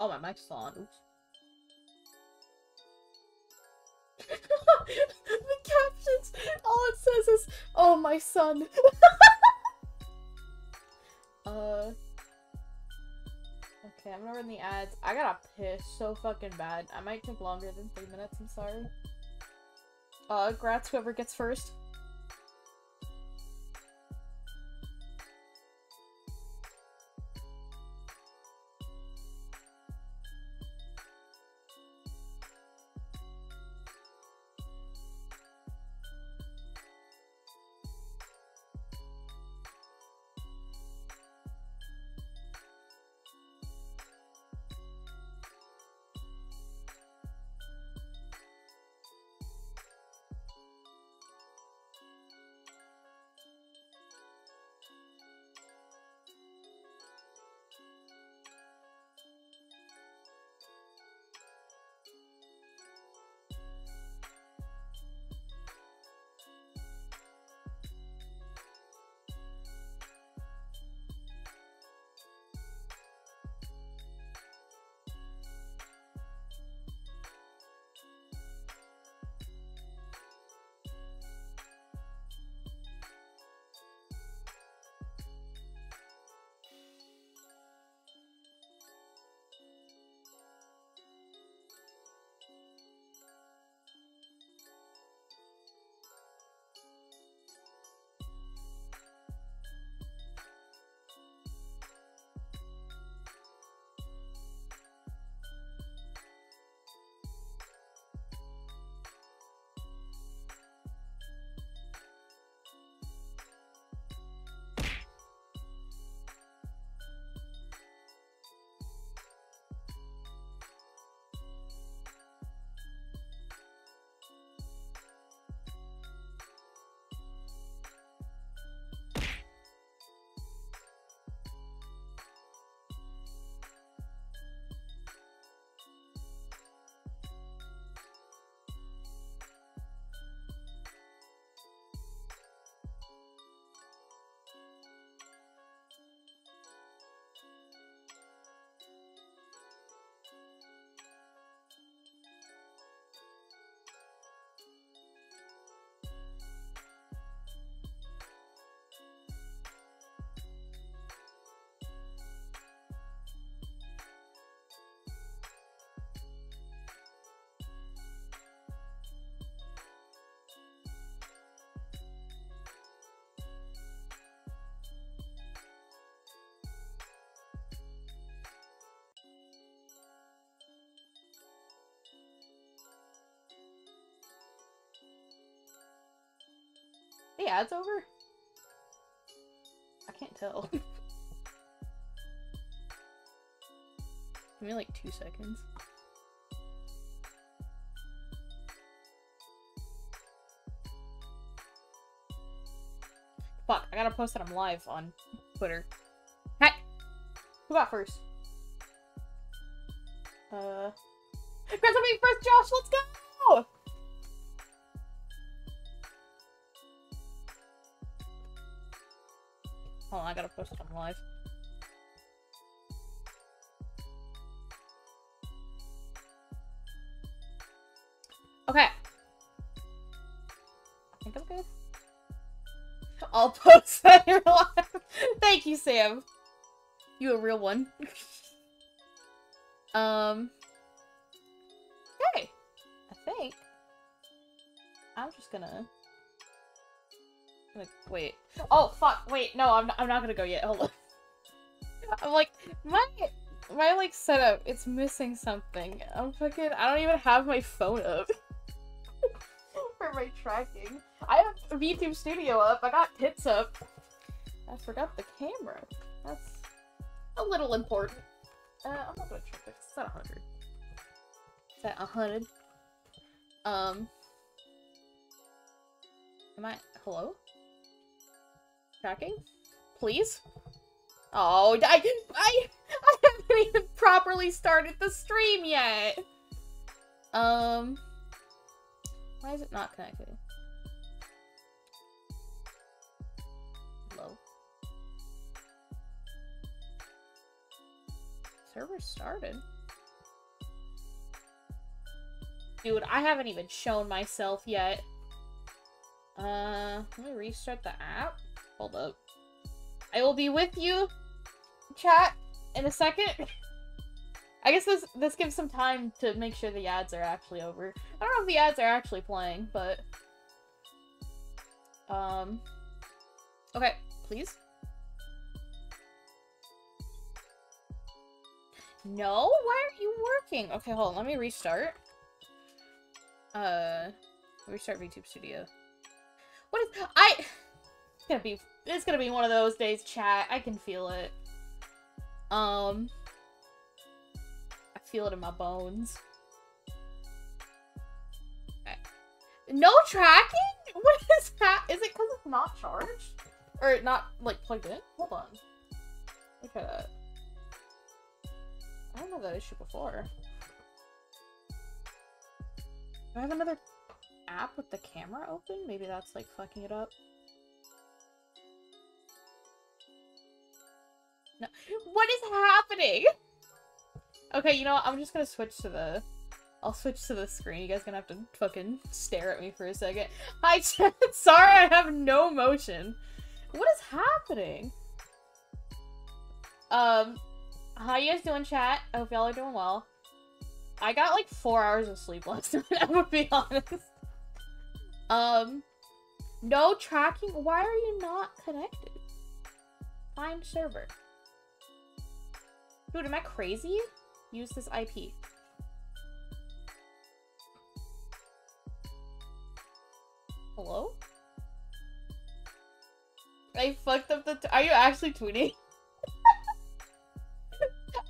Oh, my mic's on. Oops. The captions, all it says is, "Oh, my son." Okay, I'm gonna run the ads. I gotta piss so fucking bad. I might take longer than 3 minutes, I'm sorry. Grats whoever gets first. The ad's over? I can't tell. Give me like 2 seconds. Fuck, I gotta post that I'm live on Twitter. Hey! Who got first? Grab somebody first, Josh! Let's go! Hold on, I gotta post it on live. Okay. I think I'm good. I'll post that in live. Thank you, Sam. You a real one. Okay. I think I'm just gonna... Wait. Oh, fuck. Wait, no, I'm not gonna go yet. Hold on. I'm like, my like, setup, it's missing something. I'm fucking, I don't even have my phone up. For my tracking. I have VTube Studio up. I got tits up. I forgot the camera. That's a little important. I'm not gonna check it. It's at 100. It's at 100. Am I, hello? Tracking? Please? Oh, I haven't even properly started the stream yet! Why is it not connected? Hello? server started. Dude, I haven't even shown myself yet. Let me restart the app. Hold up. I will be with you, chat, in a second. I guess this gives some time to make sure the ads are actually over. I don't know if the ads are actually playing, but... Okay, please. No? Why aren't you working? Okay, hold on, let me restart. Restart VTube Studio. What is... It's gonna be one of those days, chat. I can feel it. I feel it in my bones. Okay. No tracking? What is that? Is it because it's not charged? Or not, like, plugged in? Hold on. Look at that. I don't know that issue before. Do I have another app with the camera open? Maybe that's, like, fucking it up. No. What is happening? Okay, you know what? I'm just gonna switch to the... I'll switch to the screen. You guys are gonna have to fucking stare at me for a second. Hi, chat! Sorry, I have no motion. What is happening? How you guys doing, chat? I hope y'all are doing well. I got like 4 hours of sleep last night, I'm gonna be honest. No tracking? Why are you not connected? Find server. Dude, am I crazy? Use this IP. Hello? I fucked up the Are you actually tweeting?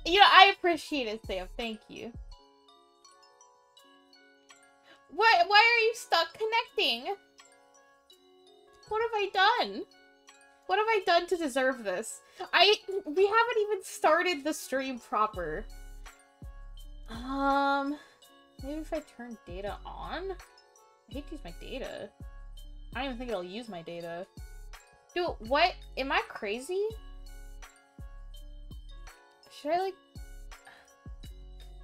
You know, I appreciate it, Sam. Thank you. Why are you stuck connecting? What have I done? What have I done to deserve this? We haven't even started the stream proper. Maybe if I turn data on? I hate to use my data. I don't even think it'll use my data. Dude, what? Am I crazy? Should I, like...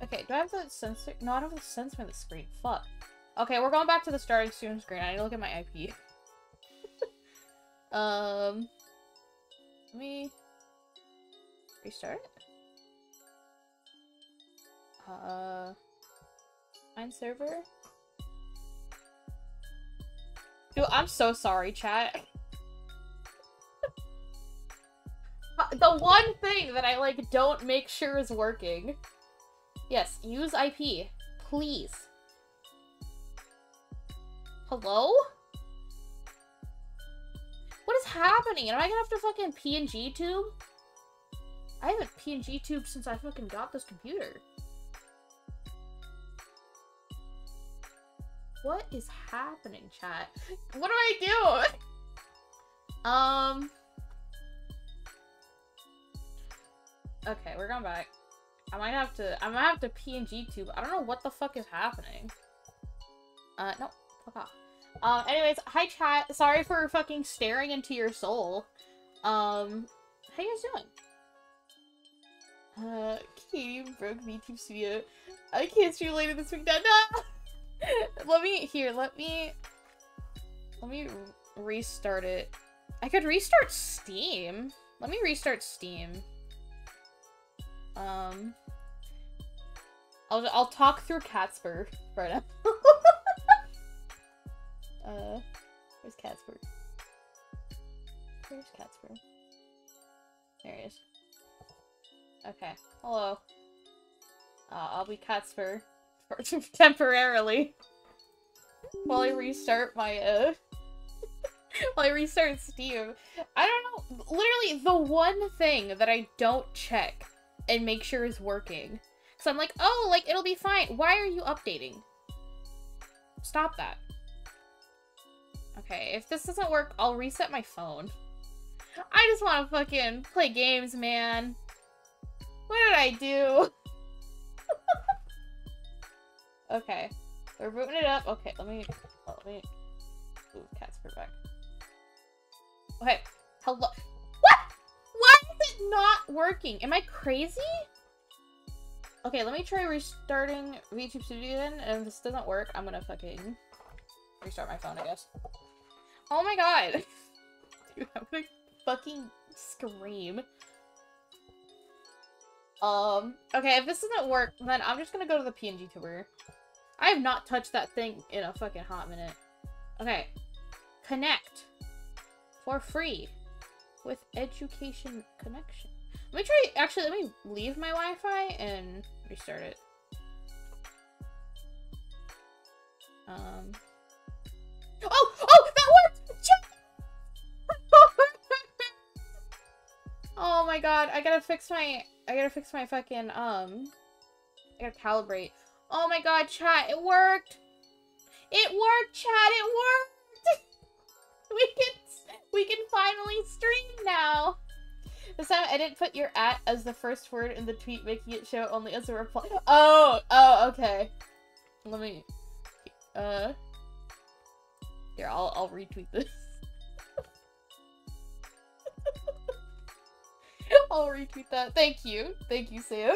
Okay, do I have the sensor? No, I don't have the sensor on the screen. Fuck. Okay, we're going back to the starting stream screen. I need to look at my IP. Let me restart it. Find server. Dude, I'm so sorry, chat. The one thing that I, like, don't make sure is working. Yes, use IP. Please. Hello? What is happening? Am I gonna have to fucking PNG tube? I haven't PNG tube since I fucking got this computer. What is happening, chat? What do I do? Okay, we're going back. I might have to PNG tube. I don't know what the fuck is happening. No. Fuck off. Anyways, hi chat. Sorry for fucking staring into your soul. How you guys doing? Katie broke VTube Studio. I can't stream later this week. No! Let me restart it. I could restart Steam. Let me restart Steam. I'll talk through Catspur right now. Where's Catspur? Where's Catspur? There he is. Okay. Hello. I'll be Catspur. Temporarily. While I restart my, while I restart Steam. I don't know. Literally, the one thing that I don't check and make sure is working. So I'm like, oh, like, it'll be fine. Why are you updating? Stop that. Okay, if this doesn't work, I'll reset my phone. I just want to fucking play games, man. What did I do? Okay, we're booting it up. Okay, let me move Catspur back. Okay, hello. What? Why is it not working? Am I crazy? Okay, let me try restarting VTube Studio then, and if this doesn't work, I'm gonna fucking restart my phone, I guess. Oh my god! Dude, I'm gonna fucking scream. Okay, if this doesn't work, then I'm just gonna go to the PNG tuber. I have not touched that thing in a fucking hot minute. Okay. Connect. For free. With education connection. Let me try, actually, let me leave my Wi-Fi and restart it. Oh! Oh! That worked! Oh my god, I gotta fix my fucking, I gotta calibrate. Oh my god, chat, it worked! It worked, chat, it worked! We can finally stream now! This time I didn't put your at as the first word in the tweet, making it show only as a reply. Oh, okay. Let me, here, I'll retweet this. I'll retweet that. Thank you, Sam.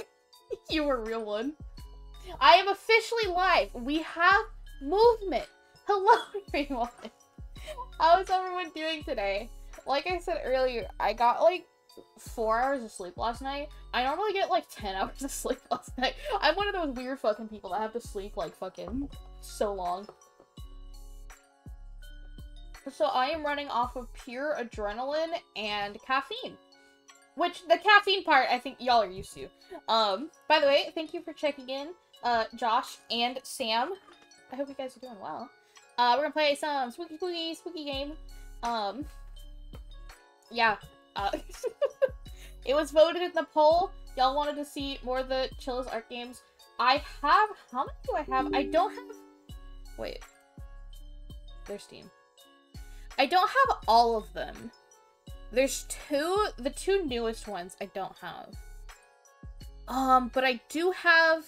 You were a real one. I am officially live. We have movement. Hello, everyone. How is everyone doing today? Like I said earlier, I got like 4 hours of sleep last night. I normally get like 10 hours of sleep last night. I'm one of those weird fucking people that have to sleep like fucking so long. So I am running off of pure adrenaline and caffeine. Which, the caffeine part, I think y'all are used to. By the way, thank you for checking in, Josh and Sam. I hope you guys are doing well. We're gonna play some spooky game. Yeah. It was voted in the poll. Y'all wanted to see more of the Chilla's Art games. I have... How many do I have? I don't have... Wait. There's Steam. I don't have all of them. There's two, the two newest ones I don't have. But I do have,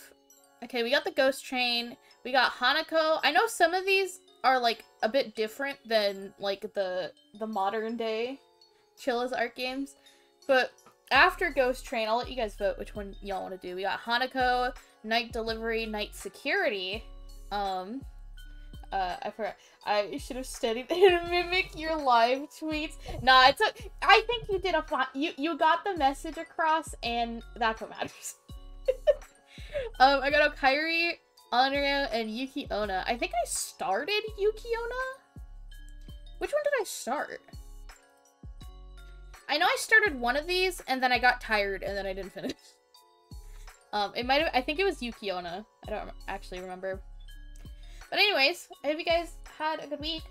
okay, we got the Ghost Train, we got Hanako. I know some of these are like a bit different than like the modern day Chilla's Art games. But after Ghost Train, I'll let you guys vote which one y'all want to do. We got Hanako, Night Delivery, Night Security. I forgot. I should have studied and mimic your live tweets. Nah, it's a, I think you did a fine. You got the message across, and that's what matters. I got Okaeri, Onryo, and Yuki Onna. I think I started Yuki Onna. Which one did I start? I know I started one of these, and then I got tired, and then I didn't finish. It might have. I think it was Yuki Onna. I don't actually remember. But anyways, I hope you guys had a good week.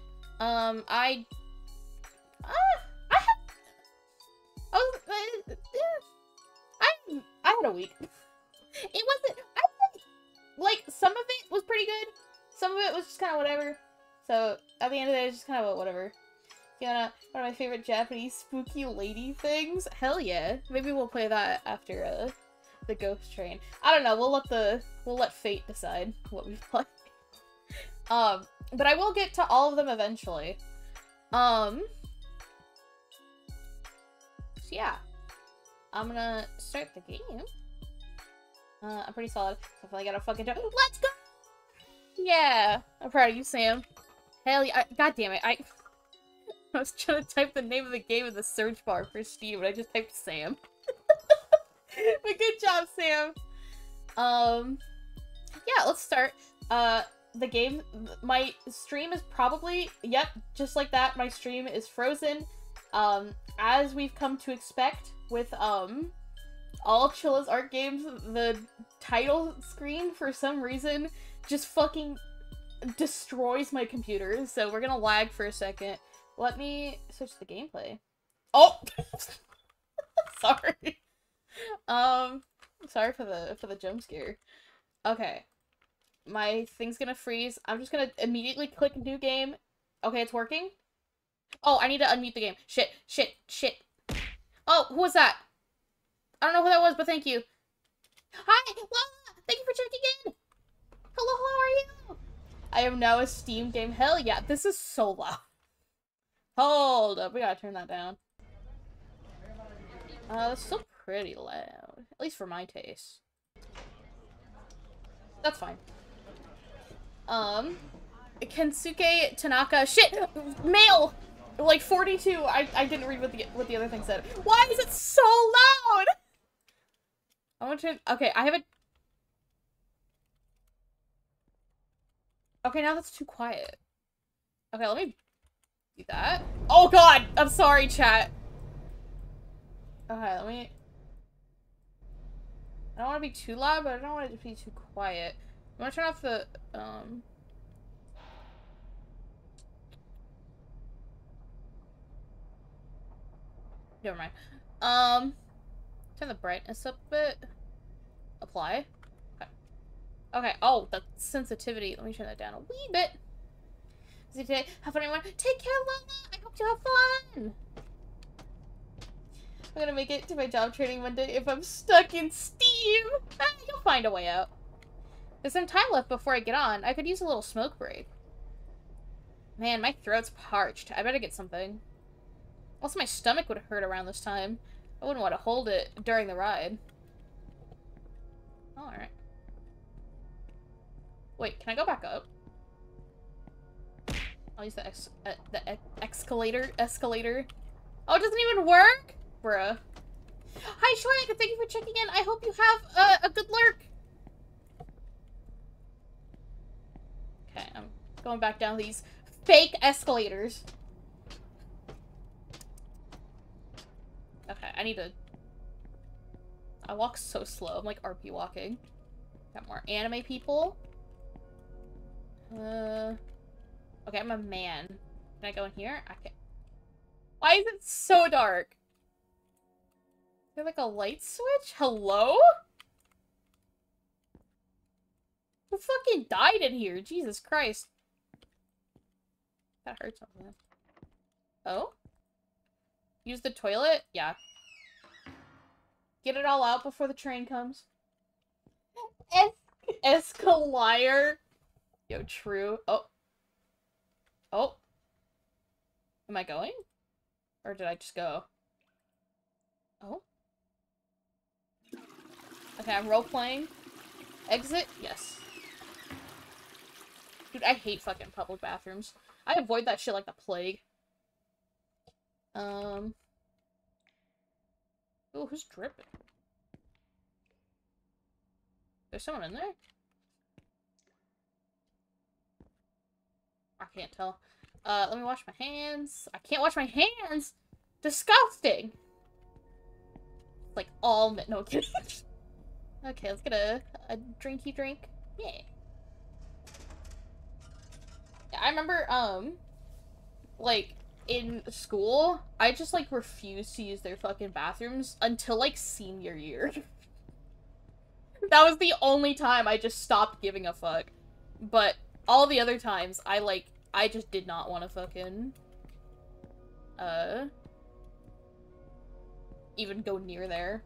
I had a week. It wasn't, I think, like, some of it was pretty good. Some of it was just kind of whatever. So, at the end of the day, it was just kind of a whatever. You know, one of my favorite Japanese spooky lady things. Hell yeah. Maybe we'll play that after, the Ghost Train. I don't know, we'll let fate decide what we play. But I will get to all of them eventually. So yeah. I'm gonna start the game. I'm pretty solid. I feel like I got a fucking job. Let's go! Yeah! I'm proud of you, Sam. Hell yeah. God damn it. I was trying to type the name of the game in the search bar for Steam, but I just typed Sam. But good job, Sam! Yeah, let's start. The game, my stream is probably, yep, just like that, my stream is frozen, as we've come to expect with, all Chilla's Art games, the title screen, for some reason, just fucking destroys my computer, so we're gonna lag for a second. Let me switch the gameplay. Oh! Sorry. Sorry for the jump scare. Okay. My thing's gonna freeze. I'm just gonna immediately click new game. Okay, it's working. Oh, I need to unmute the game. Shit, shit, shit. Oh, who was that? I don't know who that was, but thank you. Hi, Lola! Thank you for checking in! Hello, how are you? I am now a Steam game. Hell yeah, this is so loud. Hold up, we gotta turn that down. It's still pretty loud. At least for my taste. That's fine. Kensuke Tanaka. Shit! Male! Like 42. I didn't read what the other thing said. Why is it so loud? I want to. Okay, I have a. Okay, now that's too quiet. Okay, let me do that. Oh god! I'm sorry, chat. Okay, let me. I don't want to be too loud, but I don't want it to be too quiet. I'm gonna turn off the, Never mind. Turn the brightness up a bit. Apply. Okay. Okay, oh, the sensitivity. Let me turn that down a wee bit. See today. Have fun, everyone. Take care, Lana. I hope you have fun. I'm gonna make it to my job training one day if I'm stuck in Steam. You'll find a way out. There's some time left before I get on. I could use a little smoke break. Man, my throat's parched. I better get something. Also, my stomach would hurt around this time. I wouldn't want to hold it during the ride. Alright. Wait, can I go back up? I'll use the escalator. Oh, it doesn't even work? Bruh. Hi, Swag! Thank you for checking in. I hope you have a good lurk. Okay, I'm going back down these fake escalators. Okay, I need to... I walk so slow. I'm like RP walking. Got more anime people. Okay, I'm a man. Can I go in here? I can... Why is it so dark? Is there like a light switch? Hello? Who fucking died in here? Jesus Christ. That hurts something. Oh? Use the toilet? Yeah. Get it all out before the train comes. Escalier. Yo, true. Oh. Oh. Am I going? Or did I just go? Oh. Okay, I'm role-playing. Exit? Yes. Dude, I hate fucking public bathrooms. I avoid that shit like the plague. Ooh, who's dripping? There's someone in there? I can't tell. Let me wash my hands. I can't wash my hands! Disgusting! Like, all... No, kidding. Okay, let's get a drinky drink. Yeah. Yeah, I remember, like, in school, I just, like, refused to use their fucking bathrooms until, like, senior year. That was the only time I just stopped giving a fuck. But all the other times, I just did not want to fucking, even go near there.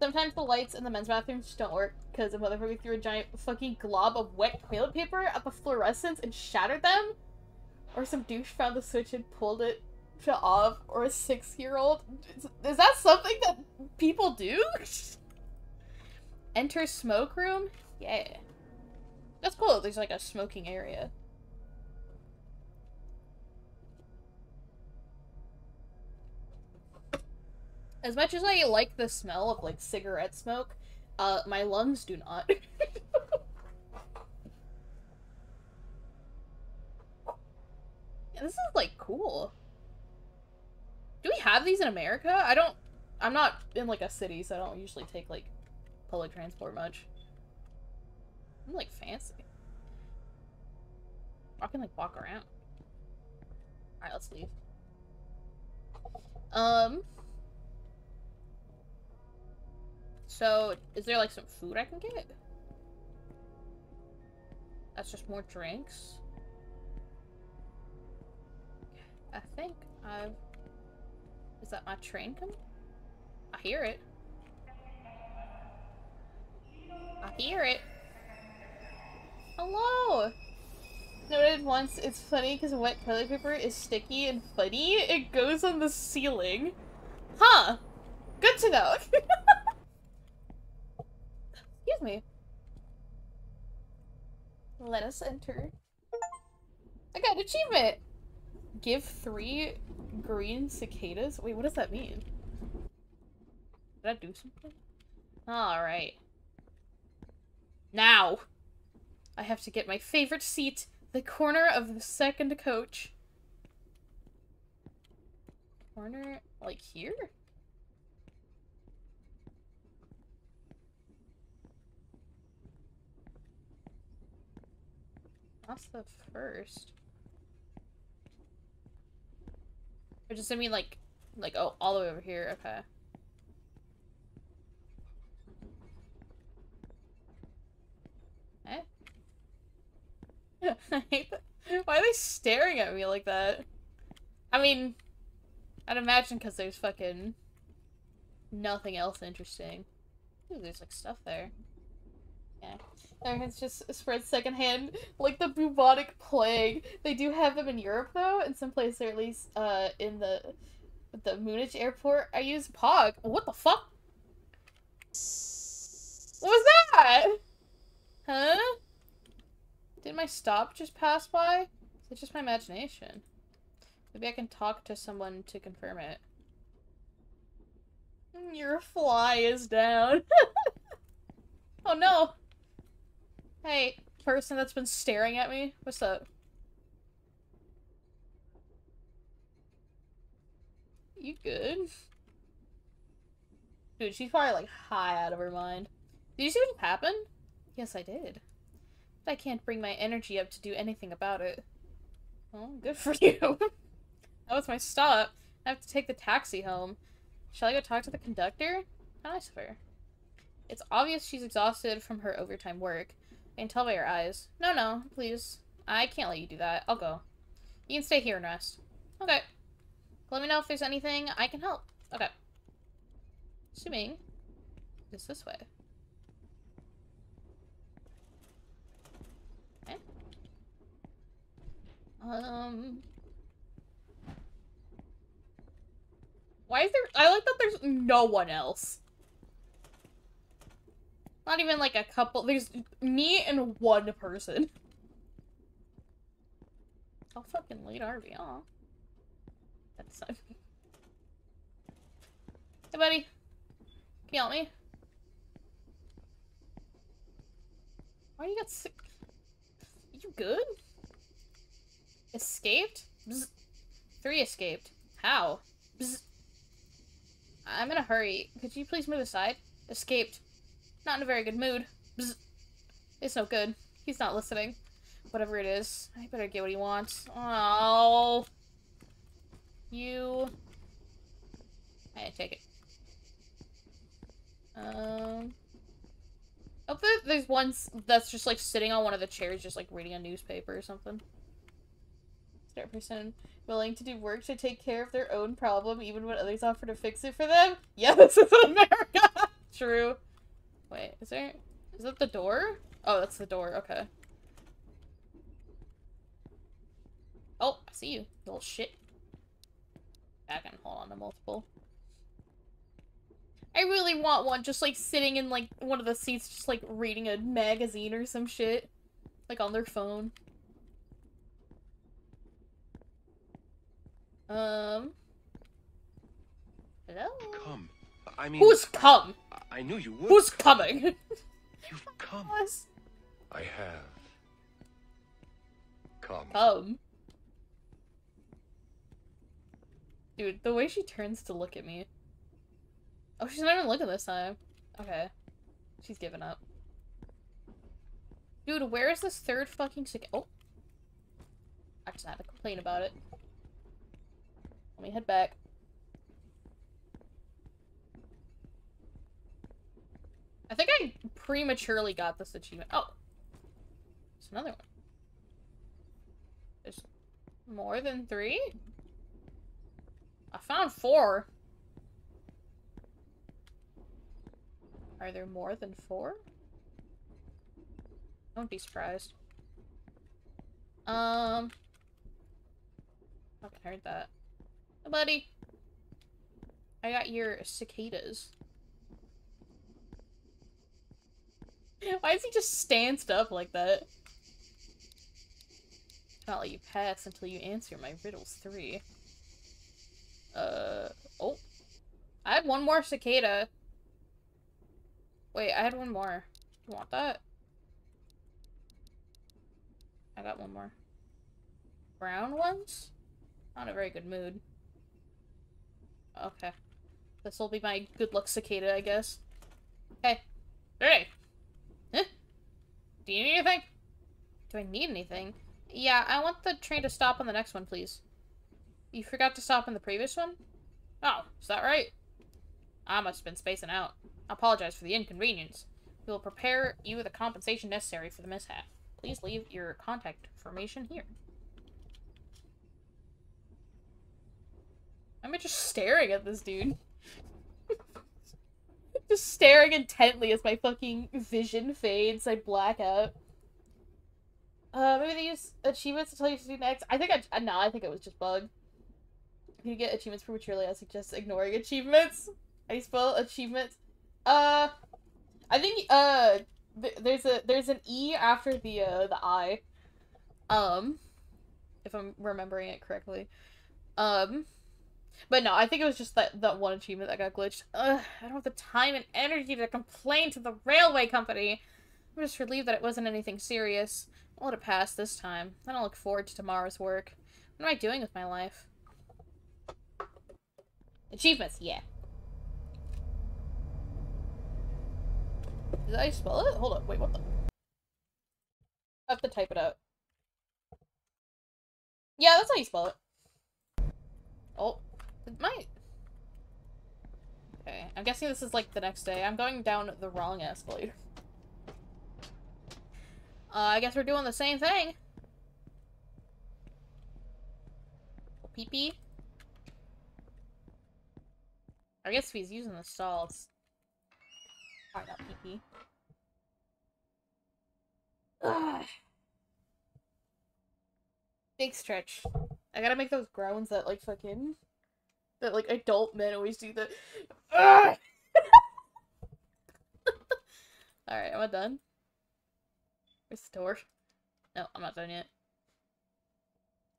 Sometimes the lights in the men's bathrooms just don't work because a motherfucker threw a giant fucking glob of wet toilet paper up a fluorescence and shattered them. Or some douche found the switch and pulled it to off. Or a 6-year-old. Is that something that people do? Enter smoke room? Yeah. That's cool. There's like a smoking area. As much as I like the smell of, like, cigarette smoke, my lungs do not. Yeah, this is, like, cool. Do we have these in America? I'm not in, like, a city, so I don't usually take, like, public transport much. I'm, like, fancy. I can, like, walk around. Alright, let's leave. So, is there, like, some food I can get? That's just more drinks. I think I've... Is that my train coming? I hear it. I hear it. Hello! Noted once, it's funny because wet toilet paper is sticky and funny. It goes on the ceiling. Huh! Good to know! Excuse me. Let us enter. I got an achievement! Give 3 green cicadas? Wait, what does that mean? Did I do something? Alright. Now! I have to get my favorite seat, the corner of the second coach. Corner, like here? That's the first. Or does it mean like, oh, all the way over here? Okay. I hate that. Why are they staring at me like that? I mean, I'd imagine because there's fucking nothing else interesting. Ooh, there's like stuff there. Yeah. Americans just spread secondhand like the bubonic plague. They do have them in Europe though, and some places, or at least in the Munich airport. I use Pog. What the fuck? What was that? Huh? Did my stop just pass by? Is it just my imagination? Maybe I can talk to someone to confirm it. Your fly is down. Oh no! Hey, person that's been staring at me, what's up? You good? Dude, she's probably like high out of her mind. Did you see what happened? Yes, I did. But I can't bring my energy up to do anything about it. Well, good for you. That was my stop. I have to take the taxi home. Shall I go talk to the conductor? How nice of her. It's obvious she's exhausted from her overtime work. I can tell by her eyes. No, no, please. I can't let you do that. I'll go. You can stay here and rest. Okay. Let me know if there's anything I can help. Okay. Assuming it's this way. Okay. Why is there- I like that there's no one else. Not even like a couple. There's me and one person. How fucking late are we? Aw. That's not me. Hey buddy. Can you help me? Why you got sick? You good? Escaped? Bzz. 3 escaped. How? Bzz. I'm in a hurry. Could you please move aside? Escaped. Not in a very good mood. Bzz. It's no good. He's not listening. Whatever it is, I better get what he wants. Oh, you. I take it. Oh, there's one that's just like sitting on one of the chairs, just like reading a newspaper or something. Is there a person willing to do work to take care of their own problem, even when others offer to fix it for them? Yeah, this is America. True. Wait, is there- is that the door? Oh, that's the door, okay. Oh, I see you, little shit. I can hold on to multiple. I really want one just, like, sitting in, like, one of the seats just, like, reading a magazine or some shit. Like, on their phone. Hello? Come. I mean, who's come? I knew you would. Who's coming? You've come. I have come. Dude, the way she turns to look at me. Oh, she's not even looking this time. Okay. She's giving up. Dude, where is this third fucking cicada? Oh. I just had to complain about it. Let me head back. I think I prematurely got this achievement. Oh! There's another one. There's more than 3? I found 4! Are there more than 4? Don't be surprised. I haven't heard that. Hey, buddy! I got your cicadas. Why is he just stanced up like that? Do not let you pass until you answer my riddles 3. Oh. I had one more cicada. Wait, I had one more. Do you want that? I got one more. Brown ones? Not a very good mood. Okay. This will be my good luck cicada, I guess. Hey. Hey! Huh? Do you need anything? Do I need anything? Yeah, I want the train to stop on the next one, please. You forgot to stop on the previous one? Oh, is that right? I must have been spacing out. I apologize for the inconvenience. We will prepare you with the compensation necessary for the mishap. Please leave your contact information here. I'm just staring at this dude. Just staring intently as my fucking vision fades. I black out. Maybe they use achievements to tell you to do next. I think I think it was just bug. If you get achievements prematurely, I suggest ignoring achievements. I spell achievements. I think there's an E after the I. If I'm remembering it correctly. But no, I think it was just that one achievement that got glitched. Ugh, I don't have the time and energy to complain to the railway company. I'm just relieved that it wasn't anything serious. I'll let it pass this time. I don't look forward to tomorrow's work. What am I doing with my life? Achievements, yeah. Did I spell it? Hold up, wait, what the? I have to type it out. Yeah, that's how you spell it. Oh. It might. Okay, I'm guessing this is like the next day. I'm going down the wrong escalator. I guess we're doing the same thing. Pee-pee. I guess if he's using the stalls. Alright, not pee-pee. Ugh. Big stretch. I gotta make those groans that like fucking... That, like, adult men always do that. Alright, am I done? Where's the door? No, I'm not done yet.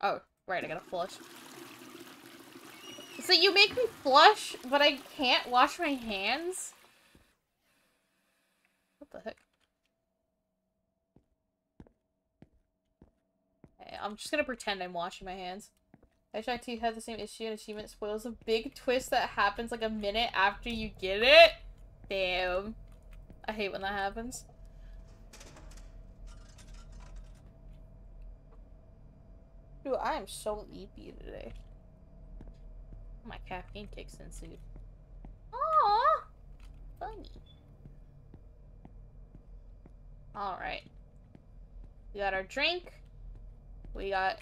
Oh, right, I gotta flush. So you make me flush, but I can't wash my hands? What the heck? Okay, I'm just gonna pretend I'm washing my hands. HIT had the same issue, and achievement spoils a big twist that happens like a minute after you get it. Damn. I hate when that happens. Dude, I am so leepy today. My caffeine kicks in soon. Aww! Funny. Alright. We got our drink. We got...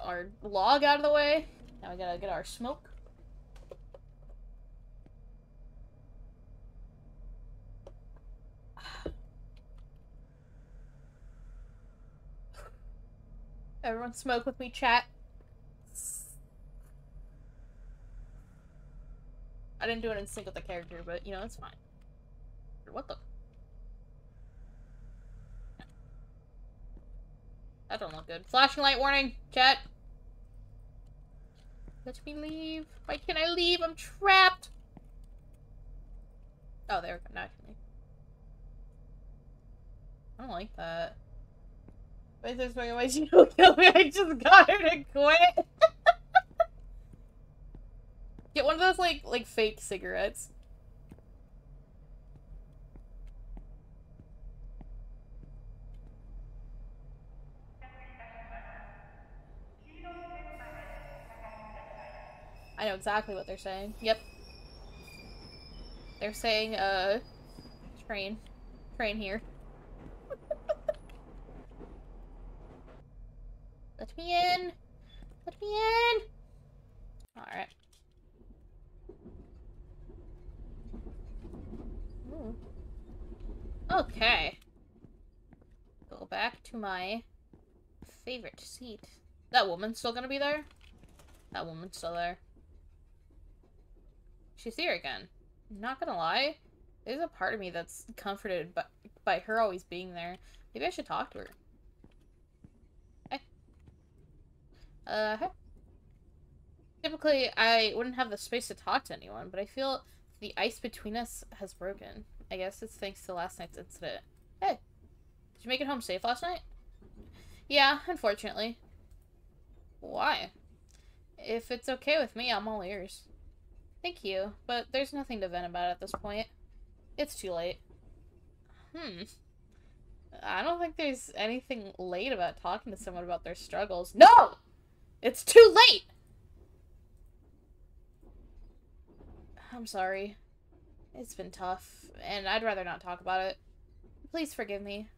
our log out of the way. Now we gotta get our smoke. Everyone smoke with me, chat. I didn't do it in sync with the character, but you know, it's fine. What the? That don't look good. Flashing light warning, chat. Let me leave. Why can't I leave? I'm trapped! Oh, there we go. Now I can leave. I don't like that. Why is this going away? She will kill me. I just got her to quit. Get one of those, like fake cigarettes. I know exactly what they're saying. Yep. They're saying, train. Train here. Let me in! Let me in! Alright. Okay. Go back to my favorite seat. That woman's still gonna be there? That woman's still there. She's here again. I'm not gonna lie. There's a part of me that's comforted by her always being there. Maybe I should talk to her. Hey. Typically, I wouldn't have the space to talk to anyone, but I feel the ice between us has broken. I guess it's thanks to last night's incident. Hey, did you make it home safe last night? Yeah, unfortunately. Why? If it's okay with me, I'm all ears. Thank you, but there's nothing to vent about at this point. It's too late. I don't think there's anything late about talking to someone about their struggles. No! It's too late! I'm sorry. It's been tough, and I'd rather not talk about it. Please forgive me.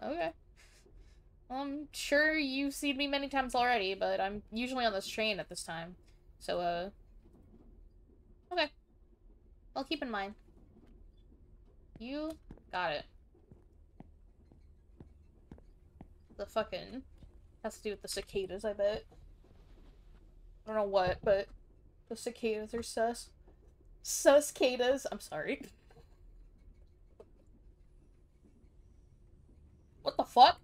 Okay. Well, I'm sure you've seen me many times already, but I'm usually on this train at this time. So, okay. I'll keep in mind. You got it. The fucking... has to do with the cicadas, I bet. I don't know what, but... the cicadas are sus. Suscadas. I'm sorry. What the fuck?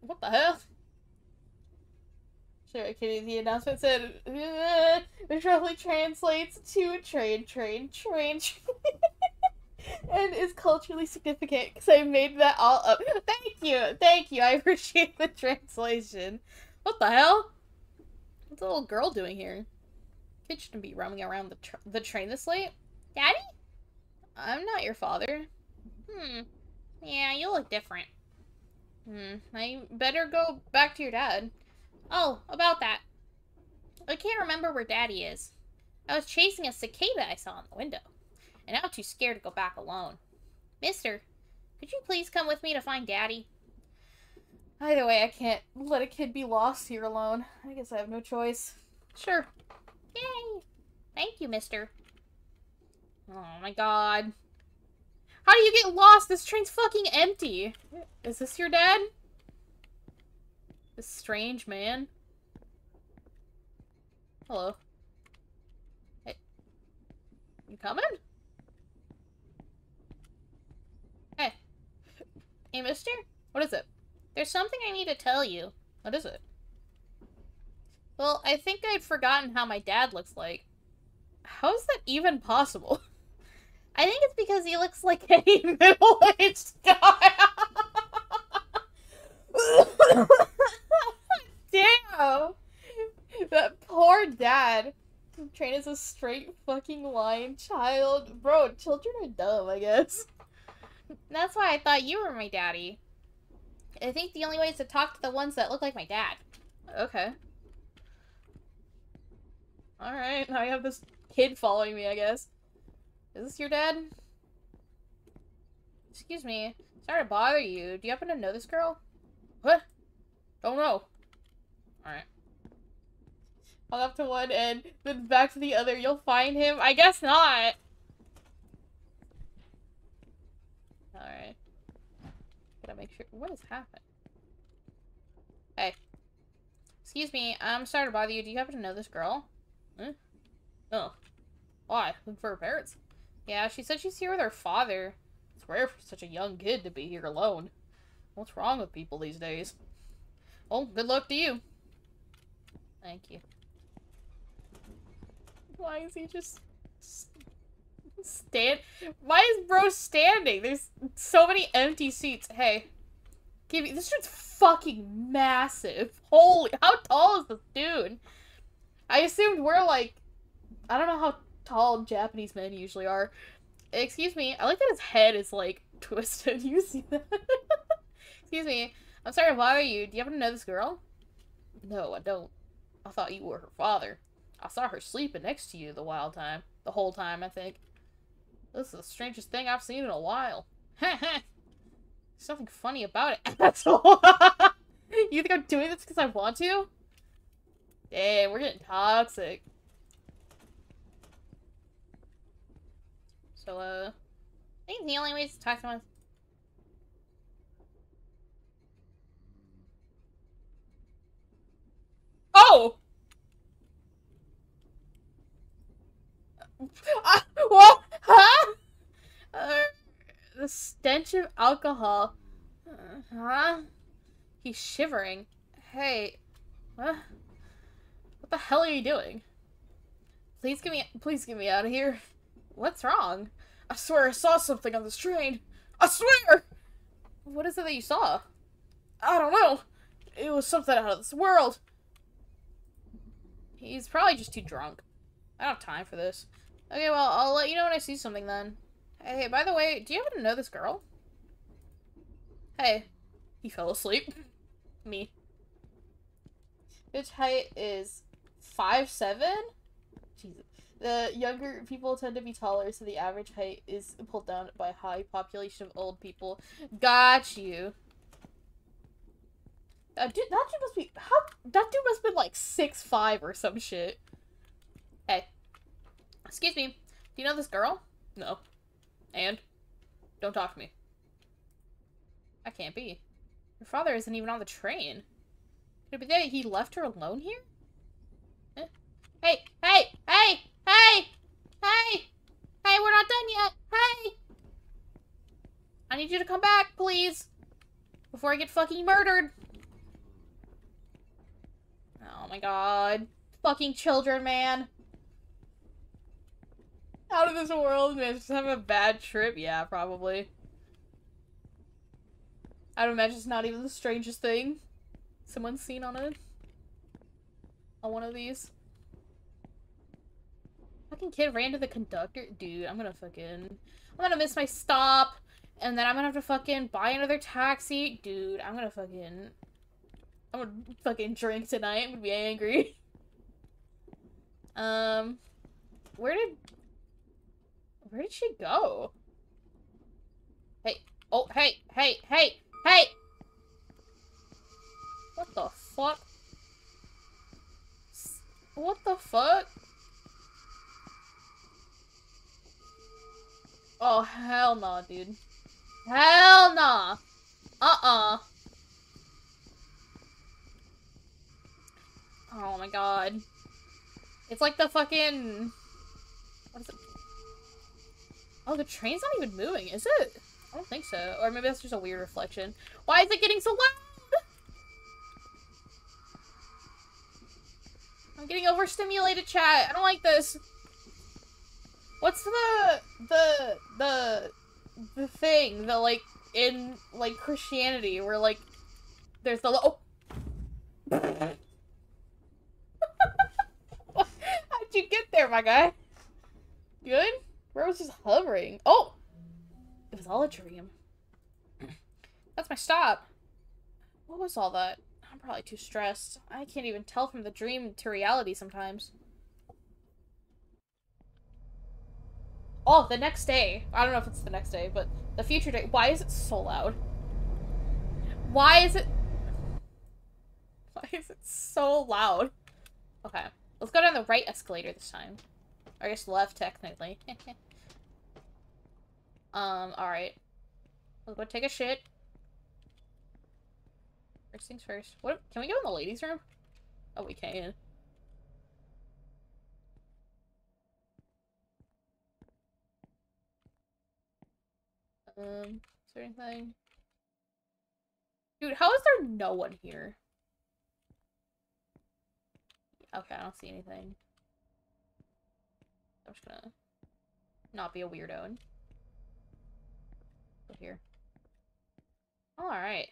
What the hell? Sure, Kitty, the announcement said, which roughly translates to train, and is culturally significant, because I made that all up. Thank you, I appreciate the translation. What the hell? What's the little girl doing here? Kid shouldn't be roaming around the train this late. Daddy? I'm not your father. Yeah, you look different. I better go back to your dad. Oh, about that. I can't remember where Daddy is. I was chasing a cicada I saw in the window, and I was too scared to go back alone. Mister, could you please come with me to find Daddy? Either way, I can't let a kid be lost here alone. I guess I have no choice. Sure. Yay! Thank you, mister. Oh my god. How do you get lost? This train's fucking empty. Is this your dad? This strange man? Hello. Hey. You coming? Hey. Hey, mister? What is it? There's something I need to tell you. What is it? Well, I think I'd forgotten how my dad looks like. How is that even possible? I think it's because he looks like a middle-aged guy. Damn! That poor dad. Train is a straight fucking line child. Bro, children are dumb, I guess. That's why I thought you were my daddy. I think the only way is to talk to the ones that look like my dad. Okay. Alright, now I have this kid following me, I guess. Is this your dad? Excuse me. Sorry to bother you. Do you happen to know this girl? What? Don't know. Alright. I'll go up to one end, then back to the other. You'll find him? I guess not. Alright. Gotta make sure. What has happened? Hey. Excuse me. I'm sorry to bother you. Do you happen to know this girl? Huh? Oh. Why? Looking for her parents? Yeah, she said she's here with her father. It's rare for such a young kid to be here alone. What's wrong with people these days? Oh, good luck to you. Thank you. Why is he just... Why is bro standing? There's so many empty seats. Hey. Give me... This dude's fucking massive. Holy... How tall is this dude? I assumed we're like... I don't know how tall Japanese men usually are. Excuse me. I like that his head is like twisted. You see that? Excuse me. I'm sorry to bother you. Do you happen to know this girl? No, I don't. I thought you were her father. I saw her sleeping next to you the whole time, I think. This is the strangest thing I've seen in a while. There's nothing funny about it. That's all. You think I'm doing this because I want to? Damn, we're getting toxic. So, I think the only way to talk to someone... Oh! What? Huh? The stench of alcohol. Huh? He's shivering. Hey, what the hell are you doing? Please get me out of here. What's wrong? I swear I saw something on this train. I swear! What is it that you saw? I don't know. It was something out of this world. He's probably just too drunk. I don't have time for this. Okay, well, I'll let you know when I see something then. Hey, by the way, do you happen to know this girl? Hey. He fell asleep. Me. Bitch height is 5'7"? Jesus. The younger people tend to be taller, so the average height is pulled down by a high population of old people. Got you. That dude must be, like 6'5" or some shit. Hey. Excuse me. Do you know this girl? No. And? Don't talk to me. I can't be. Your father isn't even on the train. Could it be that he left her alone here? Eh? Hey! Hey! Hey! Hey! Hey! Hey, we're not done yet! Hey! I need you to come back, please! Before I get fucking murdered! Oh my god. Fucking children, man. Out of this world, man. Just have a bad trip. Yeah, probably. I'd imagine it's not even the strangest thing someone's seen on one of these. Fucking kid ran to the conductor. Dude, I'm gonna miss my stop. And then I'm gonna have to fucking buy another taxi. Dude, I'm gonna fucking drink tonight. I'm gonna be angry. Where did she go? Hey. Oh, hey, hey, hey, hey! What the fuck? What the fuck? Oh, hell nah, dude. Hell nah! Uh-uh. Oh my god. It's like the fucking... What is it? Oh, the train's not even moving, is it? I don't think so. Or maybe that's just a weird reflection. Why is it getting so loud? I'm getting overstimulated, chat. I don't like this. What's the thing that, like, in, like, Christianity where, like, there's the oh. How'd you get there, my guy? Good? Where was just hovering? Oh! It was all a dream. That's my stop. What was all that? I'm probably too stressed. I can't even tell from the dream to reality sometimes. Oh, the next day. I don't know if it's the next day, but the future day. Why is it so loud? Why is it so loud? Okay. Let's go down the right escalator this time. Or I guess left, technically. Alright. Let's go take a shit. First things first. What? Can we go in the ladies' room? Oh, we can. Is there anything? Dude, how is there no one here? Okay, I don't see anything. I'm just gonna not be a weirdo and go here. Alright.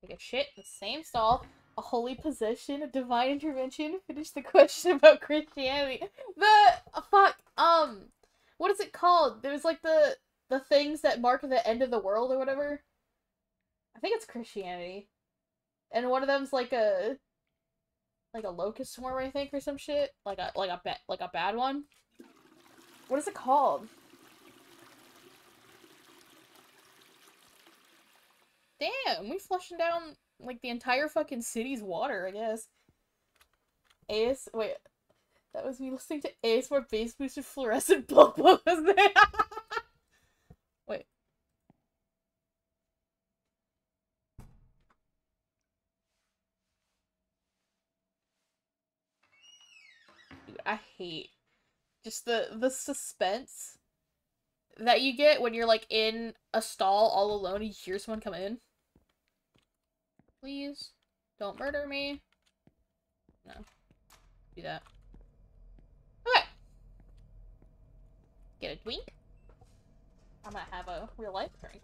Take a shit in the same stall. A holy possession, a divine intervention. Finish the question about Christianity. The fuck, what is it called? There's like the things that mark the end of the world or whatever. I think it's Christianity. And one of them's like a locust swarm, I think, or some shit. Like a bad one. What is it called? Damn, we flushing down, like, the entire fucking city's water, I guess. Ace, wait. That was me listening to Ace more Bass Booster Fluorescent Bulb. What was that? Wait. Dude, I hate just the suspense that you get when you're, like, in a stall all alone and you hear someone come in. Please don't murder me. No. Do that. Okay. Get a drink. I might have a real life drink.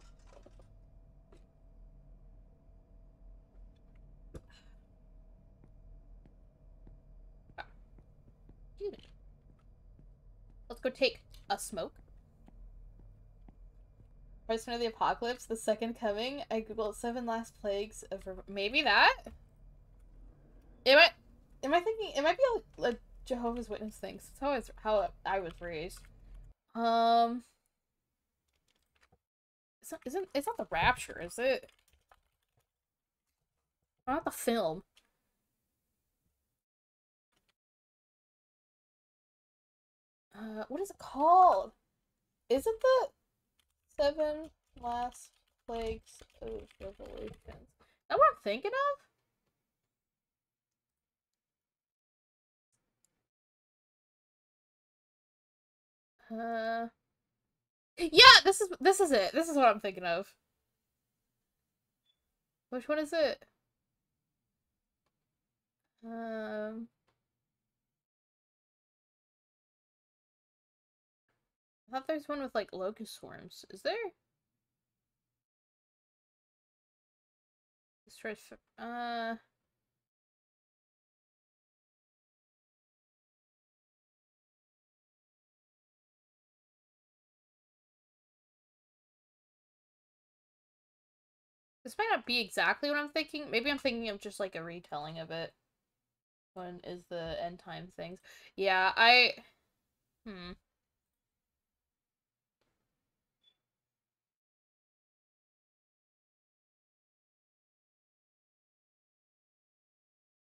Let's go take a smoke. Resident of the Apocalypse, The Second Coming. I googled 7 last plagues of... Maybe that? Am I thinking... It might be a Jehovah's Witness thing. That's how I was raised. It's not the Rapture, is it? Not the film. What is it called? Is it the 7 last plagues of Revelations? Is that what I'm thinking of? Yeah, this is it. This is what I'm thinking of. Which one is it? I thought there's one with, like, locust swarms. Is there? This might not be exactly what I'm thinking. Maybe I'm thinking of just, like, a retelling of it. One is the end time things. Yeah,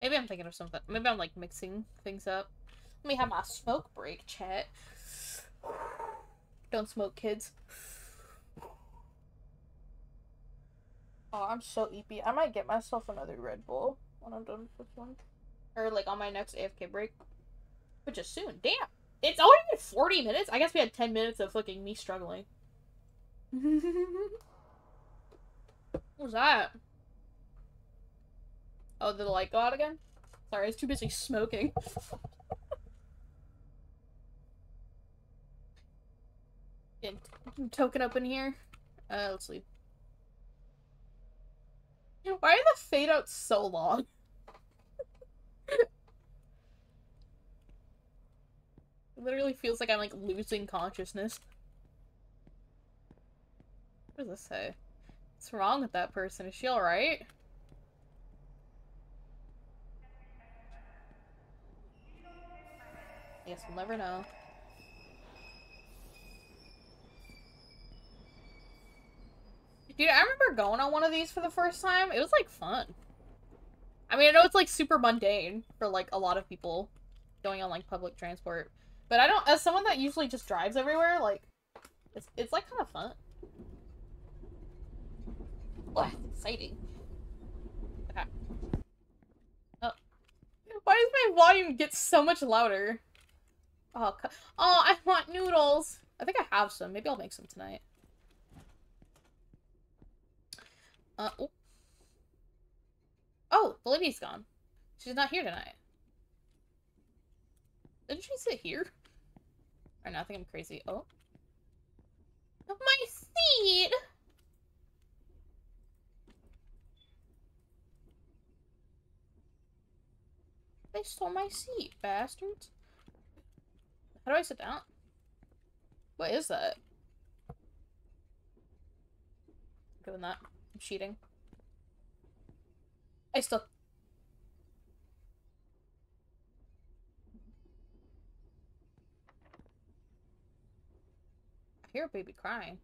maybe I'm thinking of something. Maybe I'm, like, mixing things up. Let me have my smoke break, chat. Don't smoke, kids. Oh, I'm so eepy. I might get myself another Red Bull when I'm done with this one. Or, like, on my next AFK break. Which is soon. Damn! It's already been 40 minutes? I guess we had 10 minutes of fucking me struggling. What was that? Oh, did the light go out again? Sorry, I was too busy smoking. I'm token up in here. Let's leave. Why are the fade outs so long? It literally feels like I'm, like, losing consciousness. What does this say? What's wrong with that person? Is she alright? I guess we'll never know. Dude, I remember going on one of these for the first time. It was, like, fun. I mean, I know it's, like, super mundane for, like, a lot of people going on, like, public transport. But I don't- as someone that usually just drives everywhere, like, it's like, kind of fun. Ugh, exciting. Okay. Oh. Why does my volume get so much louder? Oh, oh, I want noodles! I think I have some. Maybe I'll make some tonight. Oh. Oh, the lady's gone. She's not here tonight. Didn't she sit here? Or no, I think I'm crazy. Oh. My seat! They stole my seat, bastards. How do I sit down? What is that? I'm doing that. I'm cheating. I still... I hear a baby crying.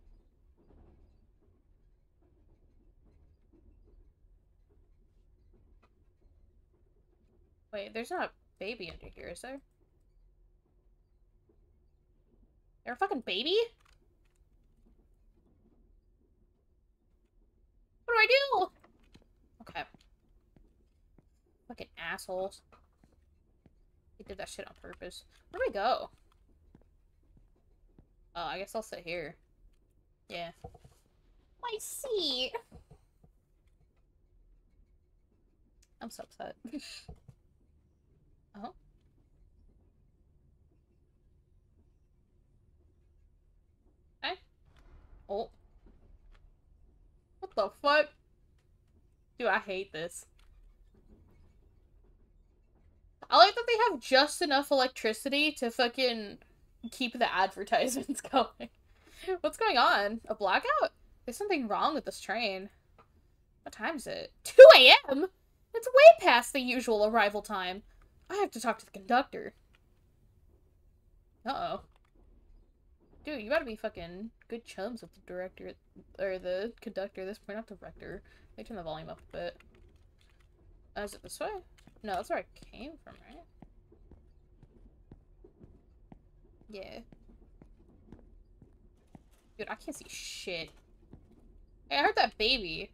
Wait, there's not a baby under here, is there? They're a fucking baby? What do I do? Okay. Fucking assholes. They did that shit on purpose. Where do I go? Oh, I guess I'll sit here. Yeah. My seat! I'm so upset. Oh? Okay. Oh. What the fuck? Dude, I hate this. I like that they have just enough electricity to fucking keep the advertisements going. What's going on? A blackout? There's something wrong with this train. What time is it? 2 a.m.? It's way past the usual arrival time. I have to talk to the conductor. Uh-oh. Dude, you gotta be fucking good chums with the director, or the conductor at this point, not the director. They turn the volume up a bit. Is it this way? No, that's where I came from, right? Yeah. Dude, I can't see shit. Hey, I heard that baby.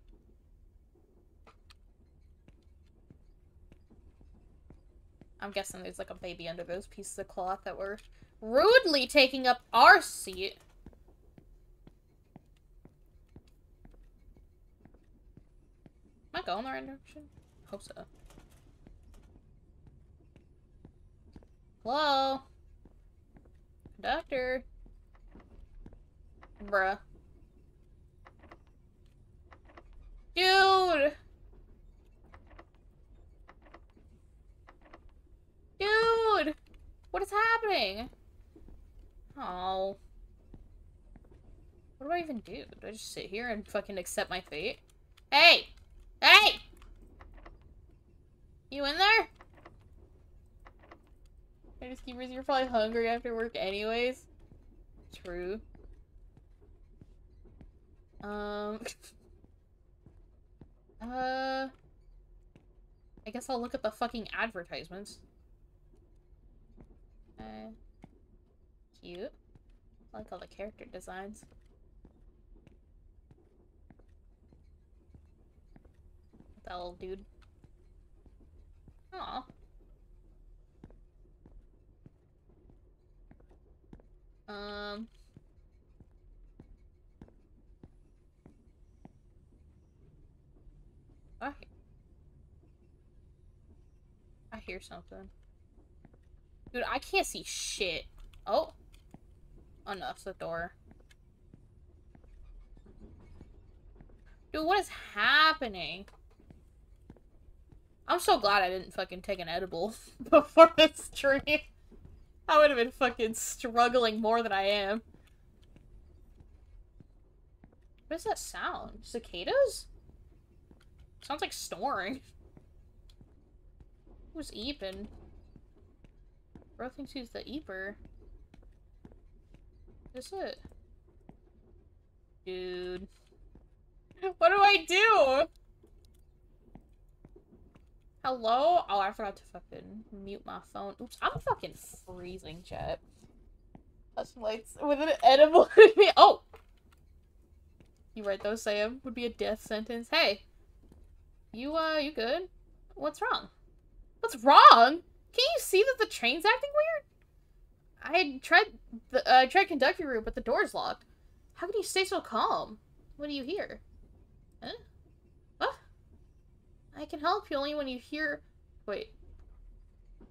I'm guessing there's like a baby under those pieces of cloth that were rudely taking up our seat. Am I going the right direction? Hope so. Hello? Conductor? Bruh. Dude! Dude! What is happening? Oh. What do I even do? Do I just sit here and fucking accept my fate? Hey! Hey! You in there? I just keep reason you're probably hungry after work anyways. True. I guess I'll look at the fucking advertisements. Cute. I like all the character designs. That little dude. Aw. I hear something. Dude, I can't see shit. Oh. Oh no, that's the door. Dude, what is happening? I'm so glad I didn't fucking take an edible before this stream. I would have been fucking struggling more than I am. What is that sound? Cicadas? Sounds like snoring. Who's eeping? Bro thinks he's the eeper. Is it? Dude. What do I do? Hello? Oh, I forgot to fucking mute my phone. Oops, I'm fucking freezing, chat. That's lights with an edible in me. Oh! You right though, Sam. Would be a death sentence. Hey! You good? What's wrong? What's wrong? Can you see that the train's acting weird? I tried conductor room, but the door's locked. How can you stay so calm? What do you hear? Huh? What? I can help you only when you hear... Wait.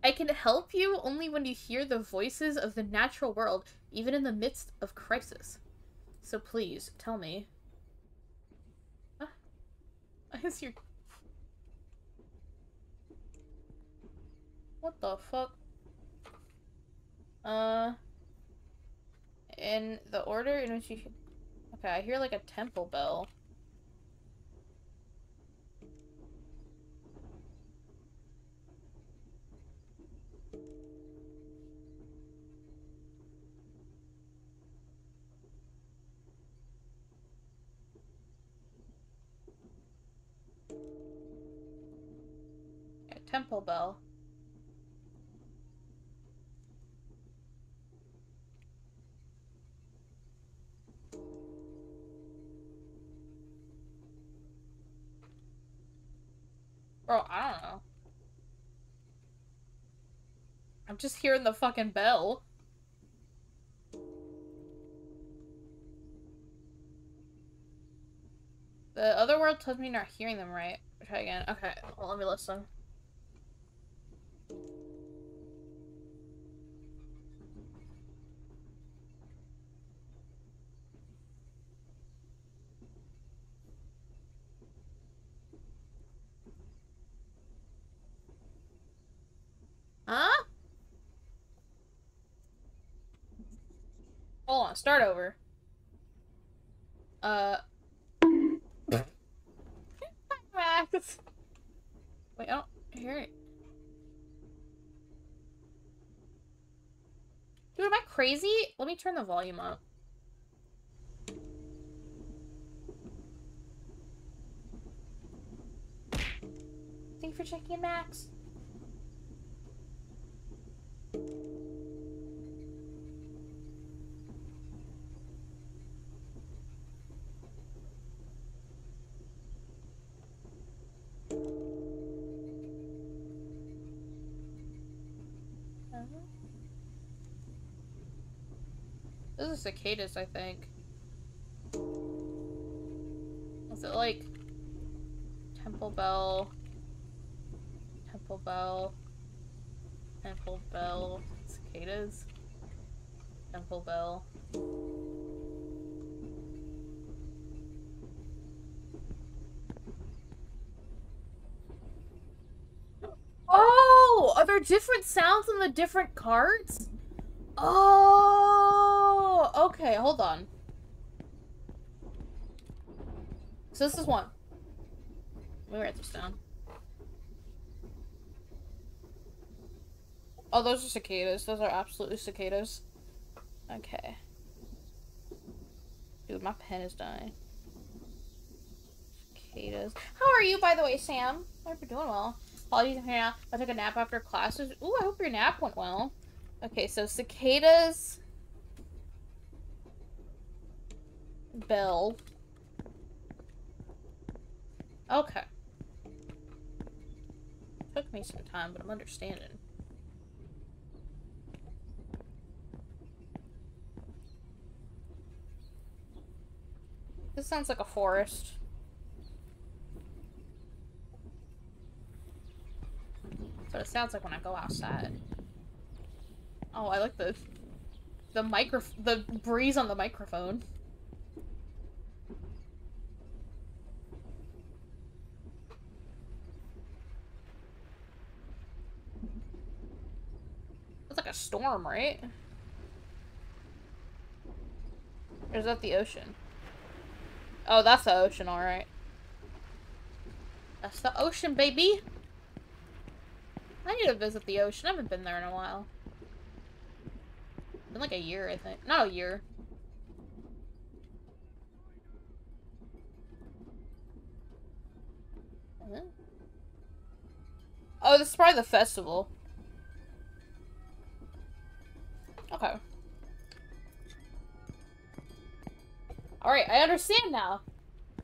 I can help you only when you hear the voices of the natural world, even in the midst of crisis. So please, tell me. Huh? I guess you're... What the fuck? In the order in which you should... Okay, I hear like a temple bell. Yeah, temple bell. Bro, I don't know. I'm just hearing the fucking bell. The other the world tells me you're not hearing them right. Try again. Okay, well, let me listen. Huh? Hold on, start over. Max. Wait, I don't hear it. Dude, am I crazy? Let me turn the volume up. Thank you for checking in, Max. This is cicadas, I think. Is it like temple bell, temple bell, temple bell, cicadas, temple bell? Oh, are there different sounds in the different cards? Oh, okay, hold on. So this is one. Let me write this down. Oh, those are cicadas. Those are absolutely cicadas. Okay. Dude, my pen is dying. Cicadas. How are you, by the way, Sam? I hope you're doing well. Apologies, I'm here now. I took a nap after classes. Ooh, I hope your nap went well. Okay, so cicadas, bell. Okay. Took me some time, but I'm understanding. This sounds like a forest. That's what it sounds like when I go outside. Oh, I like the breeze on the microphone. That's like a storm, right? Or is that the ocean? Oh, that's the ocean, alright. That's the ocean, baby! I need to visit the ocean. I haven't been there in a while. Been like a year, I think. Not a year. Huh? Oh, this is probably the festival. Okay. Alright, I understand now.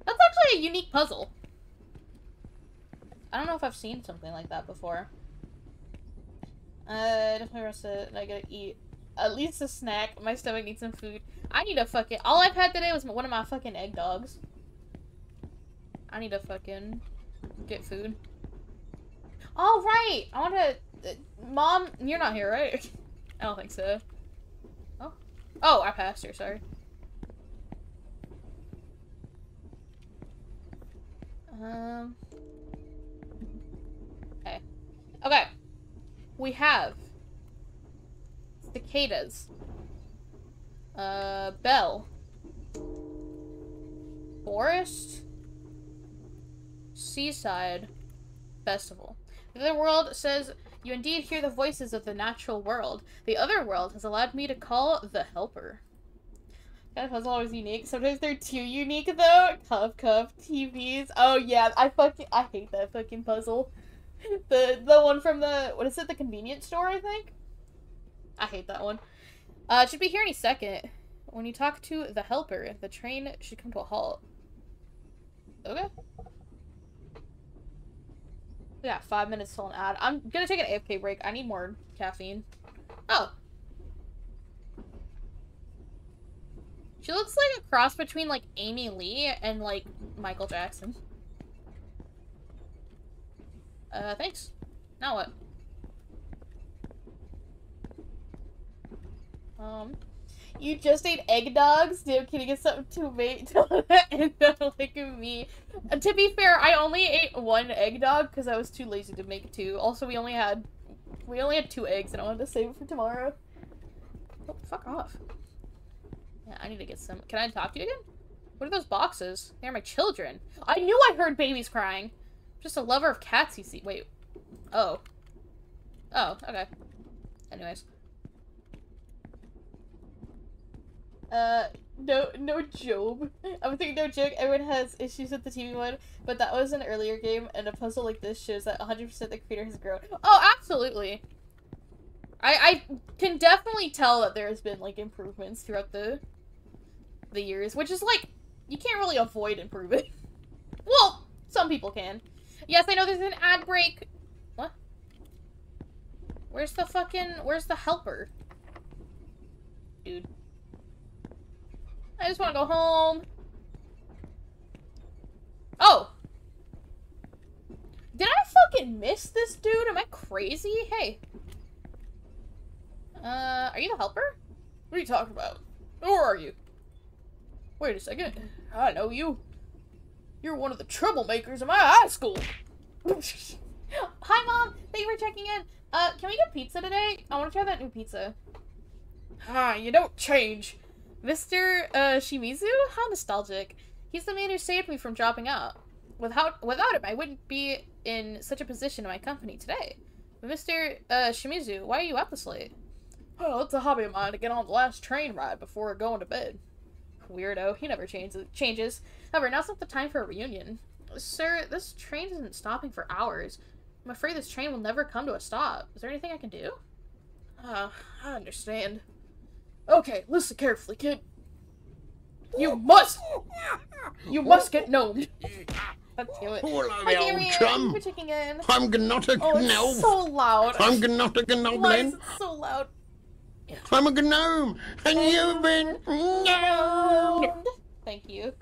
That's actually a unique puzzle. I don't know if I've seen something like that before. Definitely rested. I gotta eat. At least a snack. My stomach needs some food. I need a fucking... All I've had today was one of my fucking egg dogs. I need to fucking get food. All right! I want to... Mom, you're not here, right? I don't think so. Oh. Oh, I passed her. Sorry. Okay. Okay. We have... cicadas. Bell. Forest. Seaside. Festival. The other world says, you indeed hear the voices of the natural world. The other world has allowed me to call the helper. That puzzle always unique. Sometimes they're too unique, though. Cuff, cuff, TVs. Oh, yeah. I hate that fucking puzzle. The one from the, what is it, the convenience store, I think? I hate that one. It should be here any second. When you talk to the helper, the train should come to a halt. Okay. We got 5 minutes till an ad. I'm gonna take an AFK break. I need more caffeine. Oh. She looks like a cross between, like, Amy Lee and, like, Michael Jackson. Thanks. Now what? You just ate eggnogs? Dude, can you get something to make to like me? To be fair, I only ate one eggnog because I was too lazy to make two. Also, we only had 2 eggs and I wanted to save it for tomorrow. Oh, fuck off. Yeah, I need to get some. Can I talk to you again? What are those boxes? They're my children. I knew I heard babies crying. Just a lover of cats, you see. Wait. Oh. Oh, okay. Anyways. No joke. I'm thinking no joke. Everyone has issues with the TV one, but that was an earlier game, and a puzzle like this shows that 100% the creator has grown. Oh, absolutely. I can definitely tell that there has been, like, improvements throughout the years, which is, like, you can't really avoid improving. Well, some people can. Yes, I know there's an ad break. What? Where's the fucking, where's the helper? Dude. I just want to go home. Oh! Did I fucking miss this dude? Am I crazy? Hey. Are you the helper? What are you talking about? Who are you? Wait a second. I know you. You're one of the troublemakers in my high school. Hi, Mom. Thank you for checking in. Can we get pizza today? I want to try that new pizza. Ah, you don't change. Mr. Shimizu? How nostalgic. He's the man who saved me from dropping out. Without him, I wouldn't be in such a position in my company today. But Mr. Shimizu, why are you up this late? Oh, it's a hobby of mine to get on the last train ride before going to bed. Weirdo. He never changes. However, now's not the time for a reunion. Sir, this train isn't stopping for hours. I'm afraid this train will never come to a stop. Is there anything I can do? I understand. Okay, listen carefully, kid. You must get gnomed. God damn it. Hi, Darian. We're checking in. I'm not a gnome. Oh, it's so loud. I'm not a gnome. Why is it so loud? I'm a gnome, and you've been gnomed. Thank you.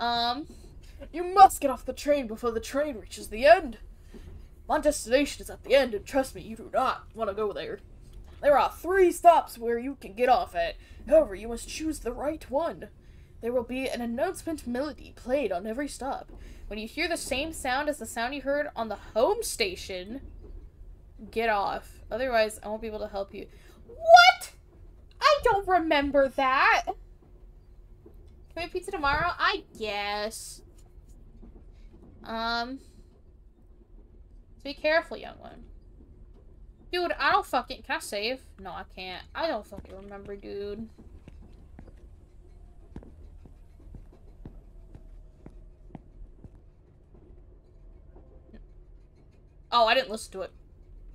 You must get off the train before the train reaches the end. My destination is at the end, and trust me, you do not want to go there. There are 3 stops where you can get off at. However, you must choose the right one. There will be an announcement melody played on every stop. When you hear the same sound as the sound you heard on the home station, get off. Otherwise, I won't be able to help you. What? I don't remember that. Can we have pizza tomorrow? I guess. So be careful, young one. Dude, I don't fucking- can I save? No, I can't. I don't fucking remember, dude. Oh, I didn't listen to it.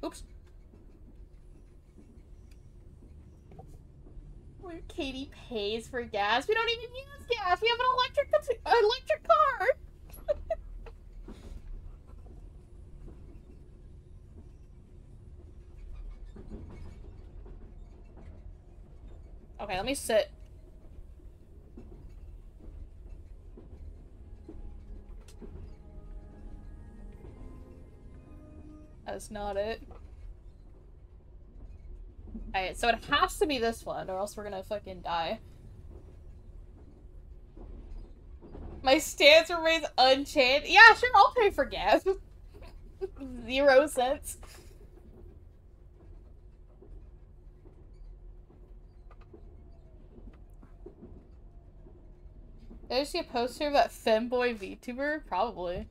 Oops. Where Katie pays for gas? We don't even use gas! We have an electric car! Okay, let me sit. That's not it. Alright, so it has to be this one, or else we're gonna fucking die. My stance remains unchanged. Yeah, sure, I'll pay for gas. 0 cents. Did I see a poster of that femboy VTuber? Probably.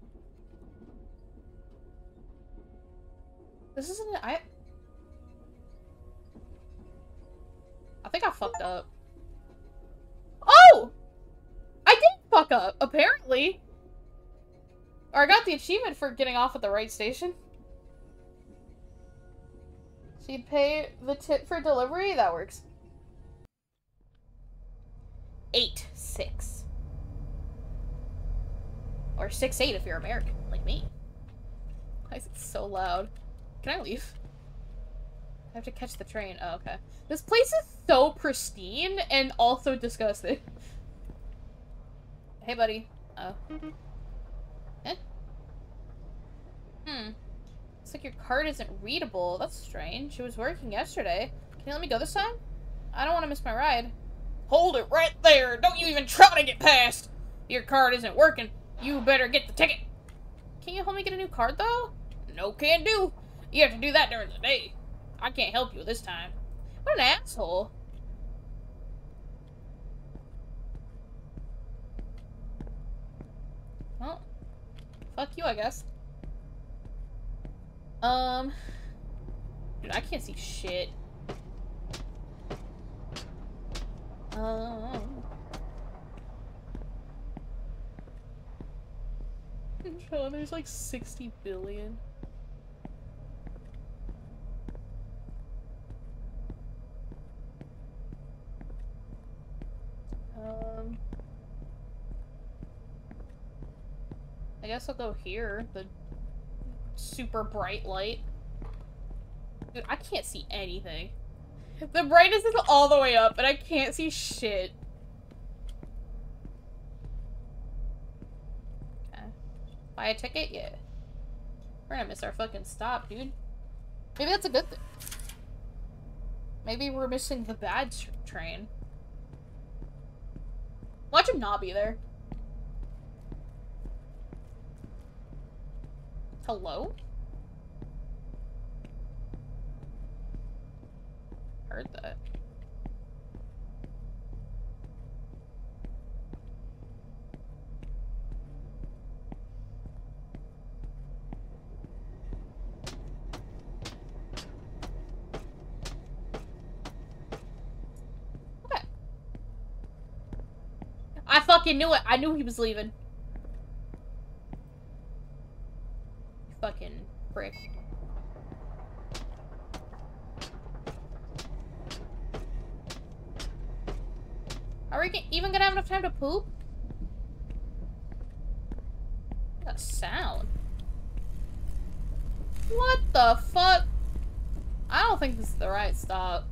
This isn't an- I think I fucked up. Oh! I did fuck up, apparently! Or I got the achievement for getting off at the right station. She'd pay the tip for delivery? That works. 8-6. Or 6-8 if you're American, like me. Why is it so loud? Can I leave? I have to catch the train. Oh, okay. This place is so pristine and also disgusting. Hey, buddy. Oh. Eh? Hmm. Looks like your card isn't readable. That's strange. It was working yesterday. Can you let me go this time? I don't want to miss my ride. Hold it right there! Don't you even try to get past! Your card isn't working. You better get the ticket. Can you help me get a new card, though? No can do. You have to do that during the day. I can't help you this time. What an asshole. Well, fuck you, I guess. Dude, I can't see shit. Oh, there's like 60 billion. I guess I'll go here. The super bright light. Dude, I can't see anything. The brightness is all the way up, and I can't see shit. Okay. Buy a ticket? Yeah. We're gonna miss our fucking stop, dude. Maybe that's a good thing. Maybe we're missing the bad train. Watch him not be there. Hello? Heard that. Okay. I fucking knew it. I knew he was leaving. Fucking prick. Are we even gonna have enough time to poop? That sound. What the fuck? I don't think this is the right stop.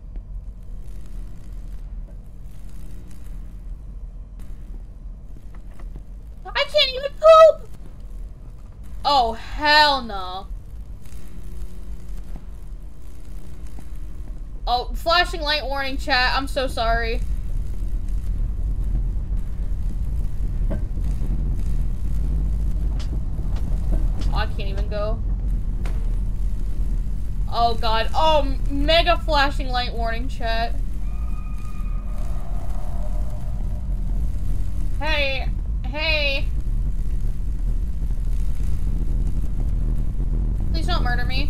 I can't even poop! Oh, hell no. Oh, flashing light warning, chat. I'm so sorry. Oh, I can't even go. Oh, God. Oh, mega flashing light warning, chat. Hey. Hey. Please don't murder me.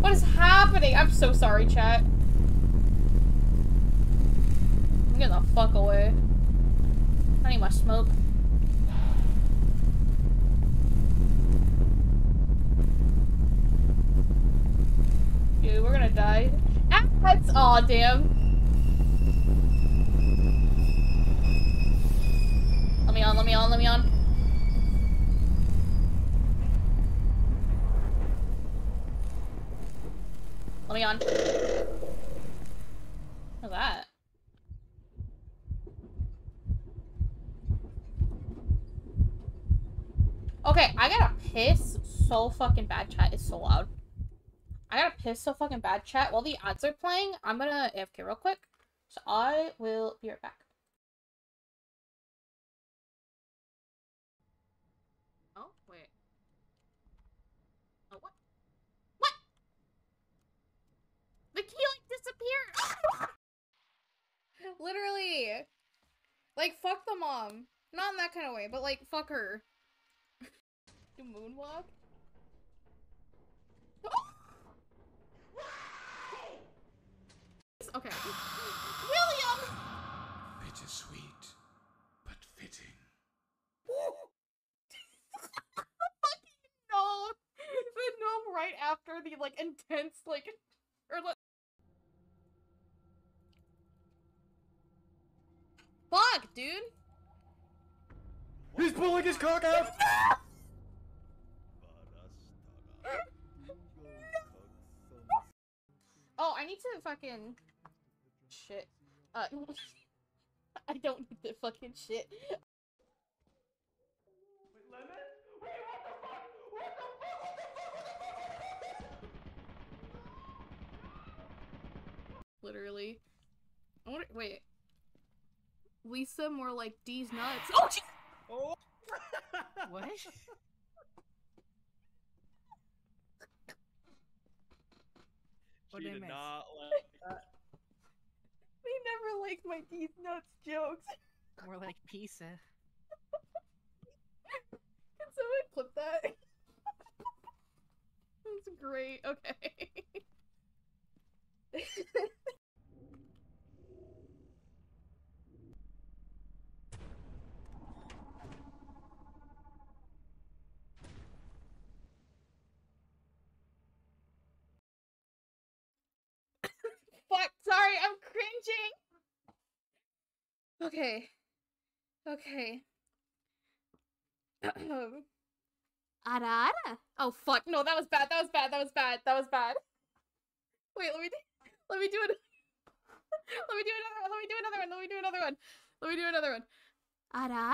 What is happening? I'm so sorry, chat. I'm getting the fuck away. I need my smoke. Dude, we're gonna die. Ah, that's aw, damn. Let me on, let me on, let me on. Let me on. What's that? Okay, I gotta piss so fucking bad, chat. It's so loud. I gotta piss so fucking bad, chat. While the ads are playing, I'm gonna AFK real quick. So I will be right back. Oh, wait. Oh, what? The key, like, disappeared! Literally! Like, fuck the mom. Not in that kind of way, but, like, fuck her. You moonwalk? Okay. William! Bittersweet, but fitting. The fucking gnome! The gnome right after the, like, intense, like, or like... Fuck, dude! He's pulling his cock out! I need to fucking... shit. I don't need to fucking shit. Wait, lemon? Wait, what the fuck? What the fuck? What the fuck? Literally. I wonder, wait. Lisa, more like D's nuts. Oh, jeez! Oh! What? She did not like that. They never liked my D's nuts jokes. More like pizza. Can someone clip that? That's great. Okay. Sorry, I'm cringing! Okay. Okay. Ara ara! Oh fuck, no, that was bad, that was bad, that was bad, that was bad. Wait, let me do it. Let me do another one. Ara ara!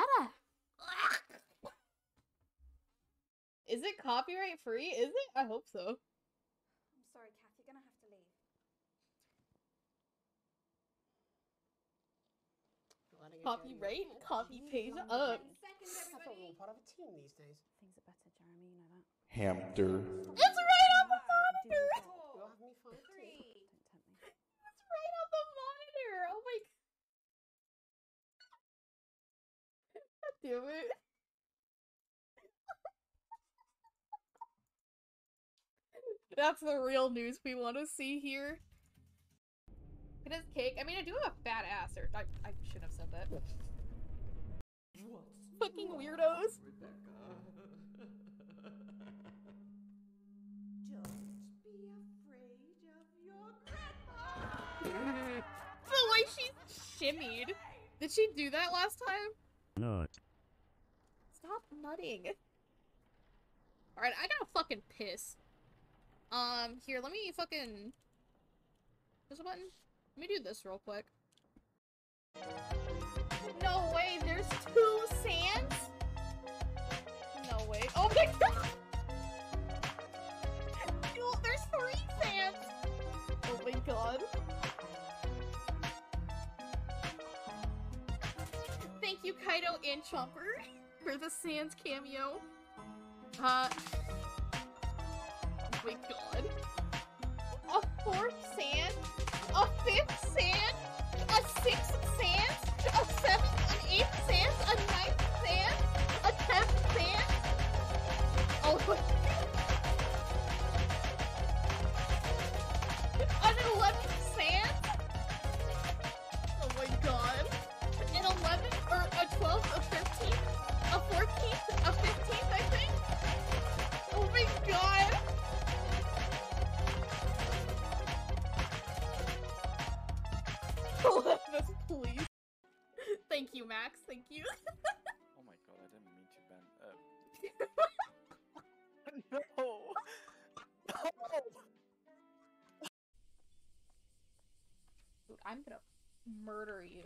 Is it copyright free? Is it? I hope so. Copyright, copy page up. That's a real part of a team these days. Things are better, Jeremy. You know that. Hamster. It's right on the monitor. It's right on the monitor. Oh my god. Damn it. That's the real news we want to see here. It is cake. I mean, I do have a fat ass, or I shouldn't have said that. What? Fucking weirdos. Don't be afraid of your grandma. The way she shimmied. Did she do that last time? No. Stop nutting. All right, I gotta fucking piss. Here, let me fucking. There's a button. Let me do this real quick. No way, there's two sands? No way. Oh my god! There's three sands! Oh my god. Thank you, Kaido and Chomper, for the sands cameo. Oh my god. A fourth sand? A fifth sand, a sixth sand, a seventh, an eighth sand, a ninth sand, a tenth sand. Oh my god. An 11th sand. Oh my god. An 11th, or a 12th, a 13th, a 14th, a 15th, I think. Oh my god. This, please. Thank you, Max. Thank you. Oh my god, I didn't mean to bend up. No. No. Dude, I'm gonna murder you.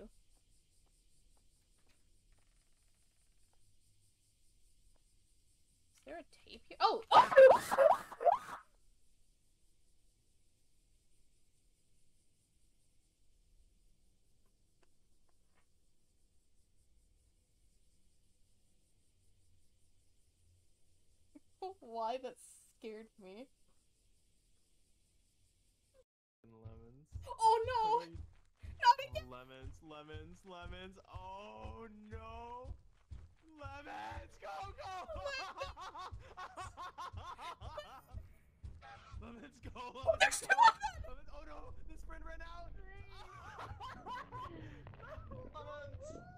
Is there a tape here? Oh! Why that scared me. Lemons. Oh no! Not again! Lemons. Oh no! Lemons! Go! Lemons, go! Oh, there's two of them! Lemons. Oh no! The sprint ran out! Lemons!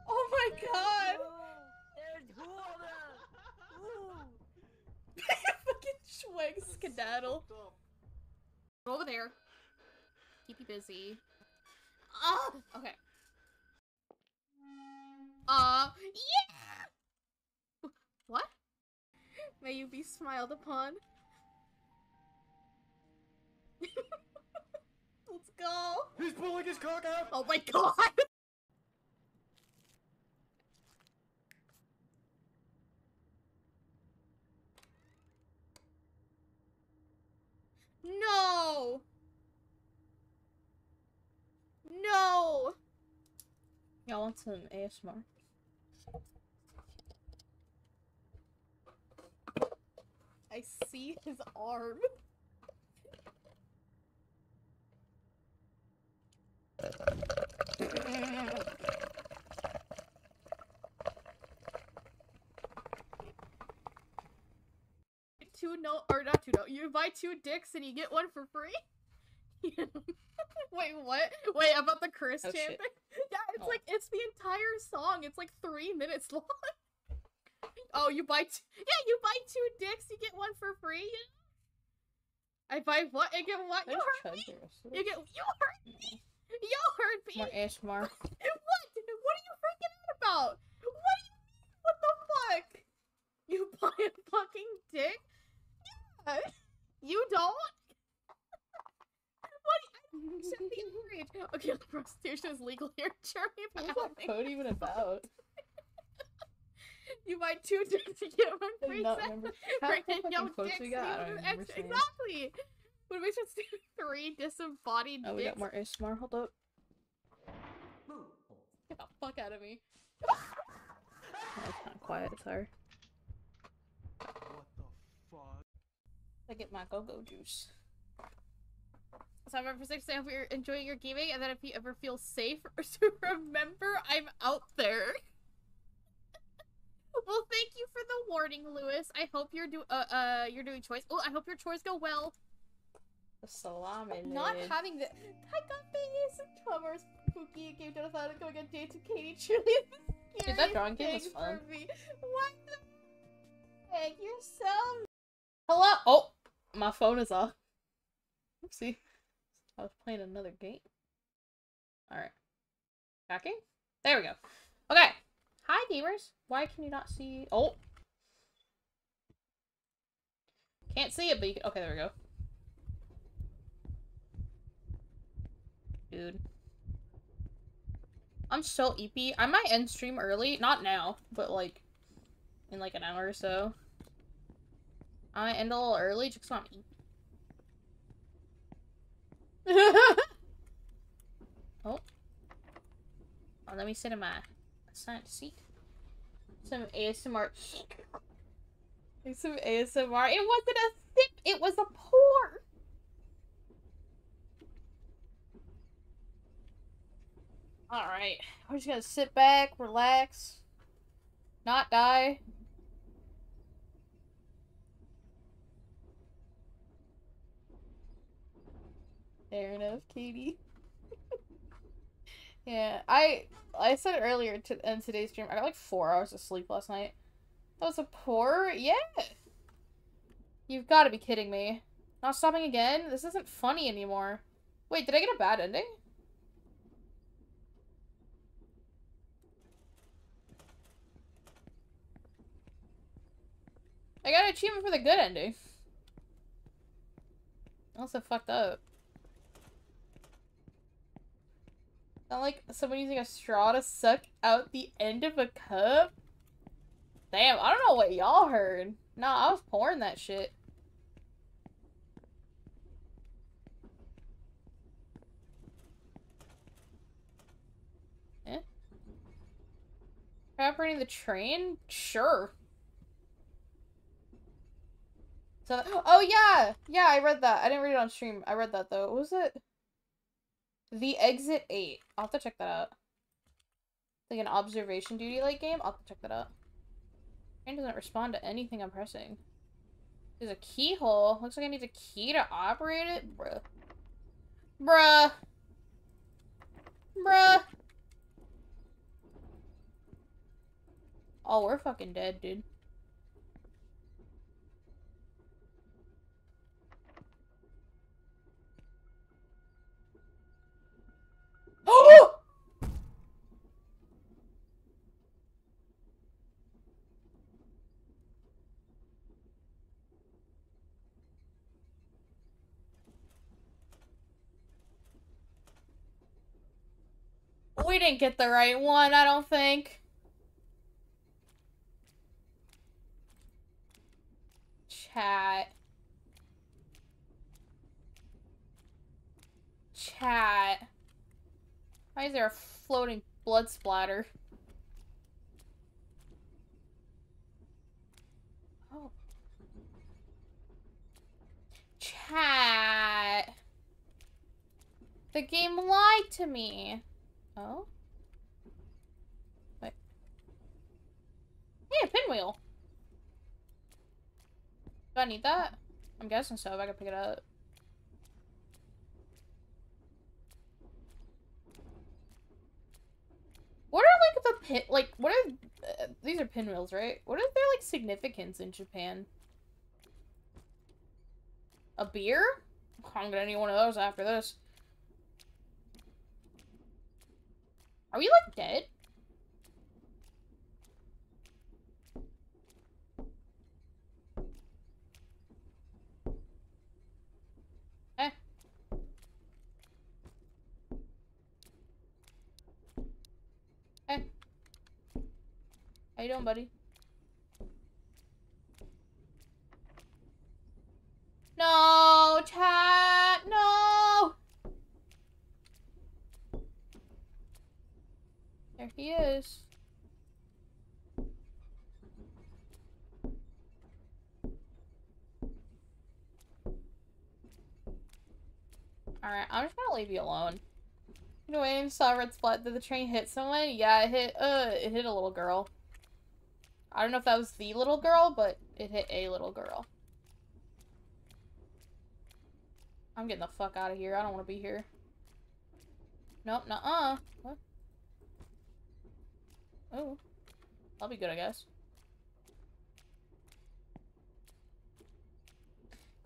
Oh my god! There's two of them! Fucking swag skedaddle. Go over there. Keep you busy. Oh, okay. Yeah! What? May you be smiled upon. pulling his cock out! Oh my god! No! No! Yeah, I want some ASMR. I see his arm. You buy two dicks and you get one for free? Wait, what? Wait, about the curse chant thing? Yeah, it's like, it's the entire song. It's like 3 minutes long. Oh, you buy two dicks, you get one for free? I buy what? I get what? You hurt me? You hurt me? You hurt me! More ASMR. What? What are you freaking out about? What do you mean? What the fuck? You buy a fucking dick? Yeah. You don't? What? I should be worried. Okay, like, prostitution is legal here in Germany, but I don't think that's... What's that code even about? You buy two dicks to get one free set. Exactly! What if we should see 3 disembodied dicks? Oh, we got more ASMR. Hold up. Get the fuck out of me. No, it's not quiet. Sorry. What the fuck? I get my go-go juice. So I'm for 6 if you're enjoying your gaming, and then if you ever feel safe, remember I'm out there. Well, thank you for the warning, Lewis. I hope you're doing chores. Oh, I hope your chores go well. Salami. Not having the. I got the ASMRs. Pookie gave Jonathan going on a date to Katie Truly. Dude, that drawing game was fun. What the heck? You're so. Hello. Oh, my phone is off. Oopsie. I was playing another game. All right. Tracking. There we go. Okay. Hi, gamers. Why can you not see? Oh. Can't see it, but you can... Okay, there we go. Dude, I'm so eepy. I might end stream early. Not now, but like in like an hour or so. I might end a little early just because I'm eepy. Oh, let me sit in my assigned seat. Some ASMR. Some ASMR. It wasn't a sip. It was a pour. Alright, we're just gonna sit back, relax, not die. Fair enough, Katie. Yeah, I said earlier in today's stream, I got like 4 hours of sleep last night. That was a pour? Yeah! You've gotta be kidding me. Not stopping again? This isn't funny anymore. Wait, did I get a bad ending? I got an achievement for the good ending. Also fucked up. Not like someone using a straw to suck out the end of a cup. Damn, I don't know what y'all heard. Nah, I was pouring that shit. Eh? Operating the train? Sure. So, oh yeah! Yeah, I read that. I didn't read it on stream. I read that though. What was it? The Exit 8. I'll have to check that out. Like an observation duty like game? I'll have to check that out. Train doesn't respond to anything I'm pressing. There's a keyhole. Looks like I need a key to operate it? Bruh. Bruh. Bruh. Oh, we're fucking dead, dude. Oh! we didn't get the right one, I don't think. Chat. Why is there a floating blood splatter? Oh. Chat. The game lied to me. Oh? Wait. Hey, a pinwheel. Do I need that? I'm guessing so, if I can pick it up. What are, like, the pin- like, what are- these are pinwheels, right? What is their, like, significance in Japan? A beer? I'm gonna need one of those after this. Are we, like, dead? How you doing, buddy? No, chat, no! There he is. Alright, I'm just gonna leave you alone. You know, I saw a red spot. Did the train hit someone? Yeah, it hit a little girl. I don't know if that was the little girl, but it hit a little girl. I'm getting the fuck out of here. I don't want to be here. Nope, nuh-uh. What? Oh. That'll be good, I guess.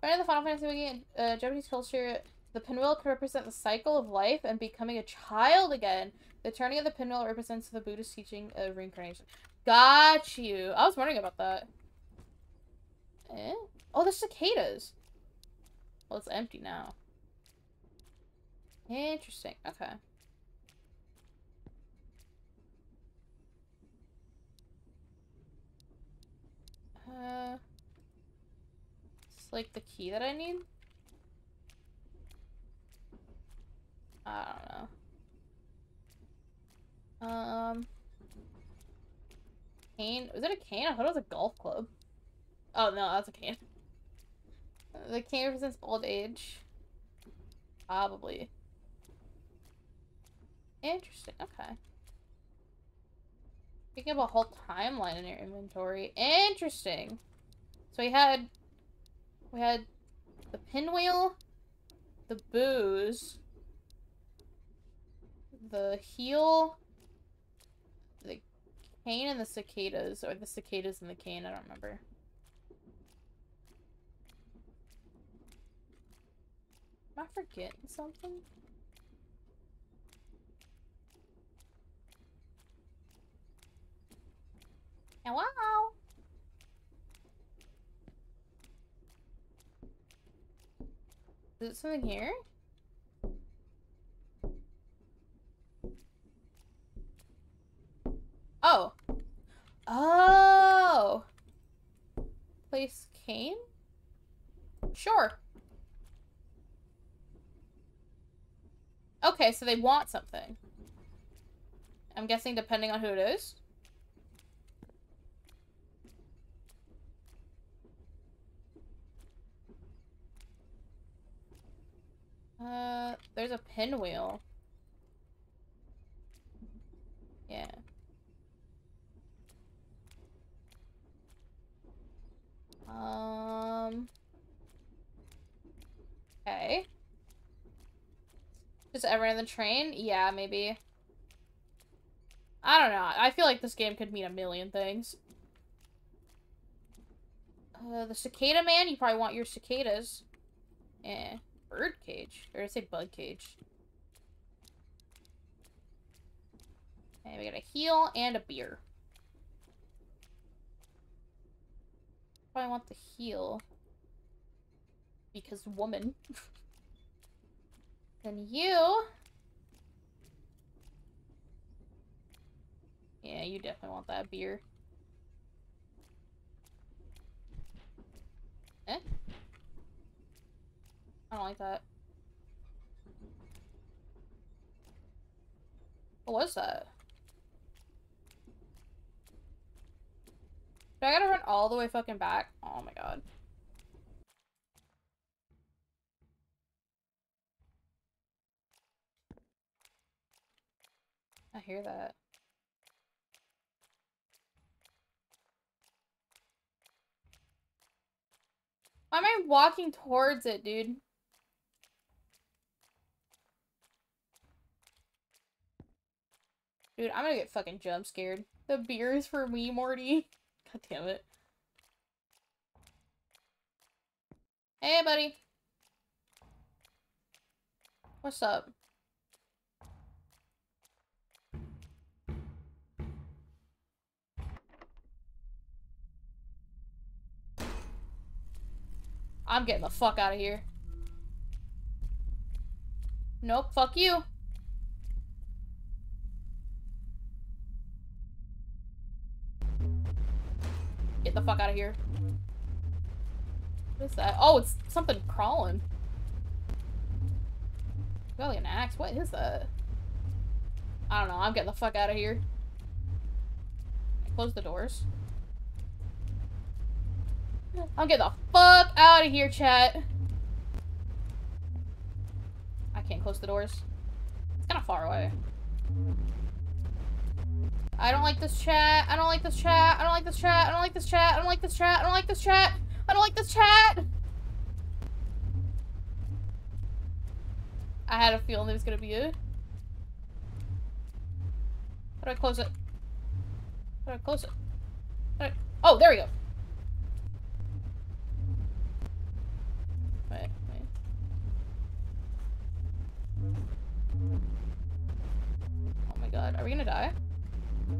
According to the Final Fantasy Wiki, Japanese culture, the pinwheel could represent the cycle of life and becoming a child again. The turning of the pinwheel represents the Buddhist teaching of reincarnation. Got you. I was wondering about that. Eh? Oh, there's cicadas. Well, it's empty now. Interesting. Okay. It's like the key that I need? I don't know. Cane? Was it a cane? I thought it was a golf club. Oh, no, that's a cane. The cane represents old age. Probably. Interesting. Okay. Speaking of a whole timeline in your inventory. Interesting. So we had the pinwheel, the booze, the heel, the cane and the cicadas, or the cicadas and the cane, I don't remember. Am I forgetting something? Hello? Is it something here? Oh. Oh! Place cane? Sure. Okay, so they want something. I'm guessing depending on who it is. There's a pinwheel. Yeah. Okay. Is everyone on the train? Yeah, maybe. I don't know. I feel like this game could mean a million things. The cicada man? You probably want your cicadas. Eh. Bird cage. Or did I say bug cage? Okay, we got a heel and a beer. I want the heel because woman. Then you Yeah, you definitely want that beer. Eh? I don't like that. What was that? Do I gotta run all the way fucking back? Oh my god. I hear that. Why am I walking towards it, dude? Dude, I'm gonna get fucking jump scared. The beer is for me, Morty. God damn it. Hey, buddy. What's up? I'm getting the fuck out of here. Nope, fuck you. Get the fuck out of here. What is that? Oh, it's something crawling. Really, an axe? What is that? I don't know. I'm getting the fuck out of here. Close the doors. I'm getting the fuck out of here, chat. I can't close the doors. It's kind of far away. I don't like this chat. I don't like this chat. I don't like this chat. I don't like this chat. I don't like this chat. I don't like this chat. I don't like this chat. I had a feeling it was gonna be it. How do I close it? How do I close it? Oh, there we go. Wait. Oh my god, are we gonna die? Are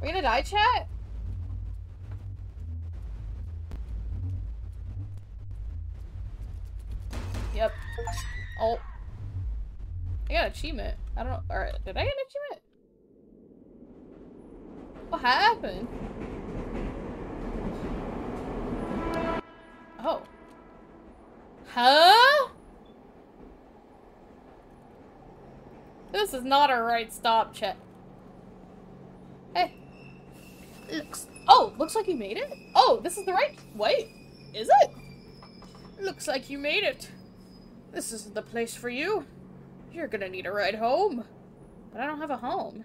we gonna die, chat? Yep. Oh. I got an achievement. I don't know. Alright, did I get an achievement? What happened? Oh. Huh? This is not a right stop, chat. Hey. Looks like you made it? Oh, this is the right way. Is it? Looks like you made it. This isn't the place for you. You're gonna need a ride home. But I don't have a home.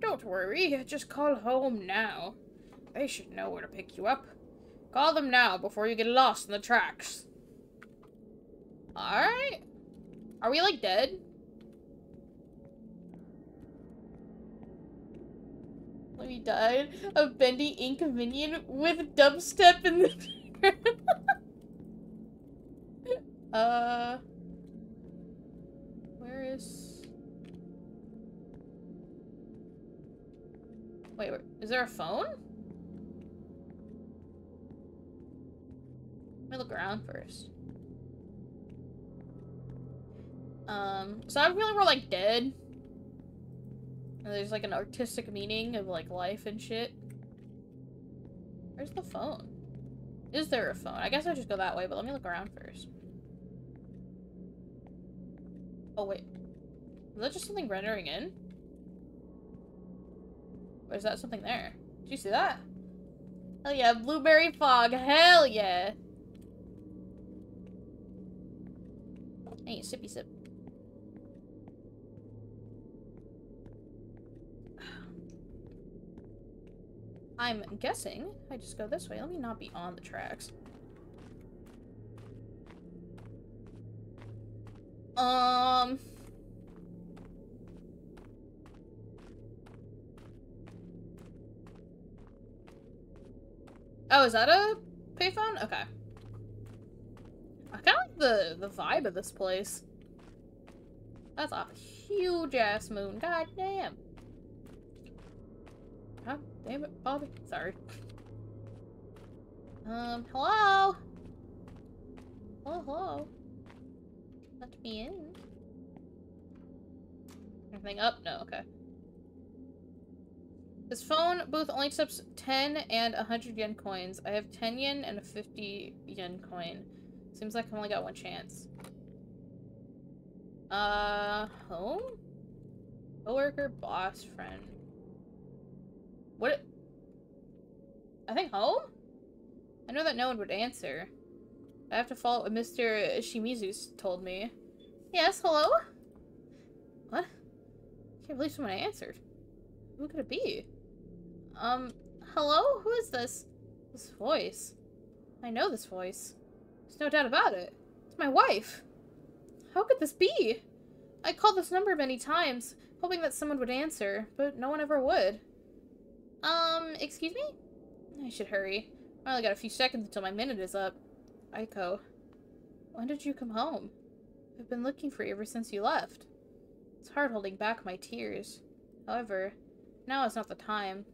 Don't worry, just call home now. They should know where to pick you up. Call them now before you get lost in the tracks. Alright. Are we, like, dead? We died of Bendy Ink Minion with dubstep in the... Where is... Wait, is there a phone? Let me look around first. So I feel like we're, like, dead. And there's, like, an artistic meaning of, like, life and shit. Where's the phone? Is there a phone? I guess I'll just go that way, but let me look around first. Oh, wait. Is that just something rendering in? Or is that something there? Did you see that? Hell yeah, blueberry fog. Hell yeah! Hey, sippy sip. I'm guessing I just go this way. Let me not be on the tracks. Oh, is that a payphone? Okay. I kind of like the vibe of this place. That's a huge-ass moon. God damn. God damn it, Bobby. Sorry. Hello? Oh, hello. Let me in. Anything up? No, okay. His phone booth only accepts 10 and 100 yen coins. I have 10 yen and a 50 yen coin. Seems like I've only got one chance. Home? Coworker, boss, friend. What? I think home? I know that no one would answer. I have to follow what Mr. Shimizu told me. Yes, hello? What? I can't believe someone answered. Who could it be? Hello? Who is this? This voice. I know this voice. There's no doubt about it. It's my wife. How could this be? I called this number many times, hoping that someone would answer, but no one ever would. Excuse me? I should hurry. I only got a few seconds until my minute is up. Aiko, when did you come home? I've been looking for you ever since you left. It's hard holding back my tears. However, now is not the time.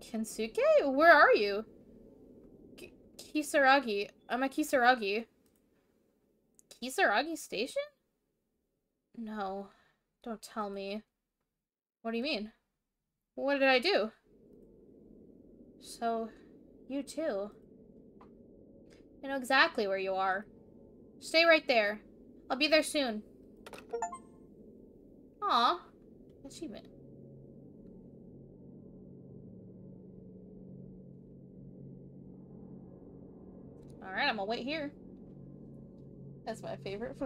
Kensuke? Where are you? Kisaragi. I'm at Kisaragi. Kisaragi Station? No. Don't tell me. What do you mean? What did I do? So, you too. I know exactly where you are. Stay right there. I'll be there soon. Aw. Achievement. Alright, I'm gonna wait here. That's my favorite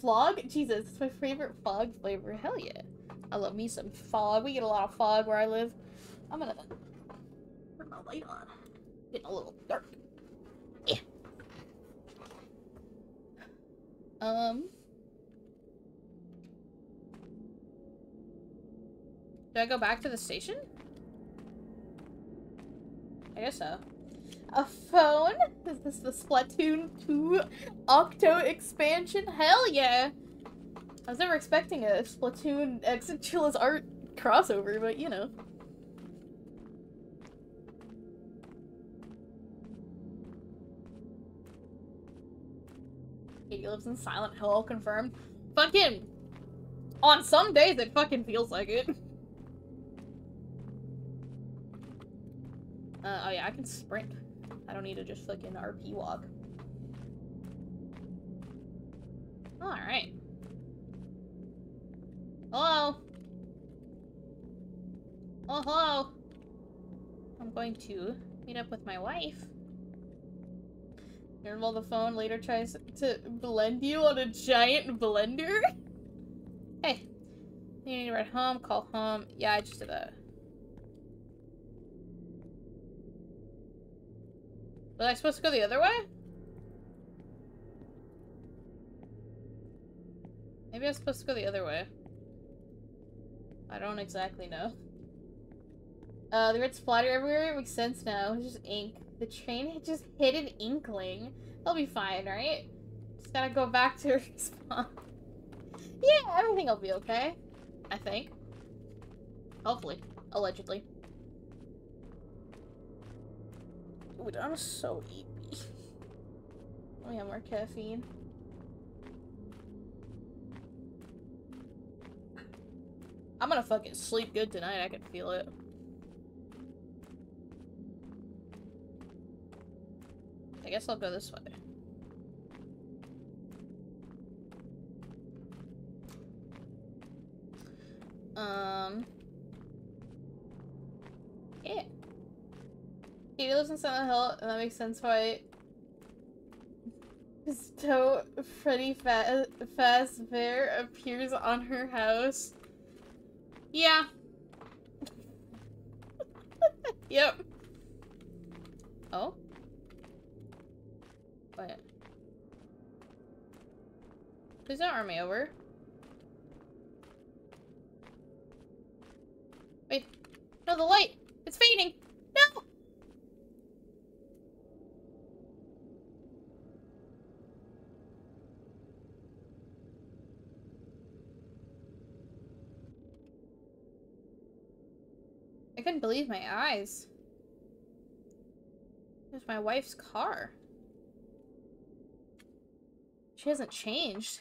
flog? Jesus, it's my favorite fog flavor. Hell yeah. I love me some fog. We get a lot of fog where I live. I'm gonna put my light on. Getting a little dark. Yeah. Do I go back to the station? I guess so. A phone? Is this the Splatoon 2 Octo Expansion? Hell yeah! I was never expecting a Splatoon Exit Chilla's Art crossover, but you know. Katie lives in Silent Hill, confirmed. Fucking... on some days it fucking feels like it. Oh yeah, I can sprint. I don't need to just fucking RP walk. Alright. Hello? Oh, hello! I'm going to meet up with my wife. Normal the phone later tries to blend you on a giant blender? Hey. You need to ride home, call home. Yeah, I just did that. Was I supposed to go the other way? Maybe I was supposed to go the other way. I don't exactly know. The red splatter everywhere? It makes sense now. It's just ink. The train just hit an inkling. They'll be fine, right? Just gotta go back to her spawn. Yeah, everything will be okay. I think. Hopefully. Allegedly. Dude, I'm so eepy. Oh yeah, more caffeine. I'm gonna fucking sleep good tonight, I can feel it. I guess I'll go this way. Yeah. Katie lives in Silent Hill, and that makes sense why his toe Freddy Fazbear appears on her house. Yeah. Yep. Oh? Wait. Please don't run me over. Wait. No, the light! It's fading! No! I couldn't believe my eyes. It was my wife's car. She hasn't changed.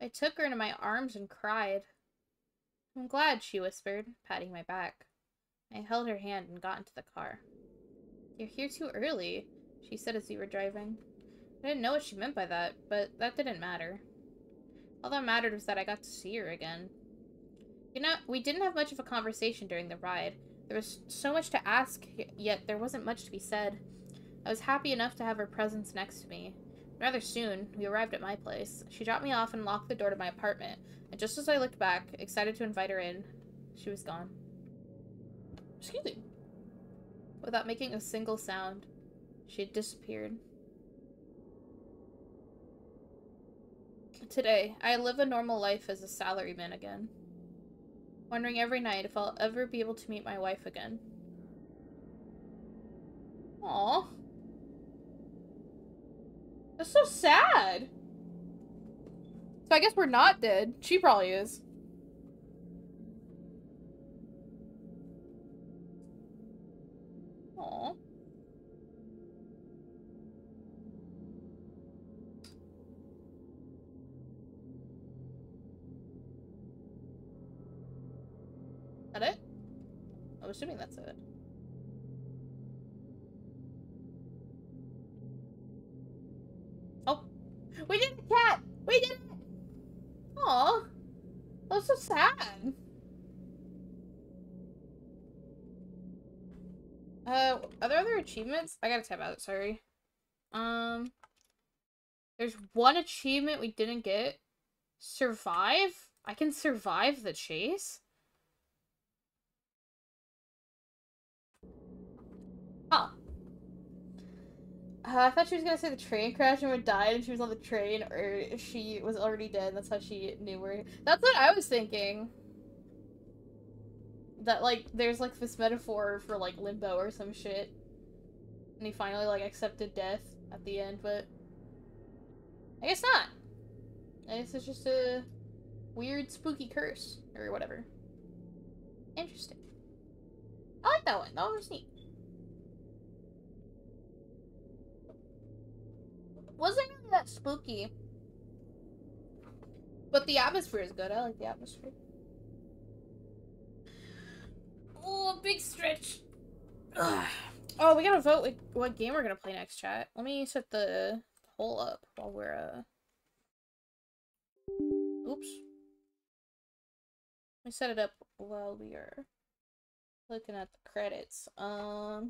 I took her into my arms and cried. I'm glad, she whispered, patting my back. I held her hand and got into the car. You're here too early, she said as we were driving. I didn't know what she meant by that, but that didn't matter. All that mattered was that I got to see her again. You know, we didn't have much of a conversation during the ride. There was so much to ask, yet there wasn't much to be said. I was happy enough to have her presence next to me. Rather soon, we arrived at my place. She dropped me off and locked the door to my apartment, and just as I looked back, excited to invite her in, she was gone. Excuse me. Without making a single sound, she had disappeared. Today, I live a normal life as a salaryman again, wondering every night if I'll ever be able to meet my wife again. Aww. That's so sad. So I guess we're not dead. She probably is. Aww. Is that it? I'm assuming that's it. Oh! We did it, cat! We did it! Aw! That was so sad! Are there other achievements? I gotta type out, sorry. There's one achievement we didn't get. Survive? I can survive the chase? Huh. I thought she was gonna say the train crashed and would die and she was on the train, or she was already dead and that's how she knew where— That's what I was thinking! That, like, there's, like, this metaphor for, like, limbo or some shit. And he finally, like, accepted death at the end, but I guess not! I guess it's just a weird, spooky curse, or whatever. Interesting. I like that one, that one was neat. Wasn't really that spooky, but the atmosphere is good. I like the atmosphere. Oh, big stretch. Ugh. Oh, we gotta vote what game we're gonna play next, chat. Let me set the hole up while we're oops. Let me set it up while we are looking at the credits. Where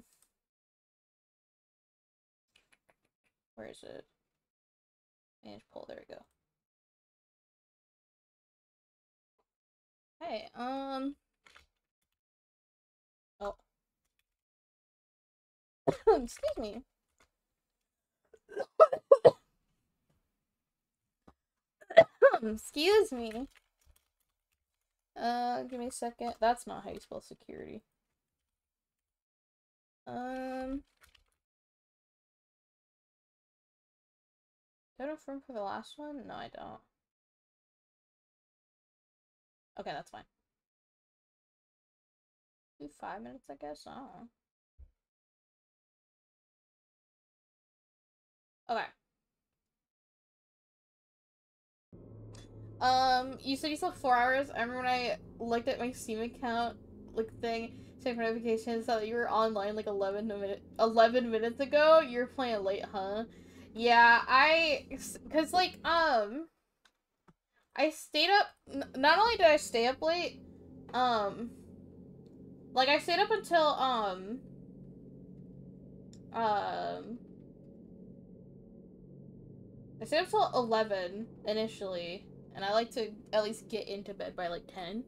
is it? Manage poll, there we go. Hey, oh. Excuse me. Excuse me. Give me a second. That's not how you spell security. Do I have room for the last one? No, I don't. Okay, that's fine. Do 5 minutes, I guess? I don't know. Okay. You said you slept 4 hours. I remember when I looked at my Steam account, like, thing, checked for notifications, saw that you were online, like, 11 minutes ago. You were playing late, huh? Yeah, cause, like, I stayed up, not only did I stay up late, like, I stayed up until, I stayed up till 11, initially, and I like to at least get into bed by, like, 10,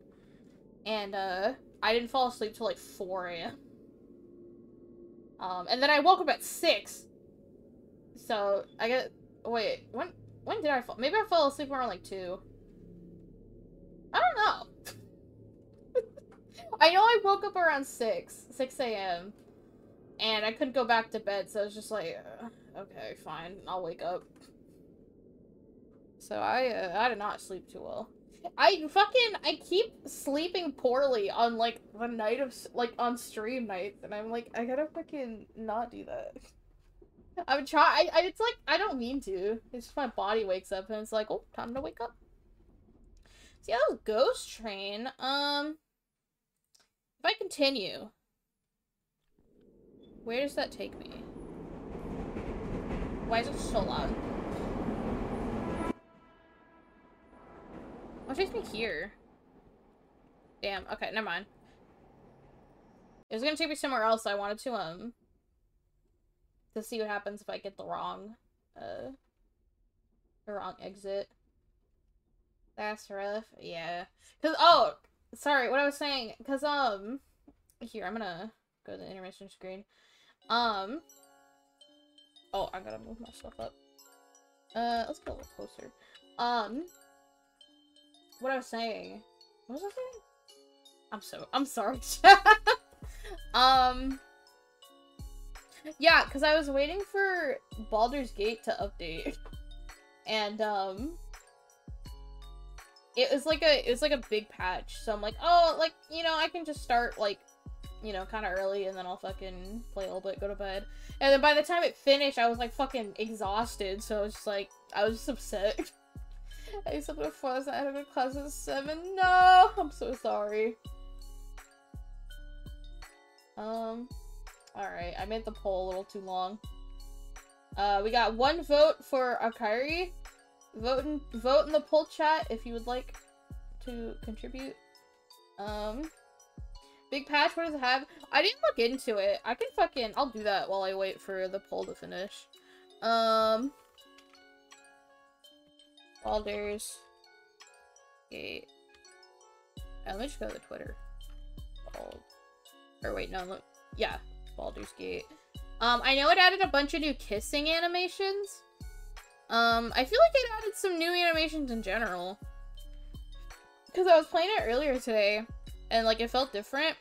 and, I didn't fall asleep till, like, 4 a.m., and then I woke up at 6, so, I guess— wait, when did I fall? Maybe I fell asleep around, like, 2. I don't know. I know I woke up around 6 a.m. And I couldn't go back to bed, so I was just like, okay, fine, I'll wake up. So I did not sleep too well. I keep sleeping poorly on, like, the night of— like, on stream nights, and I'm like, I gotta fucking not do that. I'm trying. It's like, I don't mean to. It's just my body wakes up and it's like, oh, time to wake up. Seattle Ghost Train? If I continue, where does that take me? Why is it so loud? What takes me here? Damn, okay, never mind. It was gonna take me somewhere else, so I wanted to see what happens if I get the wrong exit. That's rough, yeah. Cause, oh, sorry, what I was saying, cause, here, I'm gonna go to the intermission screen. Oh, I gotta move my stuff up. Let's get a little closer. What I was saying, what was I saying? I'm sorry, chat. Yeah, cause I was waiting for Baldur's Gate to update, and, it was like a big patch, so I'm like, oh, like, you know, I can just start, like, you know, kind of early, and then I'll fucking play a little bit, go to bed, and then by the time it finished, I was, like, fucking exhausted, so I was just, like, I was just upset. I slept at 4 last night, I had a good class at 7, no, I'm so sorry. Alright, I made the poll a little too long. We got one vote for Okaeri. Vote in the poll chat if you would like to contribute. Big patch, what does it have? I didn't look into it. I can fucking, I'll do that while I wait for the poll to finish. Baldur's Gate. Let me just go to Twitter. Or wait, no, look. Yeah, Baldur's Gate. I know it added a bunch of new kissing animations. I feel like it added some new animations in general. Because I was playing it earlier today, and, like, it felt different.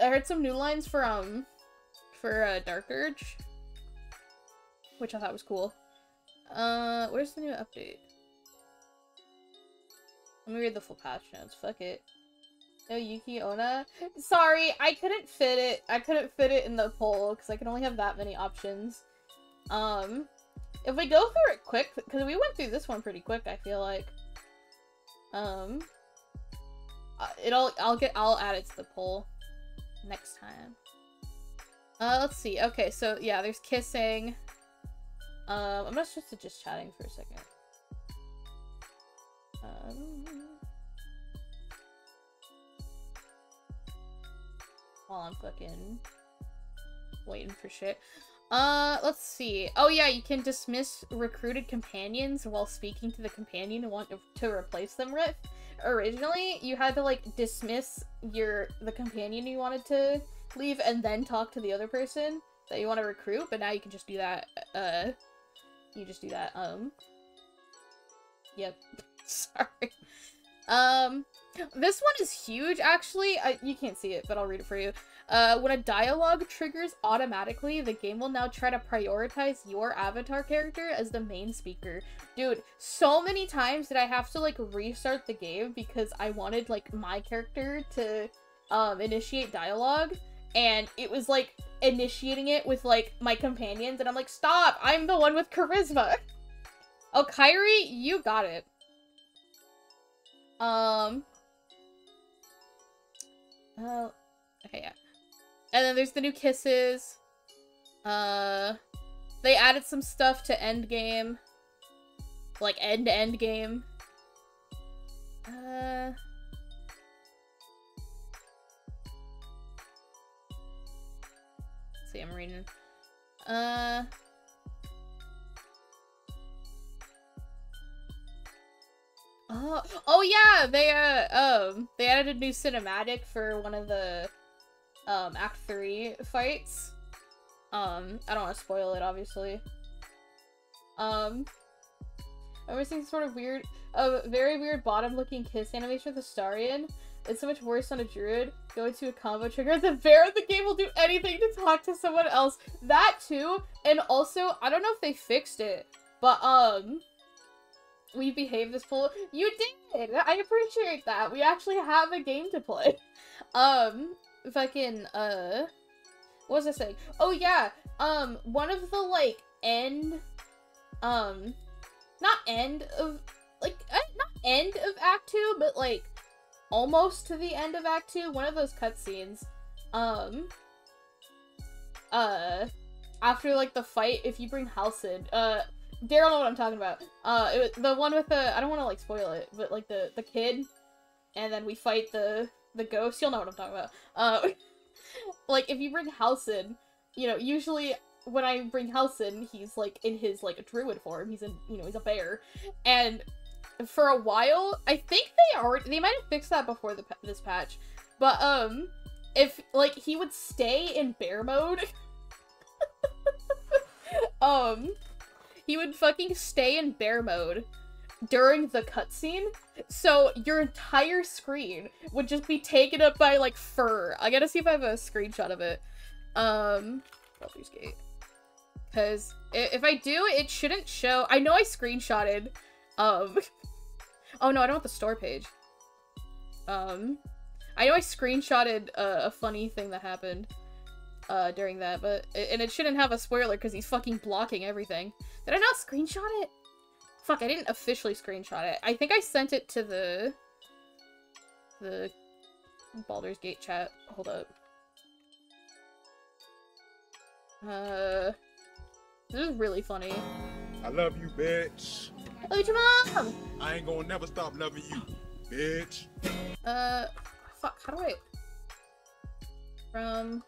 I heard some new lines for Dark Urge, which I thought was cool. Where's the new update? Let me read the full patch notes. Fuck it. No Yuki Onna. Sorry, I couldn't fit it. I couldn't fit it in the poll because I can only have that many options. If we go through it quick, because we went through this one pretty quick, I feel like. I'll add it to the poll next time. Let's see. Okay, so yeah, there's kissing. I'm not supposed to just chatting for a second. While I'm fucking waiting for shit. Let's see. Oh yeah, you can dismiss recruited companions while speaking to the companion who want to replace them with. Originally, you had to, like, dismiss the companion you wanted to leave and then talk to the other person that you want to recruit, but now you can just do that, you just do that, yep. Sorry. This one is huge, actually. You can't see it, but I'll read it for you. When a dialogue triggers automatically, the game will now try to prioritize your avatar character as the main speaker. Dude, so many times did I have to, like, restart the game because I wanted, like, my character to, initiate dialogue, and it was, like, initiating it with, like, my companions, and I'm like, stop! I'm the one with charisma! Okaeri, you got it. Okay, yeah. And then there's the new kisses. They added some stuff to endgame. Like, end-to-end game. Let's see, I'm reading. Oh yeah, they added a new cinematic for one of the, Act 3 fights. I don't want to spoil it, obviously. I was seeing sort of weird, very weird bottom-looking kiss animation with a Starion. It's so much worse on a druid. Go to a combo trigger. The bear of the game will do anything to talk to someone else. That too, and also, I don't know if they fixed it, but, we behave this pool. You did! I appreciate that. We actually have a game to play. Fucking, what was I saying? Oh, yeah. One of the, like, not end of, like, not end of Act 2, but like almost to the end of Act 2, one of those cutscenes. After like the fight, if you bring Halsin, Daryl know what I'm talking about. It was the one with the, I don't want to like spoil it, but like the kid, and then we fight the ghost. You'll know what I'm talking about. Like if you bring Halsin, you know, usually when I bring Halsin, he's like in his like a druid form. He's in, you know, he's a bear, and for a while, I think they might have fixed that before this patch, but if like he would stay in bear mode. He would fucking stay in bear mode during the cutscene, so your entire screen would just be taken up by, like, fur. I gotta see if I have a screenshot of it. Baldur's Gate. Because if I do, it shouldn't show. I know I screenshotted, oh no, I don't want the store page. I know I screenshotted a funny thing that happened during that, but and it shouldn't have a spoiler because he's fucking blocking everything. Did I not screenshot it? Fuck, I didn't officially screenshot it. I think I sent it to the Baldur's Gate chat. Hold up. This is really funny. I love you, bitch. I love you, mom. I ain't gonna never stop loving you, bitch. Fuck. How do I? From.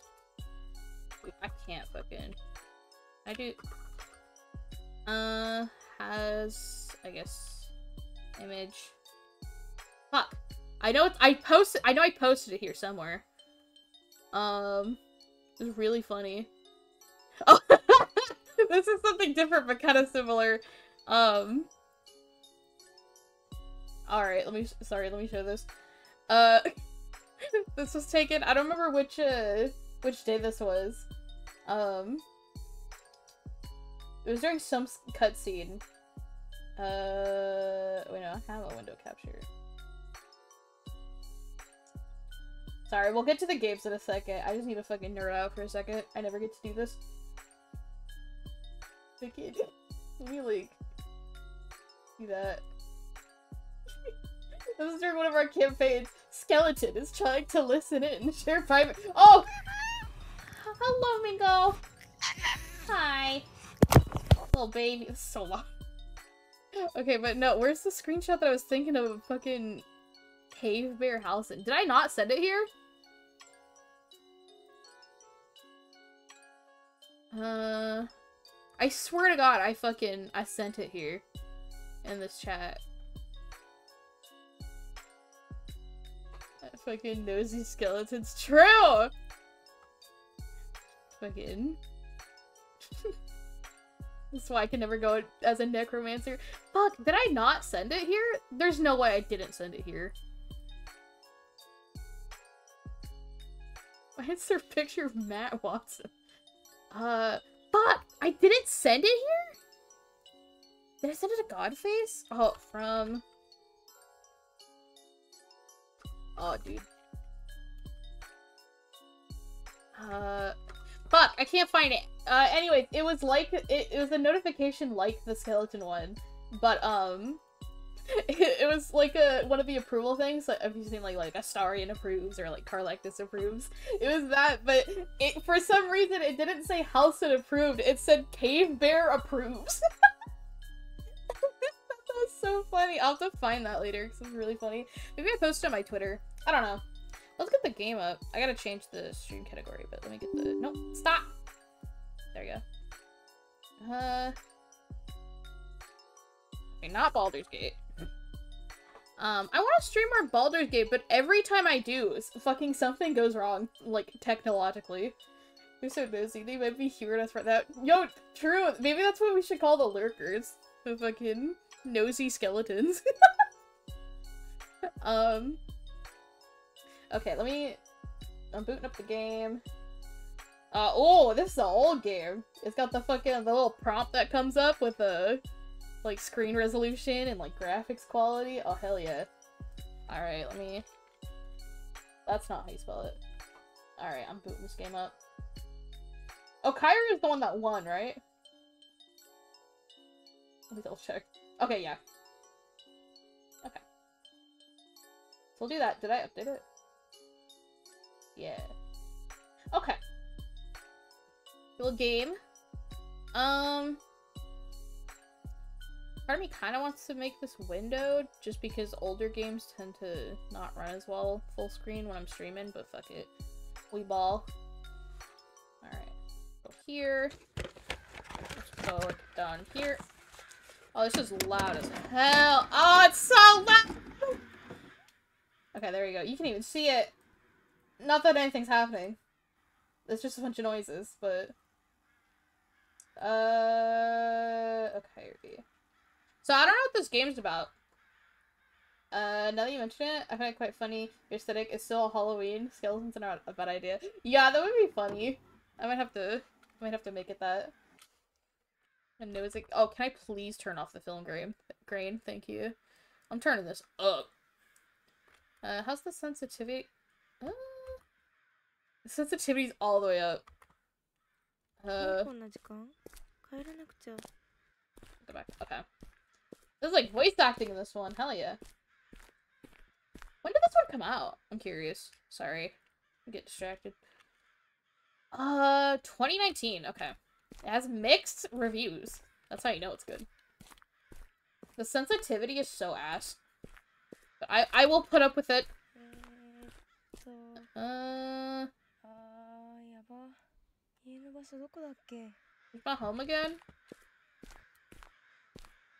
I can't fucking. I do. Has I guess image. Fuck. I know I posted. I know I posted it here somewhere. It's really funny. Oh, this is something different but kind of similar. All right. Let me. Sorry. Let me show this. This was taken. I don't remember which day this was. It was during some cutscene. Wait, no, I have a window capture. Sorry, we'll get to the games in a second. I just need to fucking nerd out for a second. I never get to do this. Fucking, let me like do that. This is during one of our campaigns. Skeleton is trying to listen in and share private. Oh. Hello, Mingo! Hi! Little baby. It's so long. Okay, but no, where's the screenshot that I was thinking of? Fucking Cave Bear Halsin. Did I not send it here? I swear to God, I sent it here. In this chat. That fucking nosy skeleton's true! Fucking. That's why I can never go as a necromancer. Fuck, did I not send it here? There's no way I didn't send it here. Why is there a picture of Matt Watson? Fuck! I didn't send it here? Did I send it to Godface? Oh, from... Oh, dude. Fuck, I can't find it. Anyway, it was like, it was a notification like the skeleton one, but, it was like one of the approval things, like, if you've seen, like Astarian approves, or, like, Carlactus approves. It was that, but it, for some reason, it didn't say Halsin approved, it said Cave Bear approves. That was so funny. I'll have to find that later, because it's really funny. Maybe I posted on my Twitter. I don't know. Let's get the game up. I gotta change the stream category, but let me get the... Nope, stop! There we go. Okay, not Baldur's Gate. I want to stream more Baldur's Gate, but every time I do, fucking something goes wrong, like, technologically. They're so nosy, they might be hearing us right now. Yo, true! Maybe that's what we should call the lurkers. The fucking nosy skeletons. Okay, let me... I'm booting up the game. Oh, this is an old game. It's got the fucking, the little prompt that comes up with the, like, screen resolution and, like, graphics quality. Oh, hell yeah. Alright, let me... That's not how you spell it. Alright, I'm booting this game up. Okaeri is the one that won, right? Let me double check. Okay, yeah. Okay. So I'll do that. Did I update it? Yeah. Okay. Little game. Part of me kind of wants to make this windowed, just because older games tend to not run as well full screen when I'm streaming, but fuck it. We ball. Alright. Go here. Let's go down here. Oh, this is loud as hell. Oh, it's so loud! Okay, there you go. You can even see it. Not that anything's happening. It's just a bunch of noises, but... okay. So I don't know what this game's about. Now that you mention it, I find it quite funny. Your aesthetic is still Halloween. Skeletons are not a bad idea. Yeah, that would be funny. I might have to make it that. And it was like, oh, can I please turn off the film grain? Thank you. I'm turning this up. How's the sensitivity? The sensitivity's all the way up. Go back. Okay. There's like voice acting in this one. Hell yeah. When did this one come out? I'm curious. Sorry. I get distracted. 2019. Okay. It has mixed reviews. That's how you know it's good. The sensitivity is so ass. But I will put up with it. Is my home again?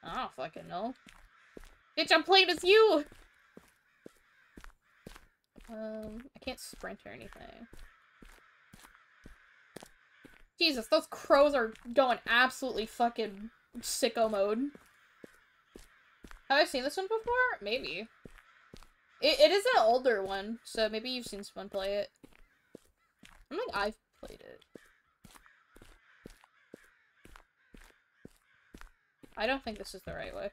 I don't fucking know. Bitch, I'm playing as you! I can't sprint or anything. Jesus, those crows are going absolutely fucking sicko mode. Have I seen this one before? Maybe. It is an older one, so maybe you've seen someone play it. I don't think I've played it. I don't think this is the right way.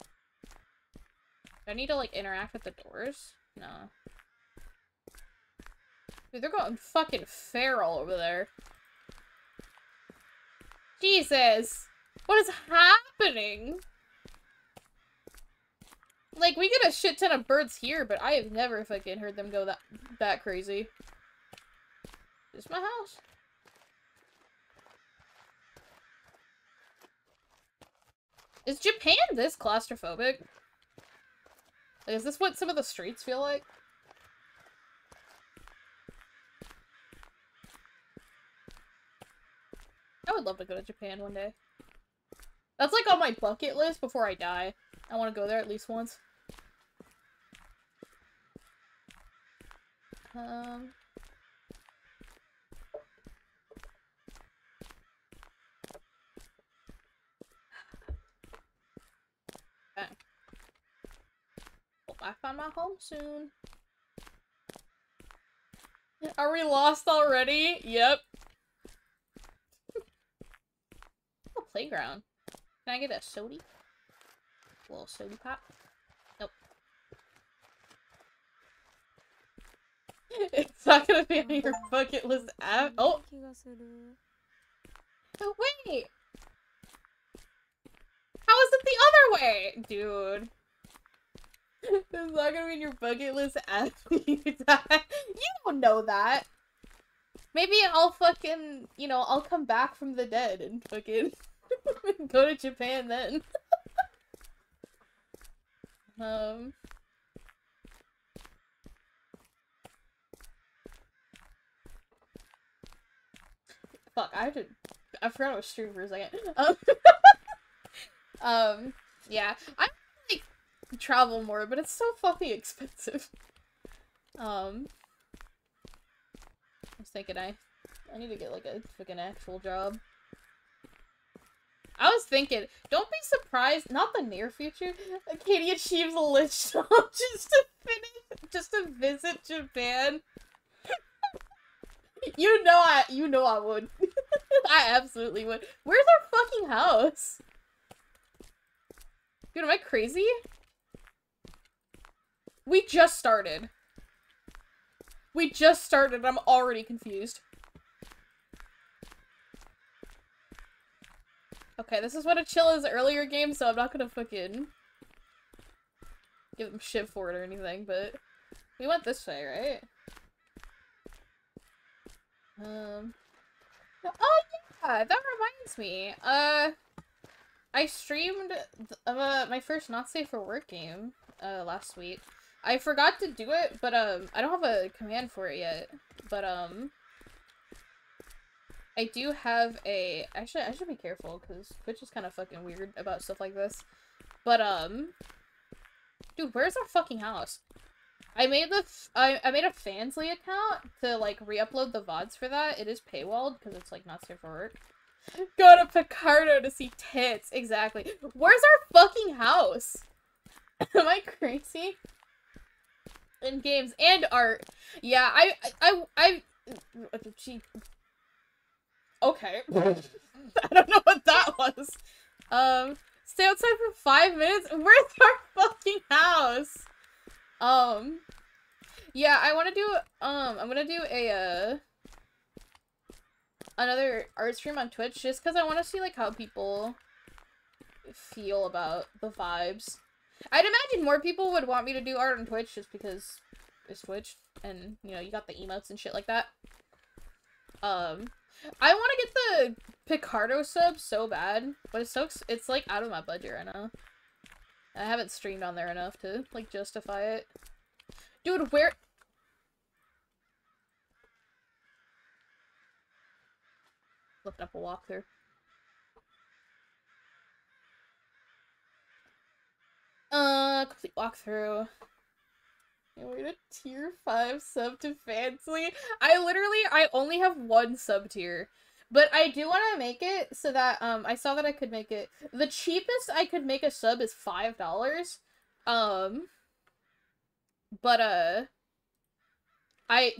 Do I need to, like, interact with the doors? No. Dude, they're going fucking feral over there. Jesus! What is happening? Like, we get a shit ton of birds here, but I have never fucking heard them go that crazy. This is my house. Is Japan this claustrophobic? Like, is this what some of the streets feel like? I would love to go to Japan one day. That's like on my bucket list before I die. I want to go there at least once. Okay. Hope I find my home soon. Are we lost already? Yep. Playground. Can I get a sody? A little sody pop? Nope. It's not gonna be on your bucket list app. Oh! No, wait! How is it the other way? Dude. It's not gonna be in your bucket list after you die. You don't know that! Maybe I'll fucking, you know, I'll come back from the dead and fucking... Go to Japan then. Fuck, I forgot I was streaming for a second. Yeah. I like travel more, but it's so fucking expensive. I was thinking I need to get like a fucking actual job. I was thinking, don't be surprised, not the near future, Katie achieves a lich job just to visit Japan. You know I would. I absolutely would. Where's our fucking house? Dude, am I crazy? We just started. I'm already confused. Okay, this is what a chill is earlier game, so I'm not gonna fucking... give them shit for it or anything, but we went this way, right? Oh yeah, that reminds me. I streamed my first Not Safe for Work game last week. I forgot to do it, but I don't have a command for it yet. But I do have a. Actually, I should be careful because Twitch is kind of fucking weird about stuff like this. But dude, where's our fucking house? I made the I made a Fansly account to like re-upload the VODs for that. It is paywalled because it's like not safe for work. Go to Picarto to see tits. Exactly. Where's our fucking house? Am I crazy? In games and art. Yeah, I gee. Okay. I don't know what that was. Stay outside for 5 minutes? Where's our fucking house? Yeah, I wanna do, I'm gonna do a, another art stream on Twitch just cause I wanna see, like, how people feel about the vibes. I'd imagine more people would want me to do art on Twitch just because it's Twitch and, you know, you got the emotes and shit like that. I wanna get the Picarto sub so bad, but it's so, it's, like, out of my budget right now. I haven't streamed on there enough to, like, justify it. Dude, where- Looking up a walkthrough. Complete walkthrough. And we're in a tier 5 sub to Fansly. I only have one sub tier. But I do want to make it so that, I saw that I could make it, the cheapest I could make a sub is $5, but,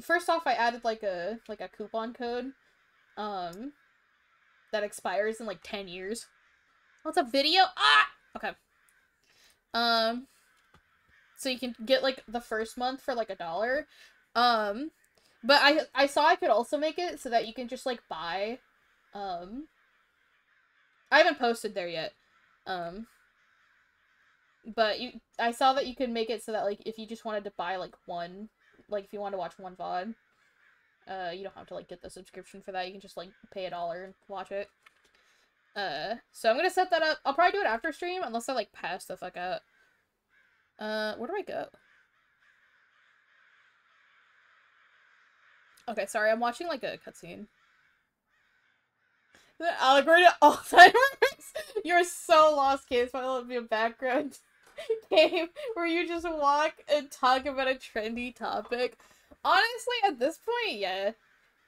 first off, I added, like, a coupon code, that expires in, like, 10 years. What's a video? Ah! Okay. So you can get, like, the first month for, like, $1, but I saw I could also make it so that you can just, like, buy, I haven't posted there yet, but I saw that you could make it so that, like, if you just wanted to buy, like, one, like, if you wanted to watch one VOD, you don't have to, like, get the subscription for that, you can just, like, pay $1 and watch it, so I'm gonna set that up. I'll probably do it after stream, unless I, like, pass the fuck out. Where do I go? Okay, sorry, I'm watching, like, a cutscene. The allegory to Alzheimer's? You're so lost, Kate. It's probably be a background game where you just walk and talk about a trendy topic. Honestly, at this point, yeah.